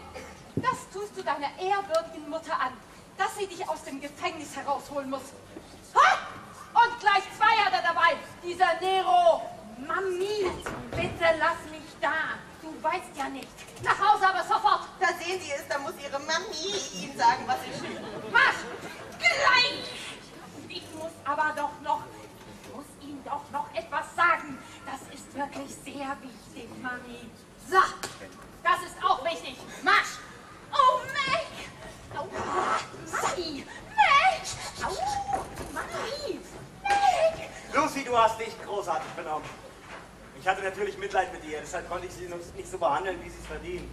Das tust du deiner ehrwürdigen Mutter an, dass sie dich aus dem Gefängnis herausholen muss. Ha! Und gleich zwei hat er dabei, dieser Nero. Mami, bitte lass mich da. Du weißt ja nicht. Nach Hause aber sofort. Da sehen Sie es, da muss Ihre Mami Ihnen sagen, was Sie schön. Marsch! Gleich! Ich muss aber doch noch, Ihnen doch noch etwas sagen. Das ist wirklich sehr wichtig, Mami. So, das ist auch wichtig. Marsch! Oh, Mac! Au! Mami! Mac! Au! Mami! Mac! Lucy, du hast dich großartig benommen. Ich hatte natürlich Mitleid mit ihr, deshalb konnte ich sie nicht so behandeln, wie sie es verdient.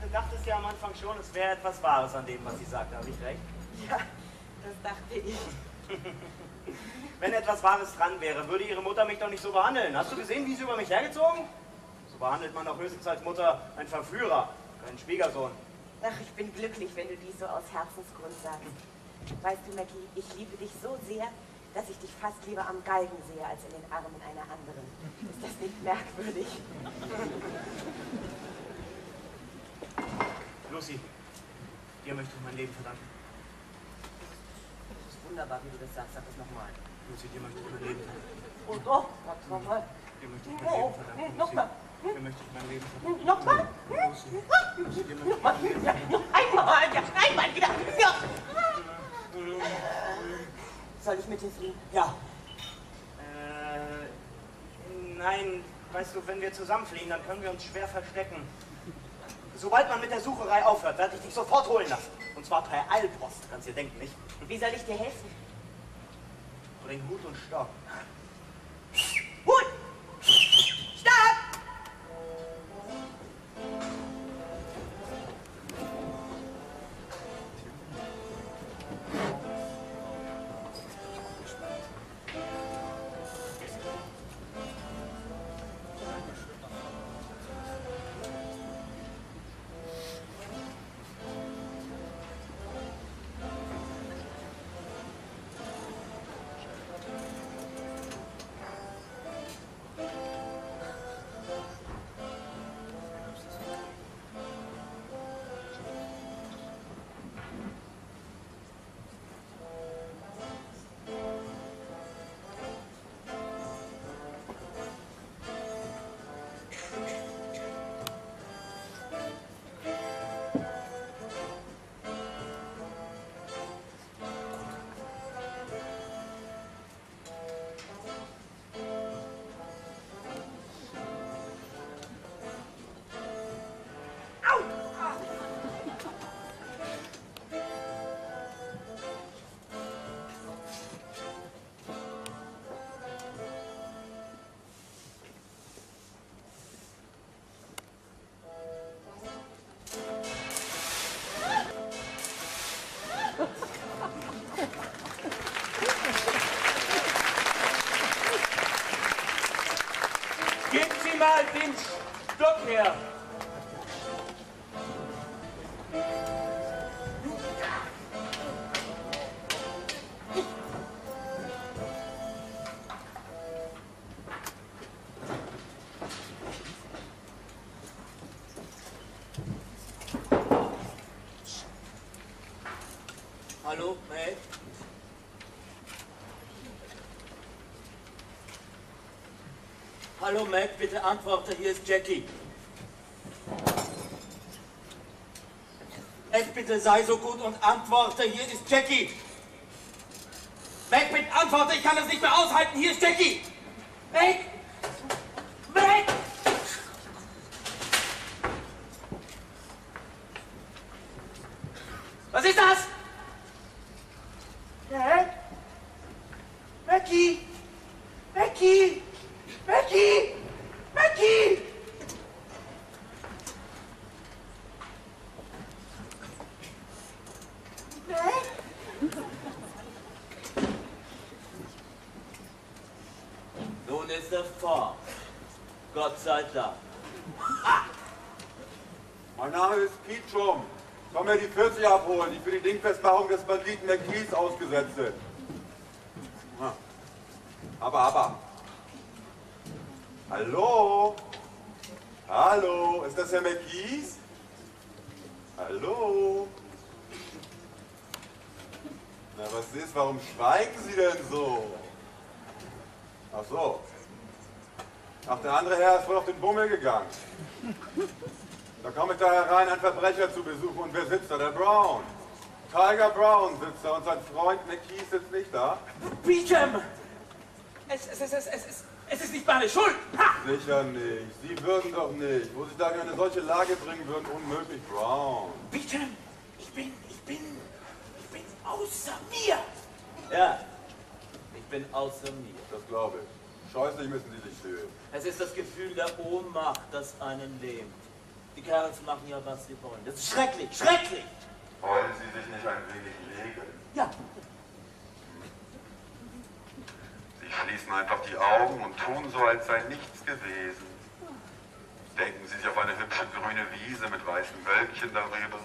Du dachtest ja am Anfang schon, es wäre etwas Wahres an dem, was sie sagt. Habe ich recht? Ja, das dachte ich. Wenn etwas Wahres dran wäre, würde ihre Mutter mich doch nicht so behandeln. Hast du gesehen, wie sie über mich hergezogen? So behandelt man doch höchstens als Mutter einen Verführer, keinen Schwiegersohn. Ach, ich bin glücklich, wenn du dies so aus Herzensgrund sagst. Weißt du, Mackie, ich liebe dich so sehr, dass ich dich fast lieber am Galgen sehe, als in den Armen einer anderen. Ist das nicht merkwürdig? Lucy, dir möchte ich mein Leben verdanken. Das ist wunderbar, wie du das sagst. Sag das nochmal. Lucy, dir möchte ich mein Leben verdanken. Oh doch, sag's nochmal. Dir möchte ich mein Leben verdanken. Nochmal. Dir möchte ich mein Leben verdanken. Nochmal. Nochmal. Noch einmal. Ja, einmal wieder. Ja. Soll ich mit dir fliegen? Ja. Nein, weißt du, wenn wir zusammen fliegen, dann können wir uns schwer verstecken. Sobald man mit der Sucherei aufhört, werde ich dich sofort holen lassen. Und zwar per Eilpost, kannst du dir denken, nicht? Wie soll ich dir helfen? Bring Hut und Stock. Hut! Stopp! Mal den Stock her. Hallo, Mac. Hallo Mac, bitte antworte, hier ist Jackie. Mac, bitte sei so gut und antworte, hier ist Jackie. Mac, bitte antworte, ich kann es nicht mehr aushalten, hier ist Jackie. Mac! Mac! Ja, Gott sei Dank. Ha! Mein Name ist Peachum. Komm mir die 40 abholen, die für die Dingfestmachung des Banditen der Kies ausgesetzt sind. Aber. Hallo? Hallo? Ist das Herr McKees? Hallo? Na, was ist? Warum schweigen Sie denn so? Ach so. Ach, der andere Herr ist wohl auf den Bummel gegangen. Da komme ich da herein, einen Verbrecher zu besuchen. Und wer sitzt da? Der Brown. Tiger Brown sitzt da und sein Freund McKee sitzt nicht da. Peachum! Es ist nicht meine Schuld! Ha! Sicher nicht. Sie würden doch nicht. Wo Sie da in eine solche Lage bringen würden, unmöglich, Brown. Peachum, ich bin außer mir! Ja, ich bin außer mir. Das glaube ich. Scheußlich müssen Sie sich fühlen. Es ist das Gefühl der Ohnmacht, das einen lähmt. Die Kerls machen ja, was sie wollen. Das ist schrecklich, schrecklich! Wollen Sie sich nicht ein wenig legen? Ja. Sie schließen einfach die Augen und tun so, als sei nichts gewesen. Denken Sie sich auf eine hübsche grüne Wiese mit weißen Wölkchen darüber.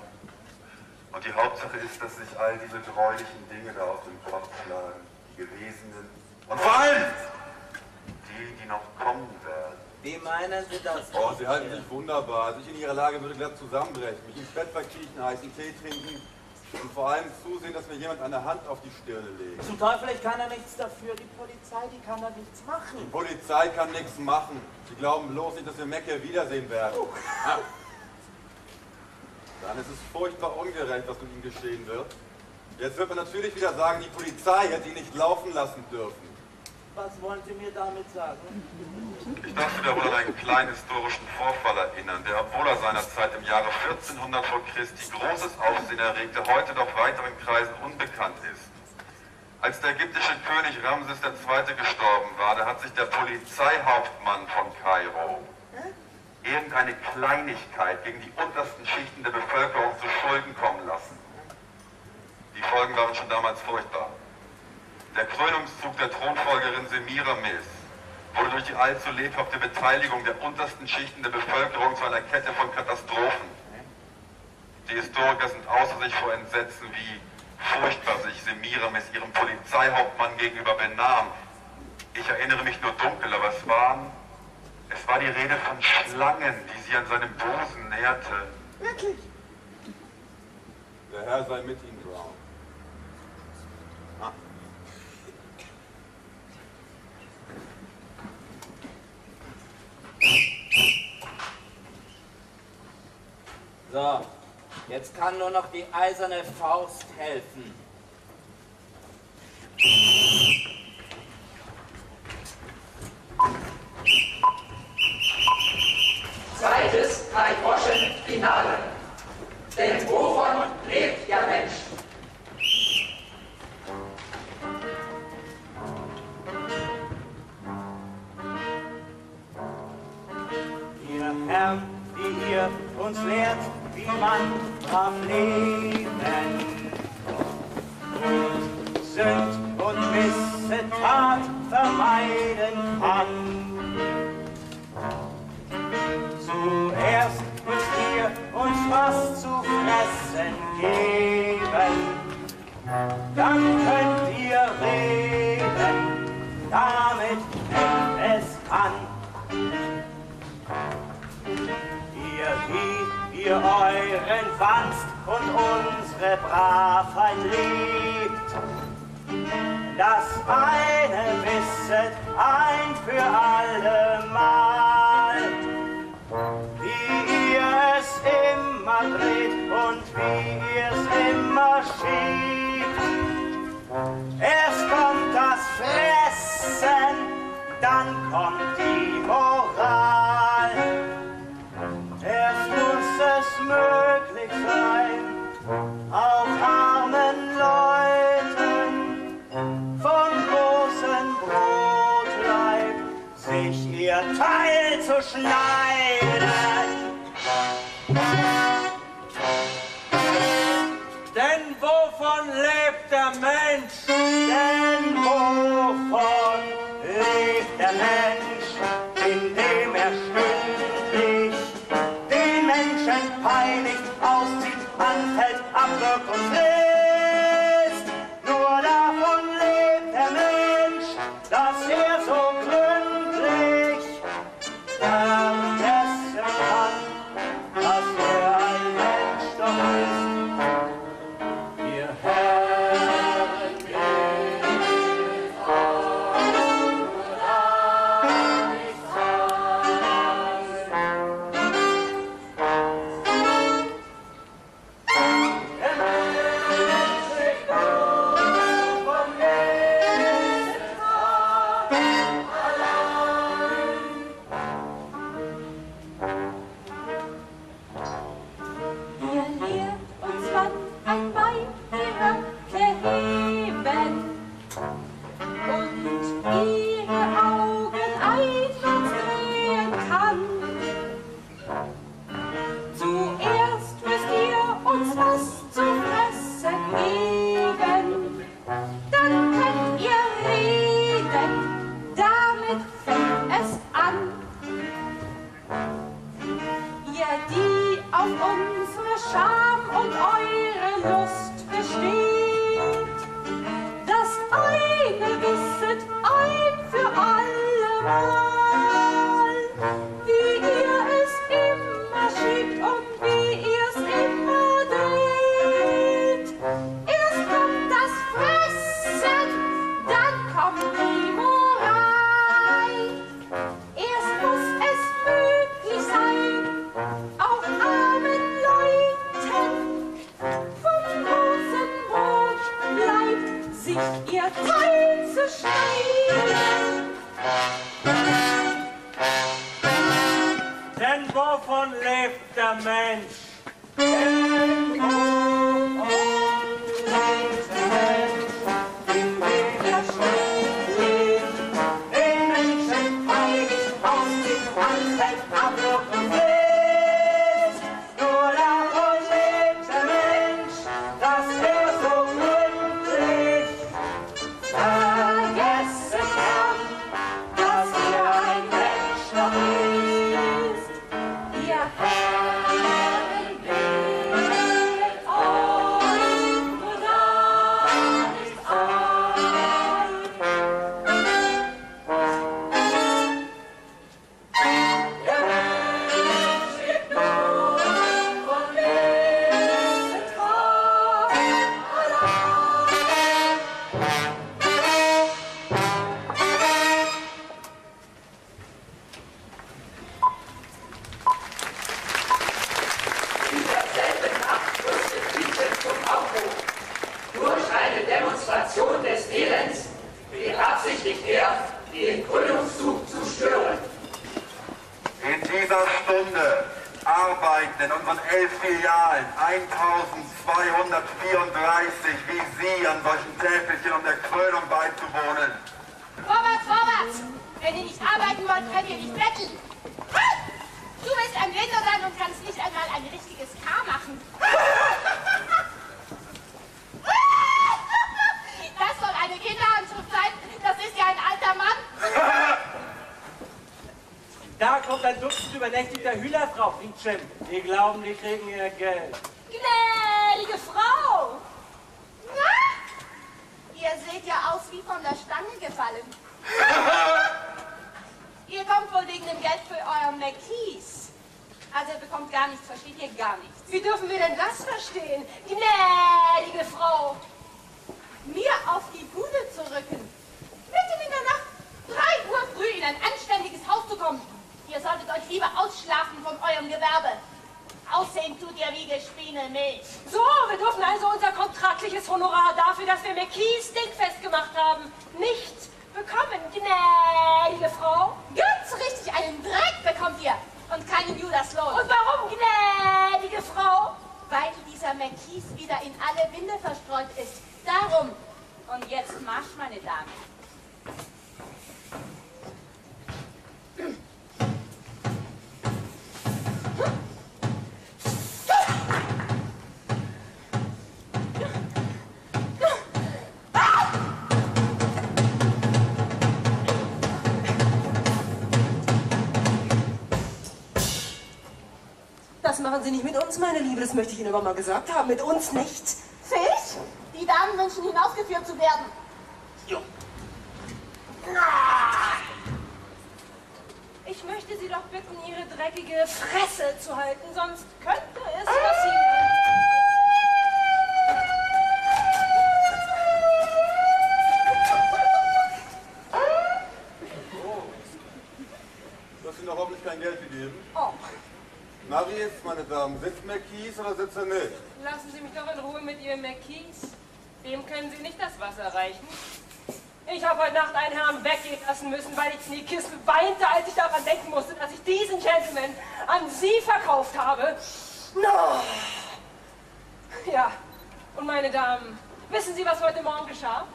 Und die Hauptsache ist, dass sich all diese gräulichen Dinge da aus dem Kopf schlagen. Die Gewesenen. Und vor allem die noch kommen werden. Wie meinen Sie das? Oh, Sie halten sich wunderbar. Sich in Ihrer Lage würde glatt zusammenbrechen. Mich ins Bett verkriechen, heißen Tee trinken und vor allem zusehen, dass mir jemand eine Hand auf die Stirne legt. Zum Teufel, ich kann ja nichts dafür. Die Polizei, die kann da nichts machen. Die Polizei kann nichts machen. Sie glauben bloß nicht, dass wir Mackie wiedersehen werden. Ja. Dann ist es furchtbar ungerecht, was mit ihm geschehen wird. Jetzt wird man natürlich wieder sagen, die Polizei hätte ihn nicht laufen lassen dürfen. Was wollen Sie mir damit sagen? Ich darf Sie darüber an einen kleinen historischen Vorfall erinnern, der, obwohl er seinerzeit im Jahre 1400 vor Christi großes Aufsehen erregte, heute noch weiteren Kreisen unbekannt ist. Als der ägyptische König Ramses II. Gestorben war, da hat sich der Polizeihauptmann von Kairo irgendeine Kleinigkeit gegen die untersten Schichten der Bevölkerung zu Schulden kommen lassen. Die Folgen waren schon damals furchtbar. Der Krönungszug der Thronfolgerin Semiramis wurde durch die allzu lebhafte Beteiligung der untersten Schichten der Bevölkerung zu einer Kette von Katastrophen. Die Historiker sind außer sich vor Entsetzen, wie furchtbar sich Semiramis ihrem Polizeihauptmann gegenüber benahm. Ich erinnere mich nur dunkel, aber es war die Rede von Schlangen, die sie an seinem Busen nährte. Wirklich? Der Herr sei mit Ihnen, Brown. So, jetzt kann nur noch die eiserne Faust helfen. Zweites Drei-Groschen-Finale. Denn wovon lebt der Mensch? Ihr Herren, die ihr uns lehrt, wie man am Leben gut sind und Missetat vermeiden kann. Zuerst müsst ihr uns was zu fressen geben, dann könnt ihr reden, damit fängt es an. Ihr euren Wanst und unsere Bravheit liebt. Das eine wisset ein für allemal, wie ihr es immer dreht und wie ihr es immer schiebt. Erst kommt das Fressen, dann kommt die Moral. Erst muss es möglich sein, auch armen Leuten vom großen Brotleib sich ihr Teil zu schneiden. Denn wovon lebt der Mensch? Denn wovon lebt der Mensch? Scham und eure Lust besteht. Das eine wisset ein für allemal, wie ihr es immer schiebt und wie ihr's immer dreht. Erst kommt das Fressen, dann kommt die Moral. Erst muss es möglich sein, auch armen Leuten vom großen Brot bleibt sich ihr Teil zu schneiden. Denn wovon lebt der Mensch? Die glauben, die kriegen ihr Geld. Gnädige Frau! Na? Ihr seht ja aus wie von der Stange gefallen. Ihr kommt wohl wegen dem Geld für euren Mackies. Also ihr bekommt gar nichts, versteht ihr gar nichts. Wie dürfen wir denn das verstehen? Gnädige Frau! Mir auf die Bude zu rücken. Mitten in der Nacht, 3 Uhr früh in ein anständiges Haus zu kommen. Ihr solltet euch lieber ausschlafen von eurem Gewerbe. Aussehen tut ihr wie gespielte Milch. So, wir dürfen also unser kontraktliches Honorar dafür, dass wir Mackies dingfest gemacht haben, nicht bekommen, gnädige Frau. Ganz richtig, einen Dreck bekommt ihr und keinen Judaslohn. Und warum, gnädige Frau? Weil dieser Mackies wieder in alle Winde verstreut ist. Darum. Und jetzt marsch, meine Damen. Das machen Sie nicht mit uns, meine Liebe, das möchte ich Ihnen aber mal gesagt haben. Mit uns nicht. Fisch? Die Damen wünschen hinausgeführt zu werden. Jo. Ich möchte Sie doch bitten, Ihre dreckige Fresse zu halten, sonst könnte es passieren. Oh. Du hast Ihnen doch hoffentlich kein Geld gegeben. Oh. Marius, meine Damen, sitzt Mackies oder sitzt er nicht? Lassen Sie mich doch in Ruhe mit Ihrem Mackies. Dem können Sie nicht das Wasser reichen. Ich habe heute Nacht einen Herrn weggehen lassen müssen, weil ich in die Kiste weinte, als ich daran denken musste, dass ich diesen Gentleman an Sie verkauft habe. No. Ja, und meine Damen, wissen Sie, was heute Morgen geschah?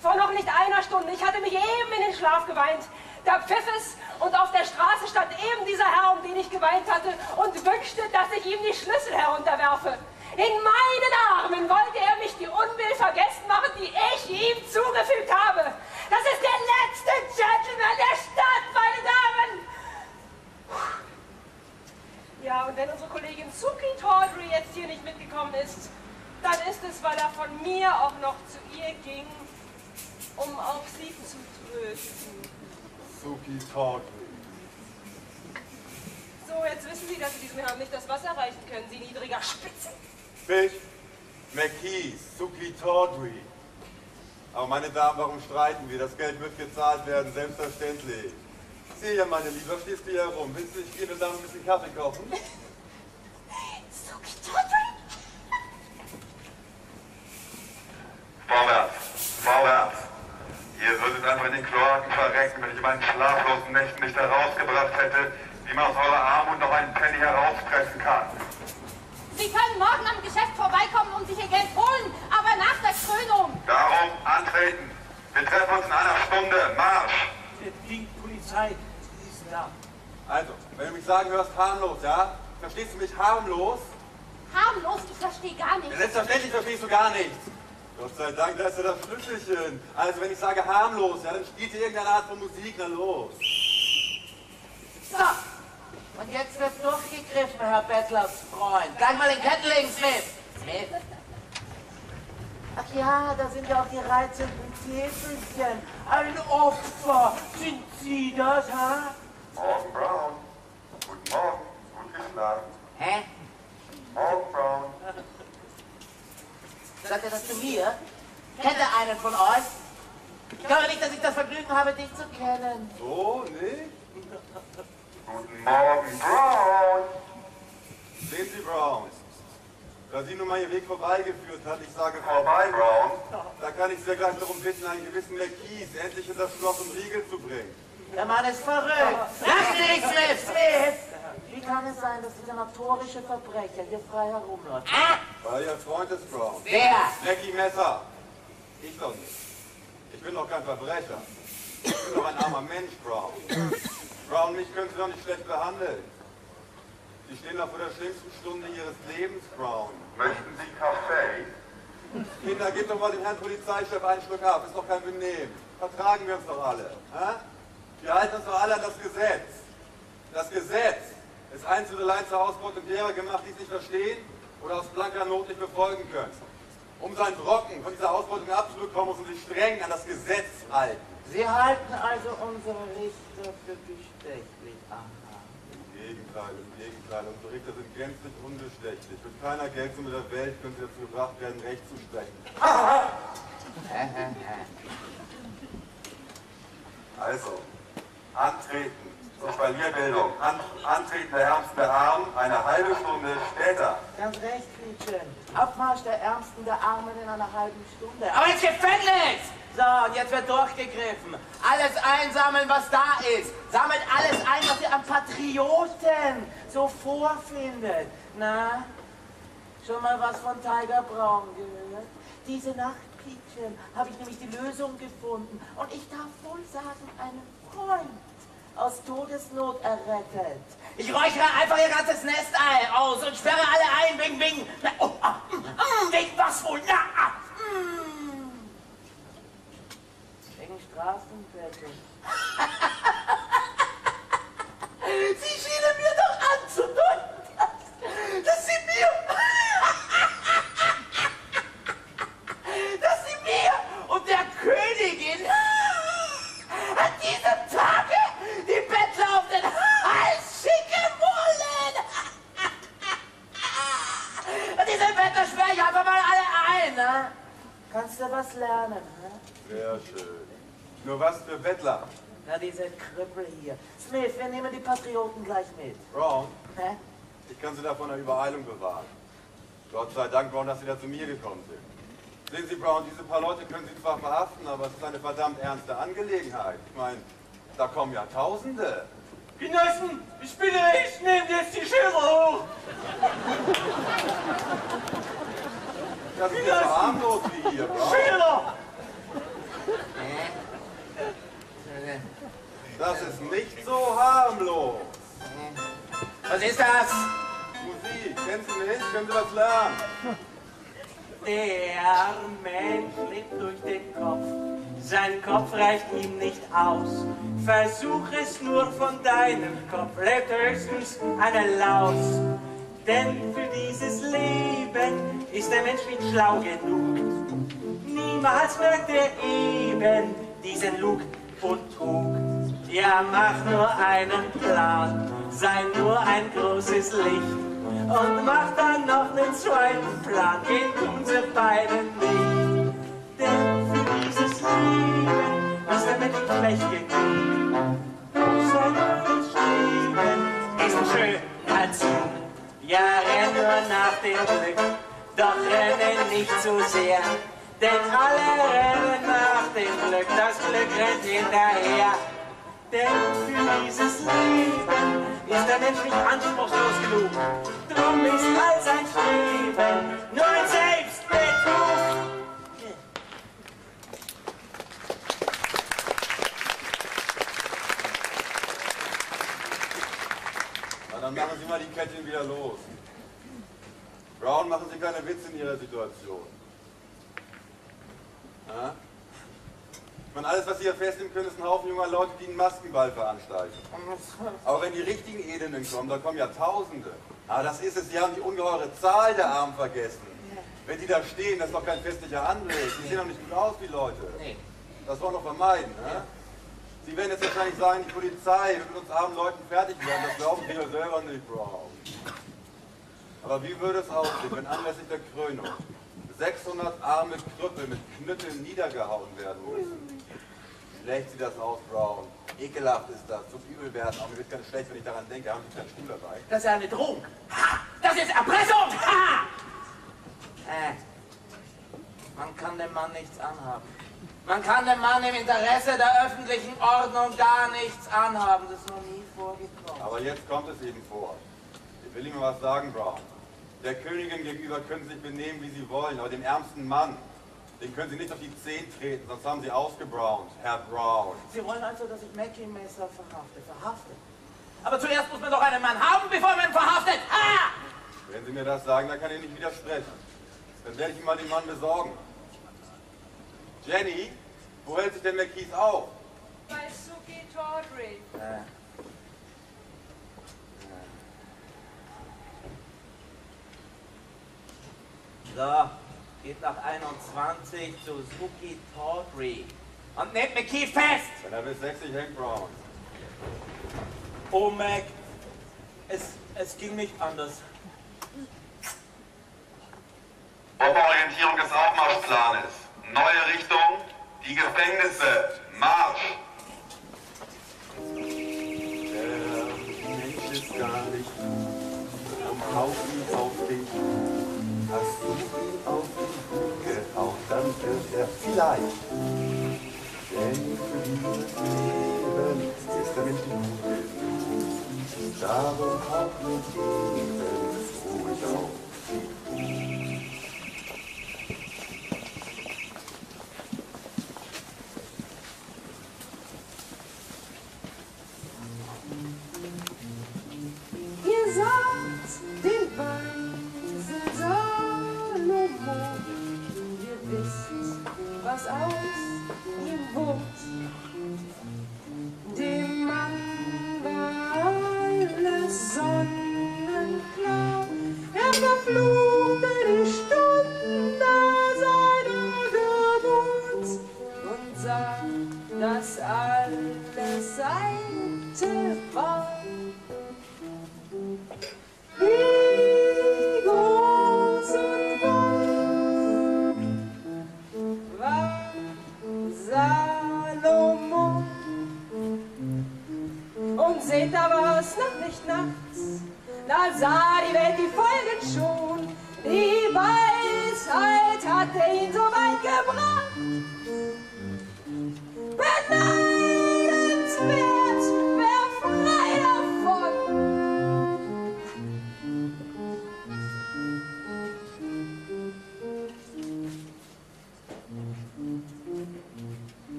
Vor noch nicht einer Stunde, ich hatte mich eben in den Schlaf geweint. Da pfiff es und auf der Straße stand eben dieser Herr, um den ich geweint hatte, und wünschte, dass ich ihm die Schlüssel herunterwerfe. In meinen Armen wollte er mich die Unbill vergessen machen, die ich ihm zugefügt habe. Das ist der letzte Gentleman der Stadt, meine Damen! Ja, und wenn unsere Kollegin Suki Tawdry jetzt hier nicht mitgekommen ist, dann ist es, weil er von mir auch noch zu ihr ging, um auch sie zu trösten. Suki Tawdry. So, jetzt wissen Sie, dass Sie diesem Herrn nicht das Wasser reichen können, Sie niedriger Spitze. Fisch, Mackie, Suki Tawdry. Aber meine Damen, warum streiten wir? Das Geld wird gezahlt werden, selbstverständlich. Sehe ja, meine Liebe, stehst du hier herum. Willst du nicht gehen und dann ein bisschen Kaffee kaufen? Suki Tawdry! Vorwärts! Vorwärts! Ihr würdet einfach in den Kloaken verrecken, wenn ich meinen schlaflosen Nächten nicht herausgebracht hätte, wie man aus eurer Armut noch einen Penny herauspressen kann. Sie können morgen am Geschäft vorbeikommen und sich ihr Geld holen, aber nach der Krönung. Darum antreten. Wir treffen uns in einer Stunde. Marsch! Jetzt ging die Polizei. Sie ist da. Also, wenn du mich sagen hörst, harmlos, ja? Verstehst du mich harmlos? Harmlos? Ich verstehe gar nichts. Ja, selbstverständlich verstehst du gar nichts. Gott sei Dank, da ist ja das Schlüsselchen. Also, wenn ich sage harmlos, ja, dann spielt hier irgendeine Art von Musik, dann los. So. Und jetzt wird durchgegriffen, Herr Bettlers Freund. Gleich mal den Kettel links mit. Ach ja, da sind ja auch die reizenden Täfelchen. Ein Opfer. Sind Sie das, ha? Morgen, Brown. Guten Morgen. Gut geschlafen. Hä? Morgen, Brown. Sagt er das zu mir? Kennt er einen von euch? Ich glaube nicht, dass ich das Vergnügen habe, dich zu kennen. So, nee? Guten Morgen, Brown! Sehen Sie, Brown, da Sie nun mal Ihr Weg vorbeigeführt hat, ich sage vorbei, Brown, da kann ich sehr gleich darum bitten, einen gewissen Mackie endlich in das Schloss und Riegel zu bringen. Der Mann ist verrückt! Lass dich, Smith! Wie kann es sein, dass dieser notorische Verbrecher hier frei herumläuft? Weil Ihr Freund ist, Brown. Wer? Mackie Messer. Ich doch nicht. Ich bin doch kein Verbrecher. Ich bin doch ein armer Mensch, Brown. Brown, mich können Sie doch nicht schlecht behandeln. Sie stehen doch vor der schlimmsten Stunde Ihres Lebens, Brown. Möchten Sie Kaffee? Kinder, gebt doch mal dem Herrn Polizeichef einen Schluck ab. Ist doch kein Benehmen. Vertragen wir uns doch alle. Hä? Wir halten uns doch alle an das Gesetz. Das Gesetz ist einzelne allein zur Hausbrot und derer gemacht, die es nicht verstehen oder aus blanker Not nicht befolgen können. Um seinen Brocken von dieser Ausbeutung abzubekommen, muss man sich streng an das Gesetz halten. Sie halten also unsere Richter für bestechlich, aha. Im Gegenteil, unsere Richter sind gänzlich unbestechlich. Mit keiner Geltung der Welt können sie dazu gebracht werden, Recht zu sprechen. Aha! Also, antreten zur Spalierbildung. Antreten der Ärmsten der Armen, eine halbe Stunde später. Ganz recht, Peachum. Abmarsch der Ärmsten der Armen in einer halben Stunde. Aber ins Gefängnis! So, und jetzt wird durchgegriffen. Alles einsammeln, was da ist. Sammelt alles ein, was ihr an Patrioten so vorfindet. Na, schon mal was von Tiger Brown gehört? Diese Nacht, Peachum, habe ich nämlich die Lösung gefunden. Und ich darf wohl sagen, einen Freund aus Todesnot errettet. Ich räuchere einfach ihr ganzes Nestei aus und sperre alle ein, wegen, na, oh, ah, wegen was wohl, na, ah, Straßenviertel. Sie schienen mir doch anzudeuten, dass sie mir und der Königin an diesem Tage die Bettler auf den Hals schicken wollen. Und diese Bettler sperre ich einfach mal alle ein. Ne? Kannst du was lernen? Ne? Sehr schön. Nur was für Bettler? Na, diese Krüppel hier. Smith, wir nehmen die Patrioten gleich mit. Brown? Hä? Ich kann Sie da von der Übereilung bewahren. Gott sei Dank, Brown, dass Sie da zu mir gekommen sind. Sehen Sie, Brown, diese paar Leute können Sie zwar verhaften, aber es ist eine verdammt ernste Angelegenheit. Ich meine, da kommen ja Tausende. Genossen, ich bitte, ich nehme jetzt die Schere hoch. Das ist ja so harmlos wie hier, Brown. Schere! Das ist nicht so harmlos. Was ist das? Musik. Kennen Sie nicht? Können Sie was lernen? Der Mensch lebt durch den Kopf. Sein Kopf reicht ihm nicht aus. Versuch es nur von deinem Kopf. Lebt höchstens eine Laus. Denn für dieses Leben ist der Mensch nicht schlau genug. Niemals merkt er eben diesen Lug und Trug. Ja, mach nur einen Plan, sei nur ein großes Licht und mach dann noch einen zweiten Plan, den tun sie beiden nicht. Denn für dieses Leben ist der Mensch schlecht genug. Sein gutes Leben ist ein schöner Zug. Ja, renne nach dem Glück, doch renne nicht zu sehr, denn alle rennen nach dem Glück, das Glück rennt hinterher. Denn für dieses Leben ist der Mensch nicht anspruchslos genug, drum ist all sein Streben nur ein Selbstbetrug. Dann machen Sie mal die Ketten wieder los. Brown, machen Sie keine Witze in Ihrer Situation. Ja? Ich meine, alles, was Sie hier festnehmen können, ist ein Haufen junger Leute, die einen Maskenball veranstalten. Aber wenn die richtigen Edlen kommen, da kommen ja Tausende. Aber das ist es, Sie haben die ungeheure Zahl der Armen vergessen. Wenn die da stehen, das ist doch kein festlicher Anblick. Die sehen doch nicht gut aus, die Leute. Das wollen wir doch vermeiden. Ja? Sie werden jetzt wahrscheinlich sagen, die Polizei wird mit uns armen Leuten fertig werden. Das glauben wir selber nicht, Brown. Aber wie würde es aussehen, wenn anlässlich der Krönung 600 arme Krüppel mit Knütteln niedergehauen werden müssen? Schlecht sieht das aus, Brown. Ekelhaft ist das. Tut übel werden. Aber mir wird ganz schlecht, wenn ich daran denke. Haben Sie keinen Stuhl dabei? Das ist eine Drohung. Ha! Das ist Erpressung! Ha! Man kann dem Mann nichts anhaben. Man kann dem Mann im Interesse der öffentlichen Ordnung gar nichts anhaben. Das ist noch nie vorgekommen. Aber jetzt kommt es eben vor. Ich will Ihnen mal was sagen, Brown. Der Königin gegenüber können Sie sich benehmen, wie Sie wollen, aber dem ärmsten Mann, den können Sie nicht auf die Zehen treten, sonst haben Sie ausgebraunt, Herr Brown. Sie wollen also, dass ich Mackie Messer verhafte. Aber zuerst muss man doch einen Mann haben, bevor man ihn verhaftet. Ah! Wenn Sie mir das sagen, dann kann ich nicht widersprechen. Dann werde ich Ihnen mal den Mann besorgen. Jenny, wo hält sich denn Mackies auf? Bei Suki Tawdry. So, geht nach 21 zu Suki Tawdry und nehmt Mackie fest! Wenn er bis 60 hängt, Brown. Oh, Mac, es ging nicht anders. Orientierung des Aufmarschplanes. Neue Richtung, die Gefängnisse, Marsch! Der Mensch ist gar nicht gut, drum hau ihn auf den Hut. Hast du ihn auf den Hut gehauen, dann wird er vielleicht. Denn für dieses Leben ist der Mensch nicht gut. Darum hau ihn ruhig auf den Hut.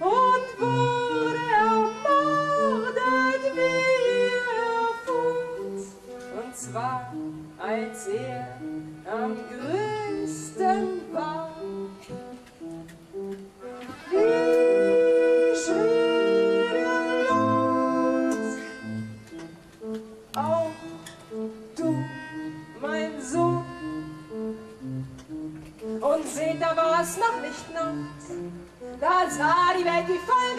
Und wurde ermordet wie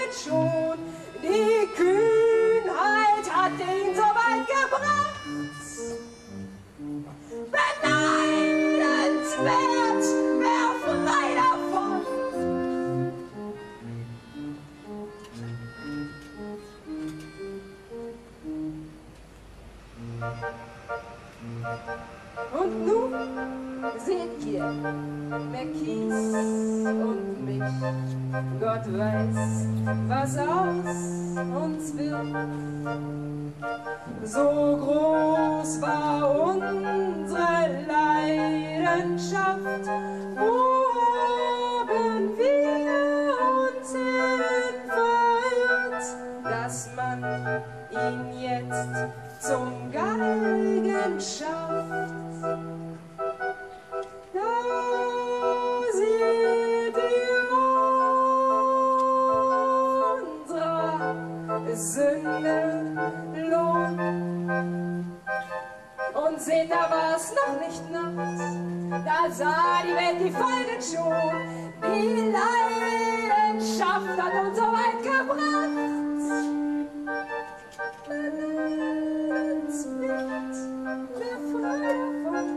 Zeit schon. Die Kühnheit hat ihn so weit gebracht. Beneidenswert, wer frei davon. Und nun seht ihr Mackies und mich. Gott weiß, was aus uns wird. So groß war unsere Leidenschaft. Wo haben wir uns entfaltet, dass man ihn jetzt zum Galgen schafft? Sündenlohn. Und seht, da war's noch nicht Nacht, da sah die Welt die Folgen schon. Die Leidenschaft hat uns so weit gebracht. Beneidenswert, wer frei davon.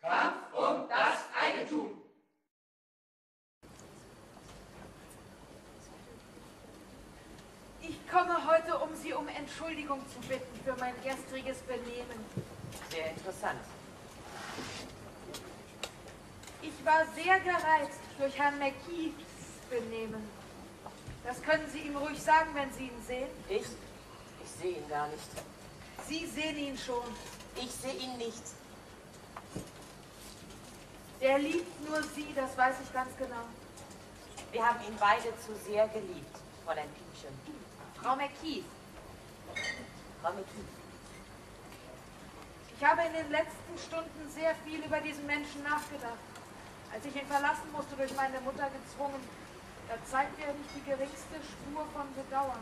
Kampf um das Eigentum. Ich komme heute, um Sie um Entschuldigung zu bitten für mein gestriges Benehmen. Sehr interessant. Ich war sehr gereizt durch Herrn Mackies Benehmen. Das können Sie ihm ruhig sagen, wenn Sie ihn sehen. Ich? Ich sehe ihn gar nicht. Sie sehen ihn schon. Ich sehe ihn nicht. Er liebt nur Sie, das weiß ich ganz genau. Wir haben ihn beide zu sehr geliebt, Fräulein Peachum. Frau Mackie. Frau Mackie. Ich habe in den letzten Stunden sehr viel über diesen Menschen nachgedacht. Als ich ihn verlassen musste, durch meine Mutter gezwungen, da zeigt er nicht die geringste Spur von Bedauern.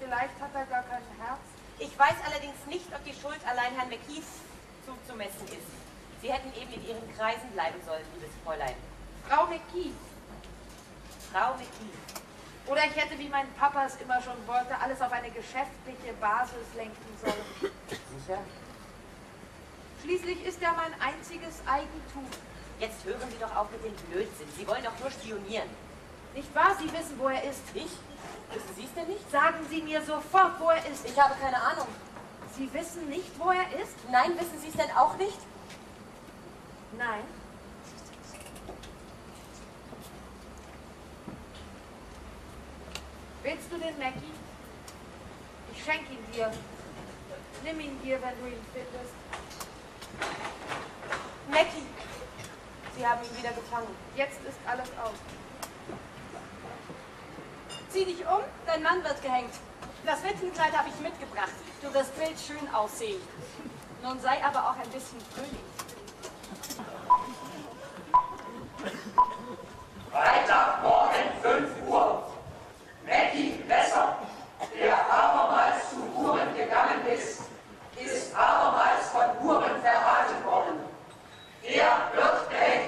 Vielleicht hat er gar kein Herz. Ich weiß allerdings nicht, ob die Schuld allein Herrn Mackies zuzumessen ist. Sie hätten eben in Ihren Kreisen bleiben sollen, liebes Fräulein. Frau Mackie. Frau Mackie. Oder ich hätte, wie mein Papa es immer schon wollte, alles auf eine geschäftliche Basis lenken sollen. Sicher? Schließlich ist er mein einziges Eigentum. Jetzt hören Sie doch auf mit dem Blödsinn. Sie wollen doch nur spionieren. Nicht wahr? Sie wissen, wo er ist. Ich? Wissen Sie es denn nicht? Sagen Sie mir sofort, wo er ist. Ich habe keine Ahnung. Sie wissen nicht, wo er ist? Nein, wissen Sie es denn auch nicht? Nein. Willst du den Mackie? Ich schenke ihn dir. Nimm ihn dir, wenn du ihn findest. Mackie! Sie haben ihn wieder gefangen. Jetzt ist alles aus. Zieh dich um, dein Mann wird gehängt. Das Witwenkleid habe ich mitgebracht. Du wirst bildschön aussehen. Nun sei aber auch ein bisschen fröhlich. Freitagmorgen 5 Uhr. Mackie Messer, der abermals zu Huren gegangen ist, ist abermals von Huren verraten worden. Er wird gehängt.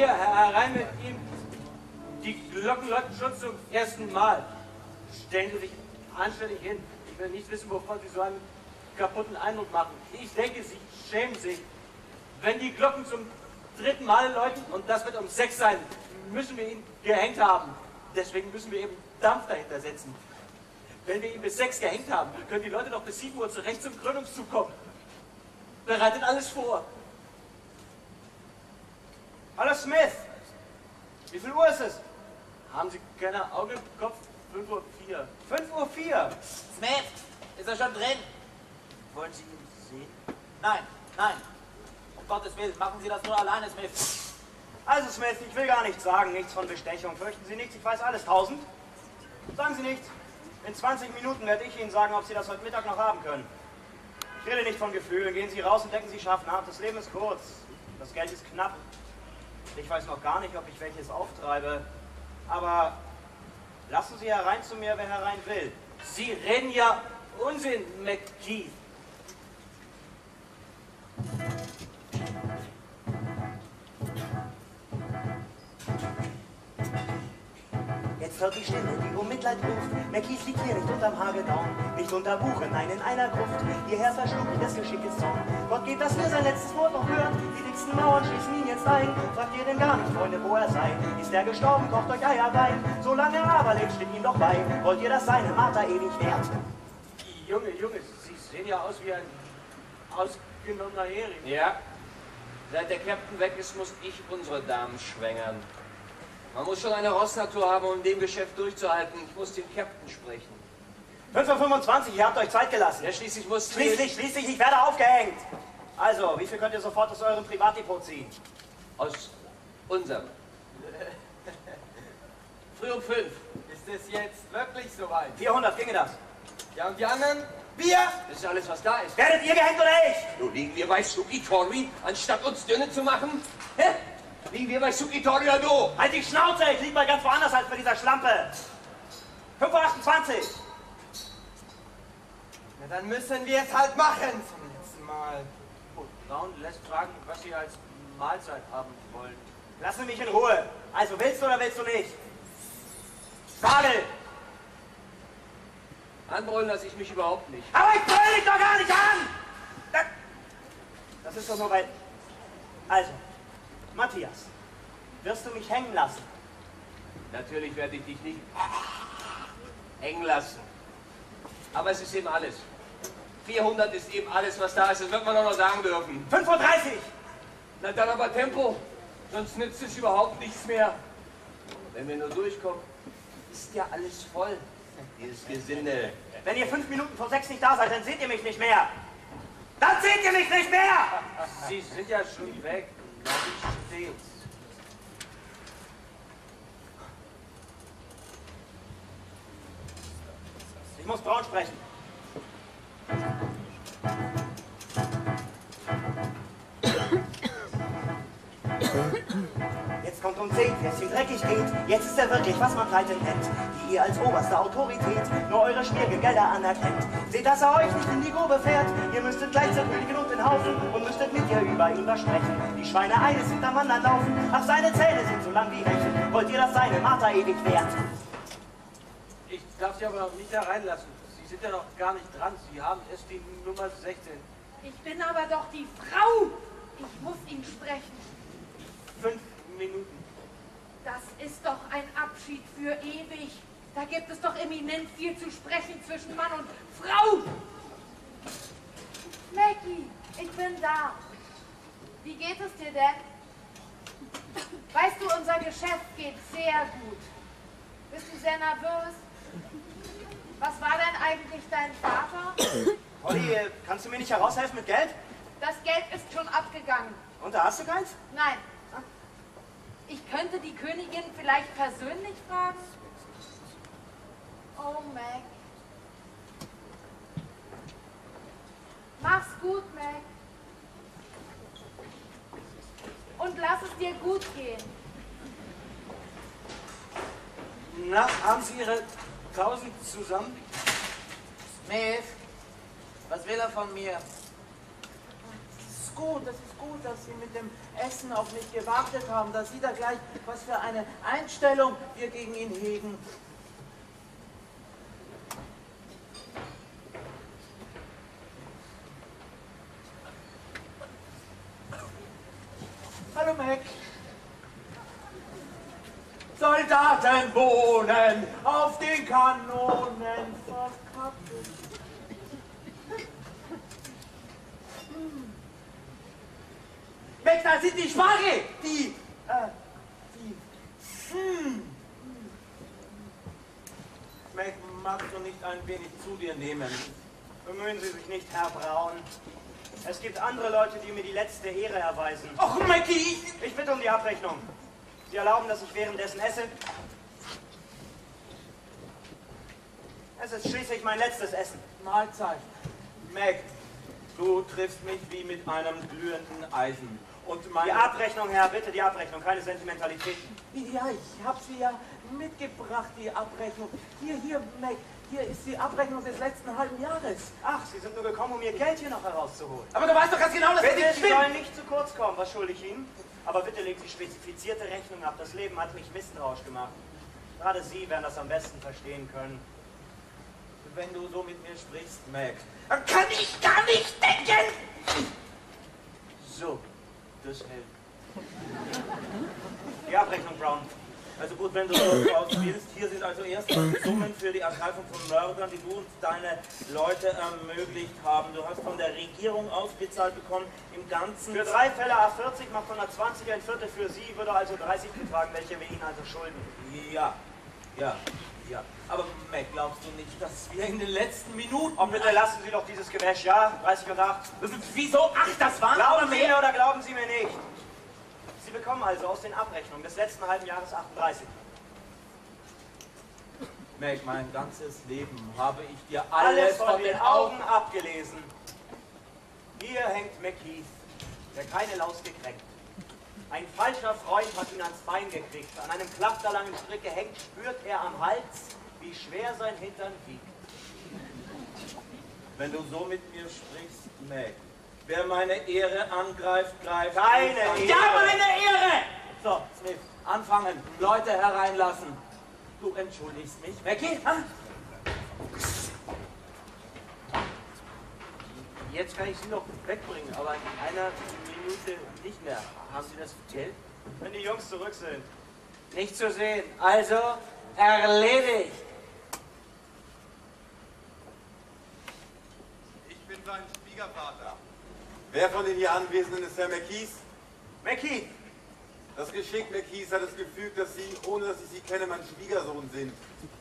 Herein mit ihm. Die Glocken läuten schon zum ersten Mal. Stellen Sie sich anständig hin. Ich will nicht wissen, wovon Sie so einen kaputten Eindruck machen. Ich denke, Sie schämen sich. Wenn die Glocken zum dritten Mal läuten, und das wird um 6 sein, müssen wir ihn gehängt haben. Deswegen müssen wir eben Dampf dahinter setzen. Wenn wir ihn bis 6 gehängt haben, können die Leute noch bis 7 Uhr zurecht zum Krönungszug kommen. Bereitet alles vor. Hallo Smith! Wie viel Uhr ist es? Haben Sie keine Augen im Kopf? 5:04 Uhr. 5:04 Uhr! Smith! Ist er schon drin? Wollen Sie ihn sehen? Nein, nein. Um Gottes Willen, machen Sie das nur alleine, Smith. Also Smith, ich will gar nichts sagen, nichts von Bestechung. Fürchten Sie nichts, ich weiß alles, 1000. Sagen Sie nichts. In 20 Minuten werde ich Ihnen sagen, ob Sie das heute Mittag noch haben können. Ich rede nicht von Gefühlen. Gehen Sie raus und decken Sie scharf nach. Das Leben ist kurz. Das Geld ist knapp. Ich weiß noch gar nicht, ob ich welches auftreibe. Aber lassen Sie herein zu mir, wer herein will. Sie reden ja Unsinn, Mackie. Jetzt hört die Stimme, die um Mitleid ruft. Mackies liegt hier nicht unterm Hagelbaum, nicht unter Buche, nein, in einer Gruft. Ihr Herz erschlug mich des Geschickes Zorn. Gott gibt, dass wir sein letztes Wort noch hören. Die dicksten Mauern schließen ihn jetzt ein. Fragt ihr denn gar nicht, Freunde, wo er sei? Ist er gestorben, kocht euch Eierwein. Solange er aber lebt, steht ihm doch bei. Wollt ihr, dass seine Marter ewig währt? Junge, Junge, Sie sehen ja aus wie ein ausgenommener Hering. Ja. Seit der Captain weg ist, muss ich unsere Damen schwängern. Man muss schon eine Rossnatur haben, um dem Geschäft durchzuhalten. Ich muss den Captain sprechen. 5:25 Uhr, ihr habt euch Zeit gelassen. Ja, schließlich muss... Schließlich, ich werde aufgehängt. Also, wie viel könnt ihr sofort aus eurem Privatdepot ziehen? Aus unserem. Früh um 5. Ist es jetzt wirklich soweit? 400, ginge das? Ja, und die anderen? Wir? Das ist alles, was da ist. Werdet ihr gehängt oder ich? Nun liegen wir bei Suki Tawdry, anstatt uns dünne zu machen. Hä? Liegen wir bei Suki Tawdry oder du? Halt die Schnauze, ich lieg mal ganz woanders als bei dieser Schlampe. 5:28 Uhr. Na, dann müssen wir es halt machen zum letzten Mal. Oh, Brown lässt fragen, was Sie als Mahlzeit haben wollen. Lassen Sie mich in Ruhe. Also, willst du oder willst du nicht? Sagel! Anbrüllen lasse ich mich überhaupt nicht. Aber ich brüll dich doch gar nicht an! Das ist doch nur weit. Also. Matthias, wirst du mich hängen lassen? Natürlich werde ich dich nicht hängen lassen. Aber es ist eben alles. 400 ist eben alles, was da ist. Das wird man doch noch sagen dürfen. 5:30 Uhr! Na dann aber Tempo. Sonst nützt es überhaupt nichts mehr. Wenn wir nur durchkommen, ist ja alles voll. Dieses Gesinde. Wenn ihr 5 Minuten vor 6 nicht da seid, dann seht ihr mich nicht mehr. Dann seht ihr mich nicht mehr! Sie sind ja schon weg. Ich muss Braun sprechen. Jetzt kommt um 10, wer es ihm dreckig geht. Jetzt ist er wirklich, was man Pleiten nennt, die ihr als oberste Autorität nur eure Schmiergelgelder anerkennt. Seht, dass er euch nicht in die Grube fährt. Ihr müsstet gleich zerkündigen und den Haufen und müsstet mit ihr über ihn versprechen. Die Schweine eines hintereinander laufen, ach, seine Zähne sind so lang wie Rechen. Wollt ihr, dass seine Marter ewig währt? Ich darf Sie aber noch nicht hereinlassen. Sie sind ja noch gar nicht dran. Sie haben erst die Nummer 16. Ich bin aber doch die Frau. Ich muss ihn sprechen. 5 Minuten. Das ist doch ein Abschied für ewig. Da gibt es doch eminent viel zu sprechen zwischen Mann und Frau. Mackie, ich bin da. Wie geht es dir denn? Weißt du, unser Geschäft geht sehr gut. Bist du sehr nervös? Was war denn eigentlich dein Vater? Polly, kannst du mir nicht heraushelfen mit Geld? Das Geld ist schon abgegangen. Und da hast du keins? Nein. Ich könnte die Königin vielleicht persönlich fragen? Oh, Mac. Mach's gut, Mac. Und lass es dir gut gehen. Na, haben Sie Ihre 1000 zusammen? Smith, was will er von mir? Das ist gut, dass Sie mit dem Essen auf mich gewartet haben. Da sieht er gleich, was für eine Einstellung wir gegen ihn hegen. weg. Soldaten wohnen auf den Kanonen verkappen. Weg, da sind die Spargel, Mac, magst du nicht ein wenig zu dir nehmen? Bemühen Sie sich nicht, Herr Braun. Es gibt andere Leute, die mir die letzte Ehre erweisen. Och, Mackie! Ich bitte um die Abrechnung. Sie erlauben, dass ich währenddessen esse? Es ist schließlich mein letztes Essen. Mahlzeit. Mac, du triffst mich wie mit einem glühenden Eisen. Und meine... Die Abrechnung, Herr, bitte die Abrechnung. Keine Sentimentalitäten. Ja, ich habe sie ja mitgebracht, die Abrechnung. Hier, Mac. Hier ist die Abrechnung des letzten halben Jahres. Ach, Sie sind nur gekommen, um Ihr Geld hier noch herauszuholen. Aber du weißt doch ganz genau, dass das nicht stimmt. Sie sollen nicht zu kurz kommen, was schulde ich Ihnen? Aber bitte legen Sie spezifizierte Rechnung ab. Das Leben hat mich misstrauisch gemacht. Gerade Sie werden das am besten verstehen können. Wenn du so mit mir sprichst, Mac, dann kann ich gar nicht denken! So, das hält. Die Abrechnung, Brown. Also gut, wenn du so ausspielst, hier sind also erstens Summen für die Ergreifung von Mördern, die du und deine Leute ermöglicht haben. Du hast von der Regierung ausbezahlt bekommen, im Ganzen... Für 3 Fälle A40 macht von der 20 ein Viertel für sie, würde also 30 betragen, welche wir ihnen also schulden. Ja. Aber Mac, glaubst du nicht, dass wir in den letzten Minuten... Oh, bitte lassen Sie doch dieses Gewäsch, ja? 30 und 8. Wieso? 8, das waren... Glauben Sie mir oder glauben Sie mir nicht? Sie bekommen also aus den Abrechnungen des letzten halben Jahres 38. Mac, mein ganzes Leben habe ich dir alles von den Augen abgelesen. Hier hängt Mackie, der keine Laus gekriegt. Ein falscher Freund hat ihn ans Bein gekriegt. An einem klafterlangen Strick gehängt, spürt er am Hals, wie schwer sein Hintern wiegt. Wenn du so mit mir sprichst, Mac. Wer meine Ehre angreift, greift... Keine Ehre! Ja, meine Ehre! So, Smith, anfangen. Leute hereinlassen. Du entschuldigst mich. Mackie? Ha? Jetzt kann ich sie noch wegbringen, aber in einer Minute nicht mehr. Haben Sie das Geld? Wenn die Jungs zurück sind. Nicht zu sehen. Also, erledigt. Ich bin sein Schwiegervater. Wer von den hier Anwesenden ist Herr Mackies? Mackie! Das Geschick Mackies hat es gefügt, dass Sie, ohne dass ich Sie kenne, mein Schwiegersohn sind.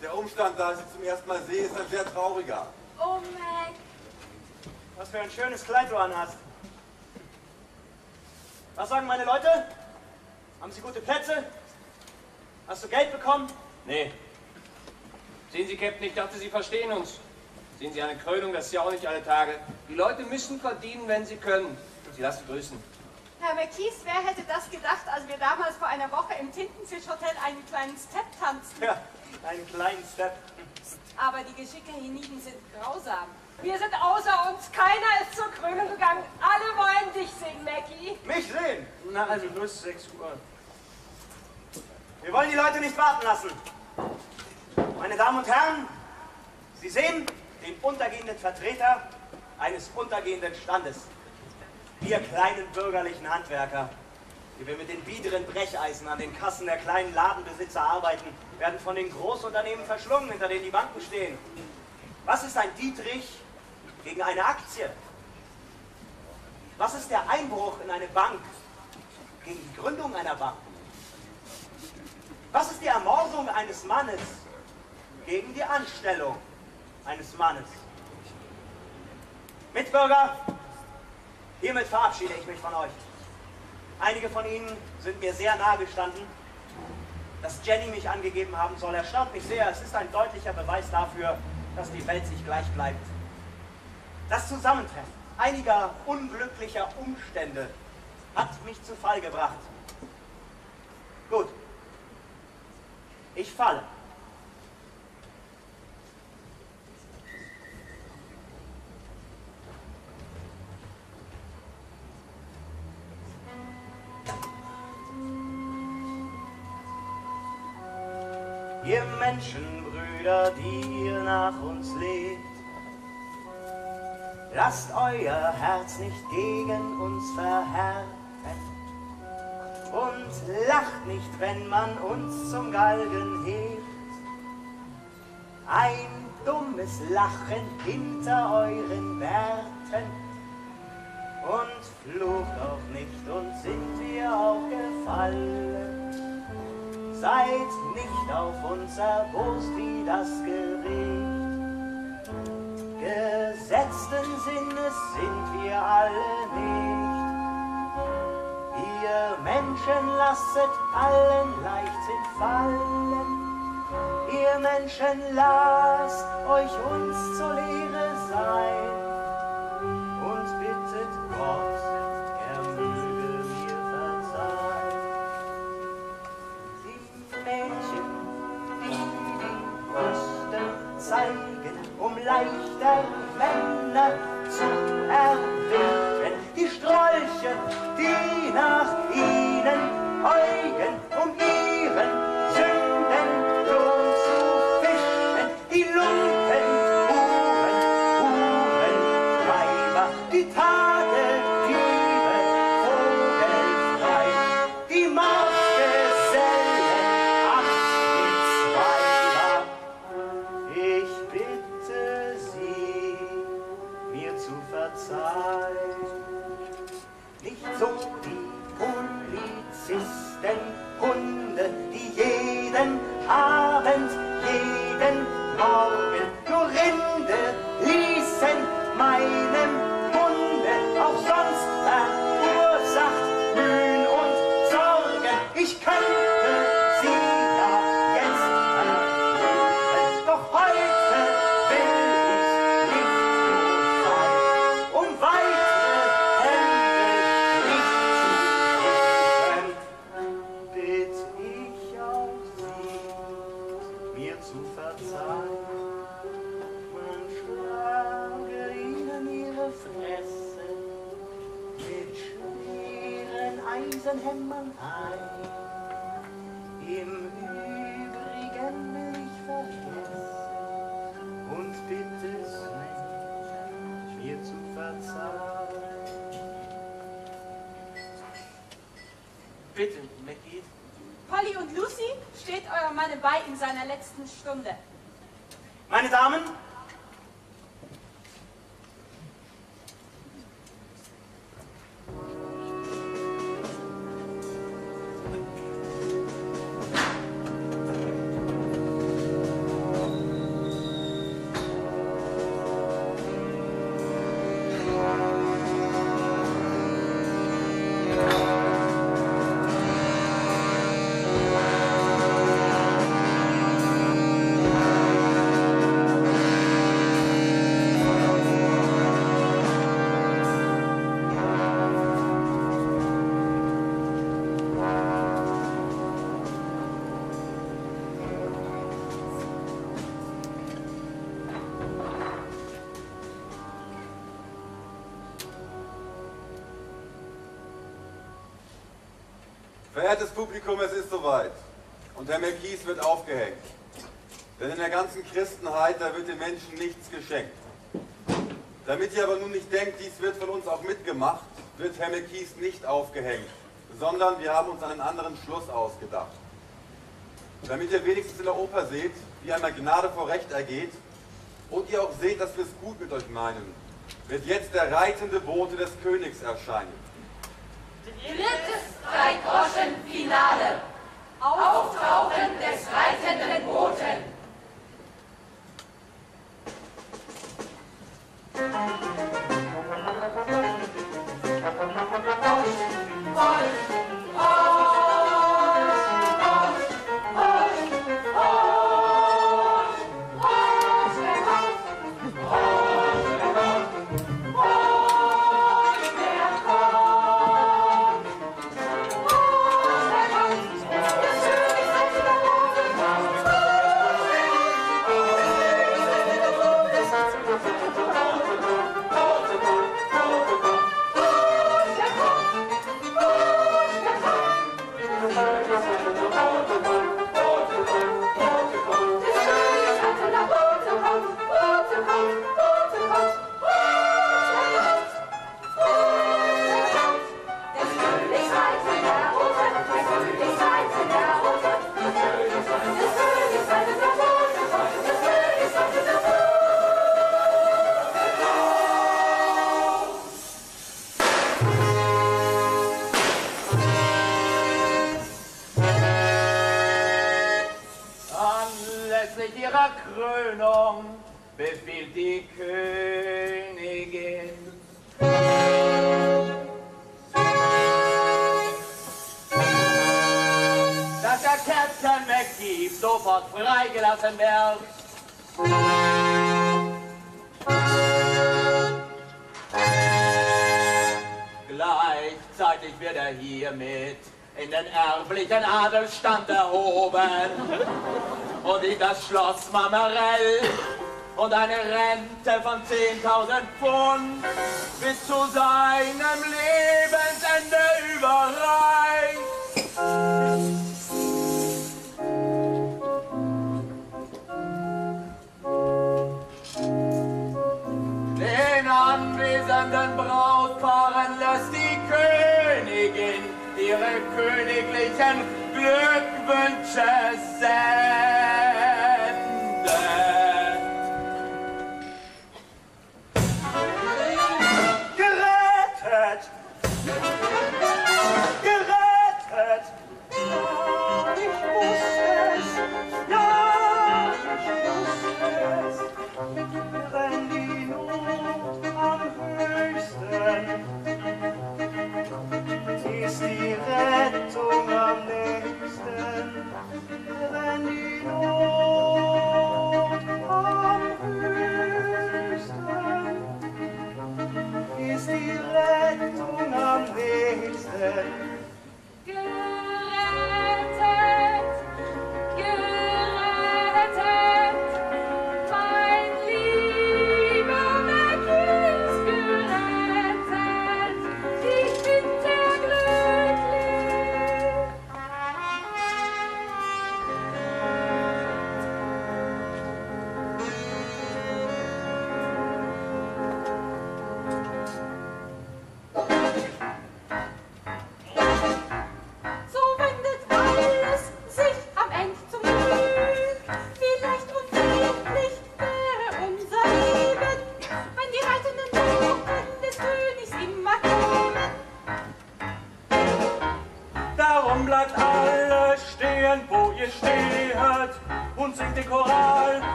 Der Umstand, da ich Sie zum ersten Mal sehe, ist ein sehr trauriger. Oh, Mac! Was für ein schönes Kleid du anhast. Was sagen meine Leute? Haben Sie gute Plätze? Hast du Geld bekommen? Nee. Sehen Sie, Captain, ich dachte, Sie verstehen uns. Sehen Sie, eine Krönung, das ist ja auch nicht alle Tage. Die Leute müssen verdienen, wenn sie können. Sie lassen grüßen. Herr Mackies, wer hätte das gedacht, als wir damals vor einer Woche im Tintenfischhotel einen kleinen Step tanzten? Ja, einen kleinen Step. Aber die Geschicke hienieden sind grausam. Wir sind außer uns, keiner ist zur Krönung gegangen. Alle wollen dich sehen, Mackie. Mich sehen? Na, also bloß 6 Uhr. Wir wollen die Leute nicht warten lassen. Meine Damen und Herren, Sie sehen... den untergehenden Vertreter eines untergehenden Standes. Wir kleinen bürgerlichen Handwerker, die wir mit den biederen Brecheisen an den Kassen der kleinen Ladenbesitzer arbeiten, werden von den Großunternehmen verschlungen, hinter denen die Banken stehen. Was ist ein Dietrich gegen eine Aktie? Was ist der Einbruch in eine Bank gegen die Gründung einer Bank? Was ist die Ermordung eines Mannes gegen die Anstellung eines Mannes? Mitbürger, hiermit verabschiede ich mich von euch. Einige von Ihnen sind mir sehr nahe gestanden. Dass Jenny mich angegeben haben soll, erstaunt mich sehr. Es ist ein deutlicher Beweis dafür, dass die Welt sich gleich bleibt. Das Zusammentreffen einiger unglücklicher Umstände hat mich zu Fall gebracht. Gut, ich falle. Ihr Menschenbrüder, die ihr nach uns lebt, lasst euer Herz nicht gegen uns verhärten. und lacht nicht, wenn man uns zum Galgen hebt. Ein dummes Lachen hinter euren Bärten und flucht auch nicht, und sind wir auch gefallen. Seid nicht auf uns erbost wie das Gericht. Gesetzten Sinnes sind wir alle nicht. Ihr Menschen lasset allen Leichtsinn fallen. Ihr Menschen lasst euch uns zur Lehre sein und bittet Gott, er möge mir verzeihen. Die Mädchen, die Brüste zeigen, um leichter Männer zu erwischen, die Strolche, die nach ihnen äugen, um ihren Bitte, Mackie. Polly und Lucy, steht eurem Manne bei in seiner letzten Stunde. Meine Damen, verehrtes Publikum, es ist soweit und Herr Mackie wird aufgehängt, denn in der ganzen Christenheit, da wird den Menschen nichts geschenkt. Damit ihr aber nun nicht denkt, dies wird von uns auch mitgemacht, wird Herr Mackie nicht aufgehängt, sondern wir haben uns einen anderen Schluss ausgedacht. Damit ihr wenigstens in der Oper seht, wie einmal Gnade vor Recht ergeht und ihr auch seht, dass wir es gut mit euch meinen, wird jetzt der reitende Bote des Königs erscheinen. Drittes Drei-Groschen-Finale. Auftauchen des reitenden Boten. Krönung befiehlt die Königin. Dass der Captain Mackie sofort freigelassen wird. Gleichzeitig wird er hiermit in den erblichen Adelsstand erhoben und in das Schloss Mammerell und eine Rente von 10.000 Pfund bis zu seinem Lebensende überreicht. Den anwesenden Brautpaaren lässt die Königin ihre königlichen Glückwünsche senden. Gerettet! Gerettet! Ja, ich wusste es! Ja, ich wusste es! Wenn die Not am höchsten ist die Rettung am nächsten, wenn die Not am höchsten, ist die Rettung am nächsten. Gerettet, gerettet, mein lieber Mackie ist gerettet, ich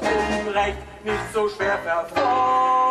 bin nicht so schwer verfolgt.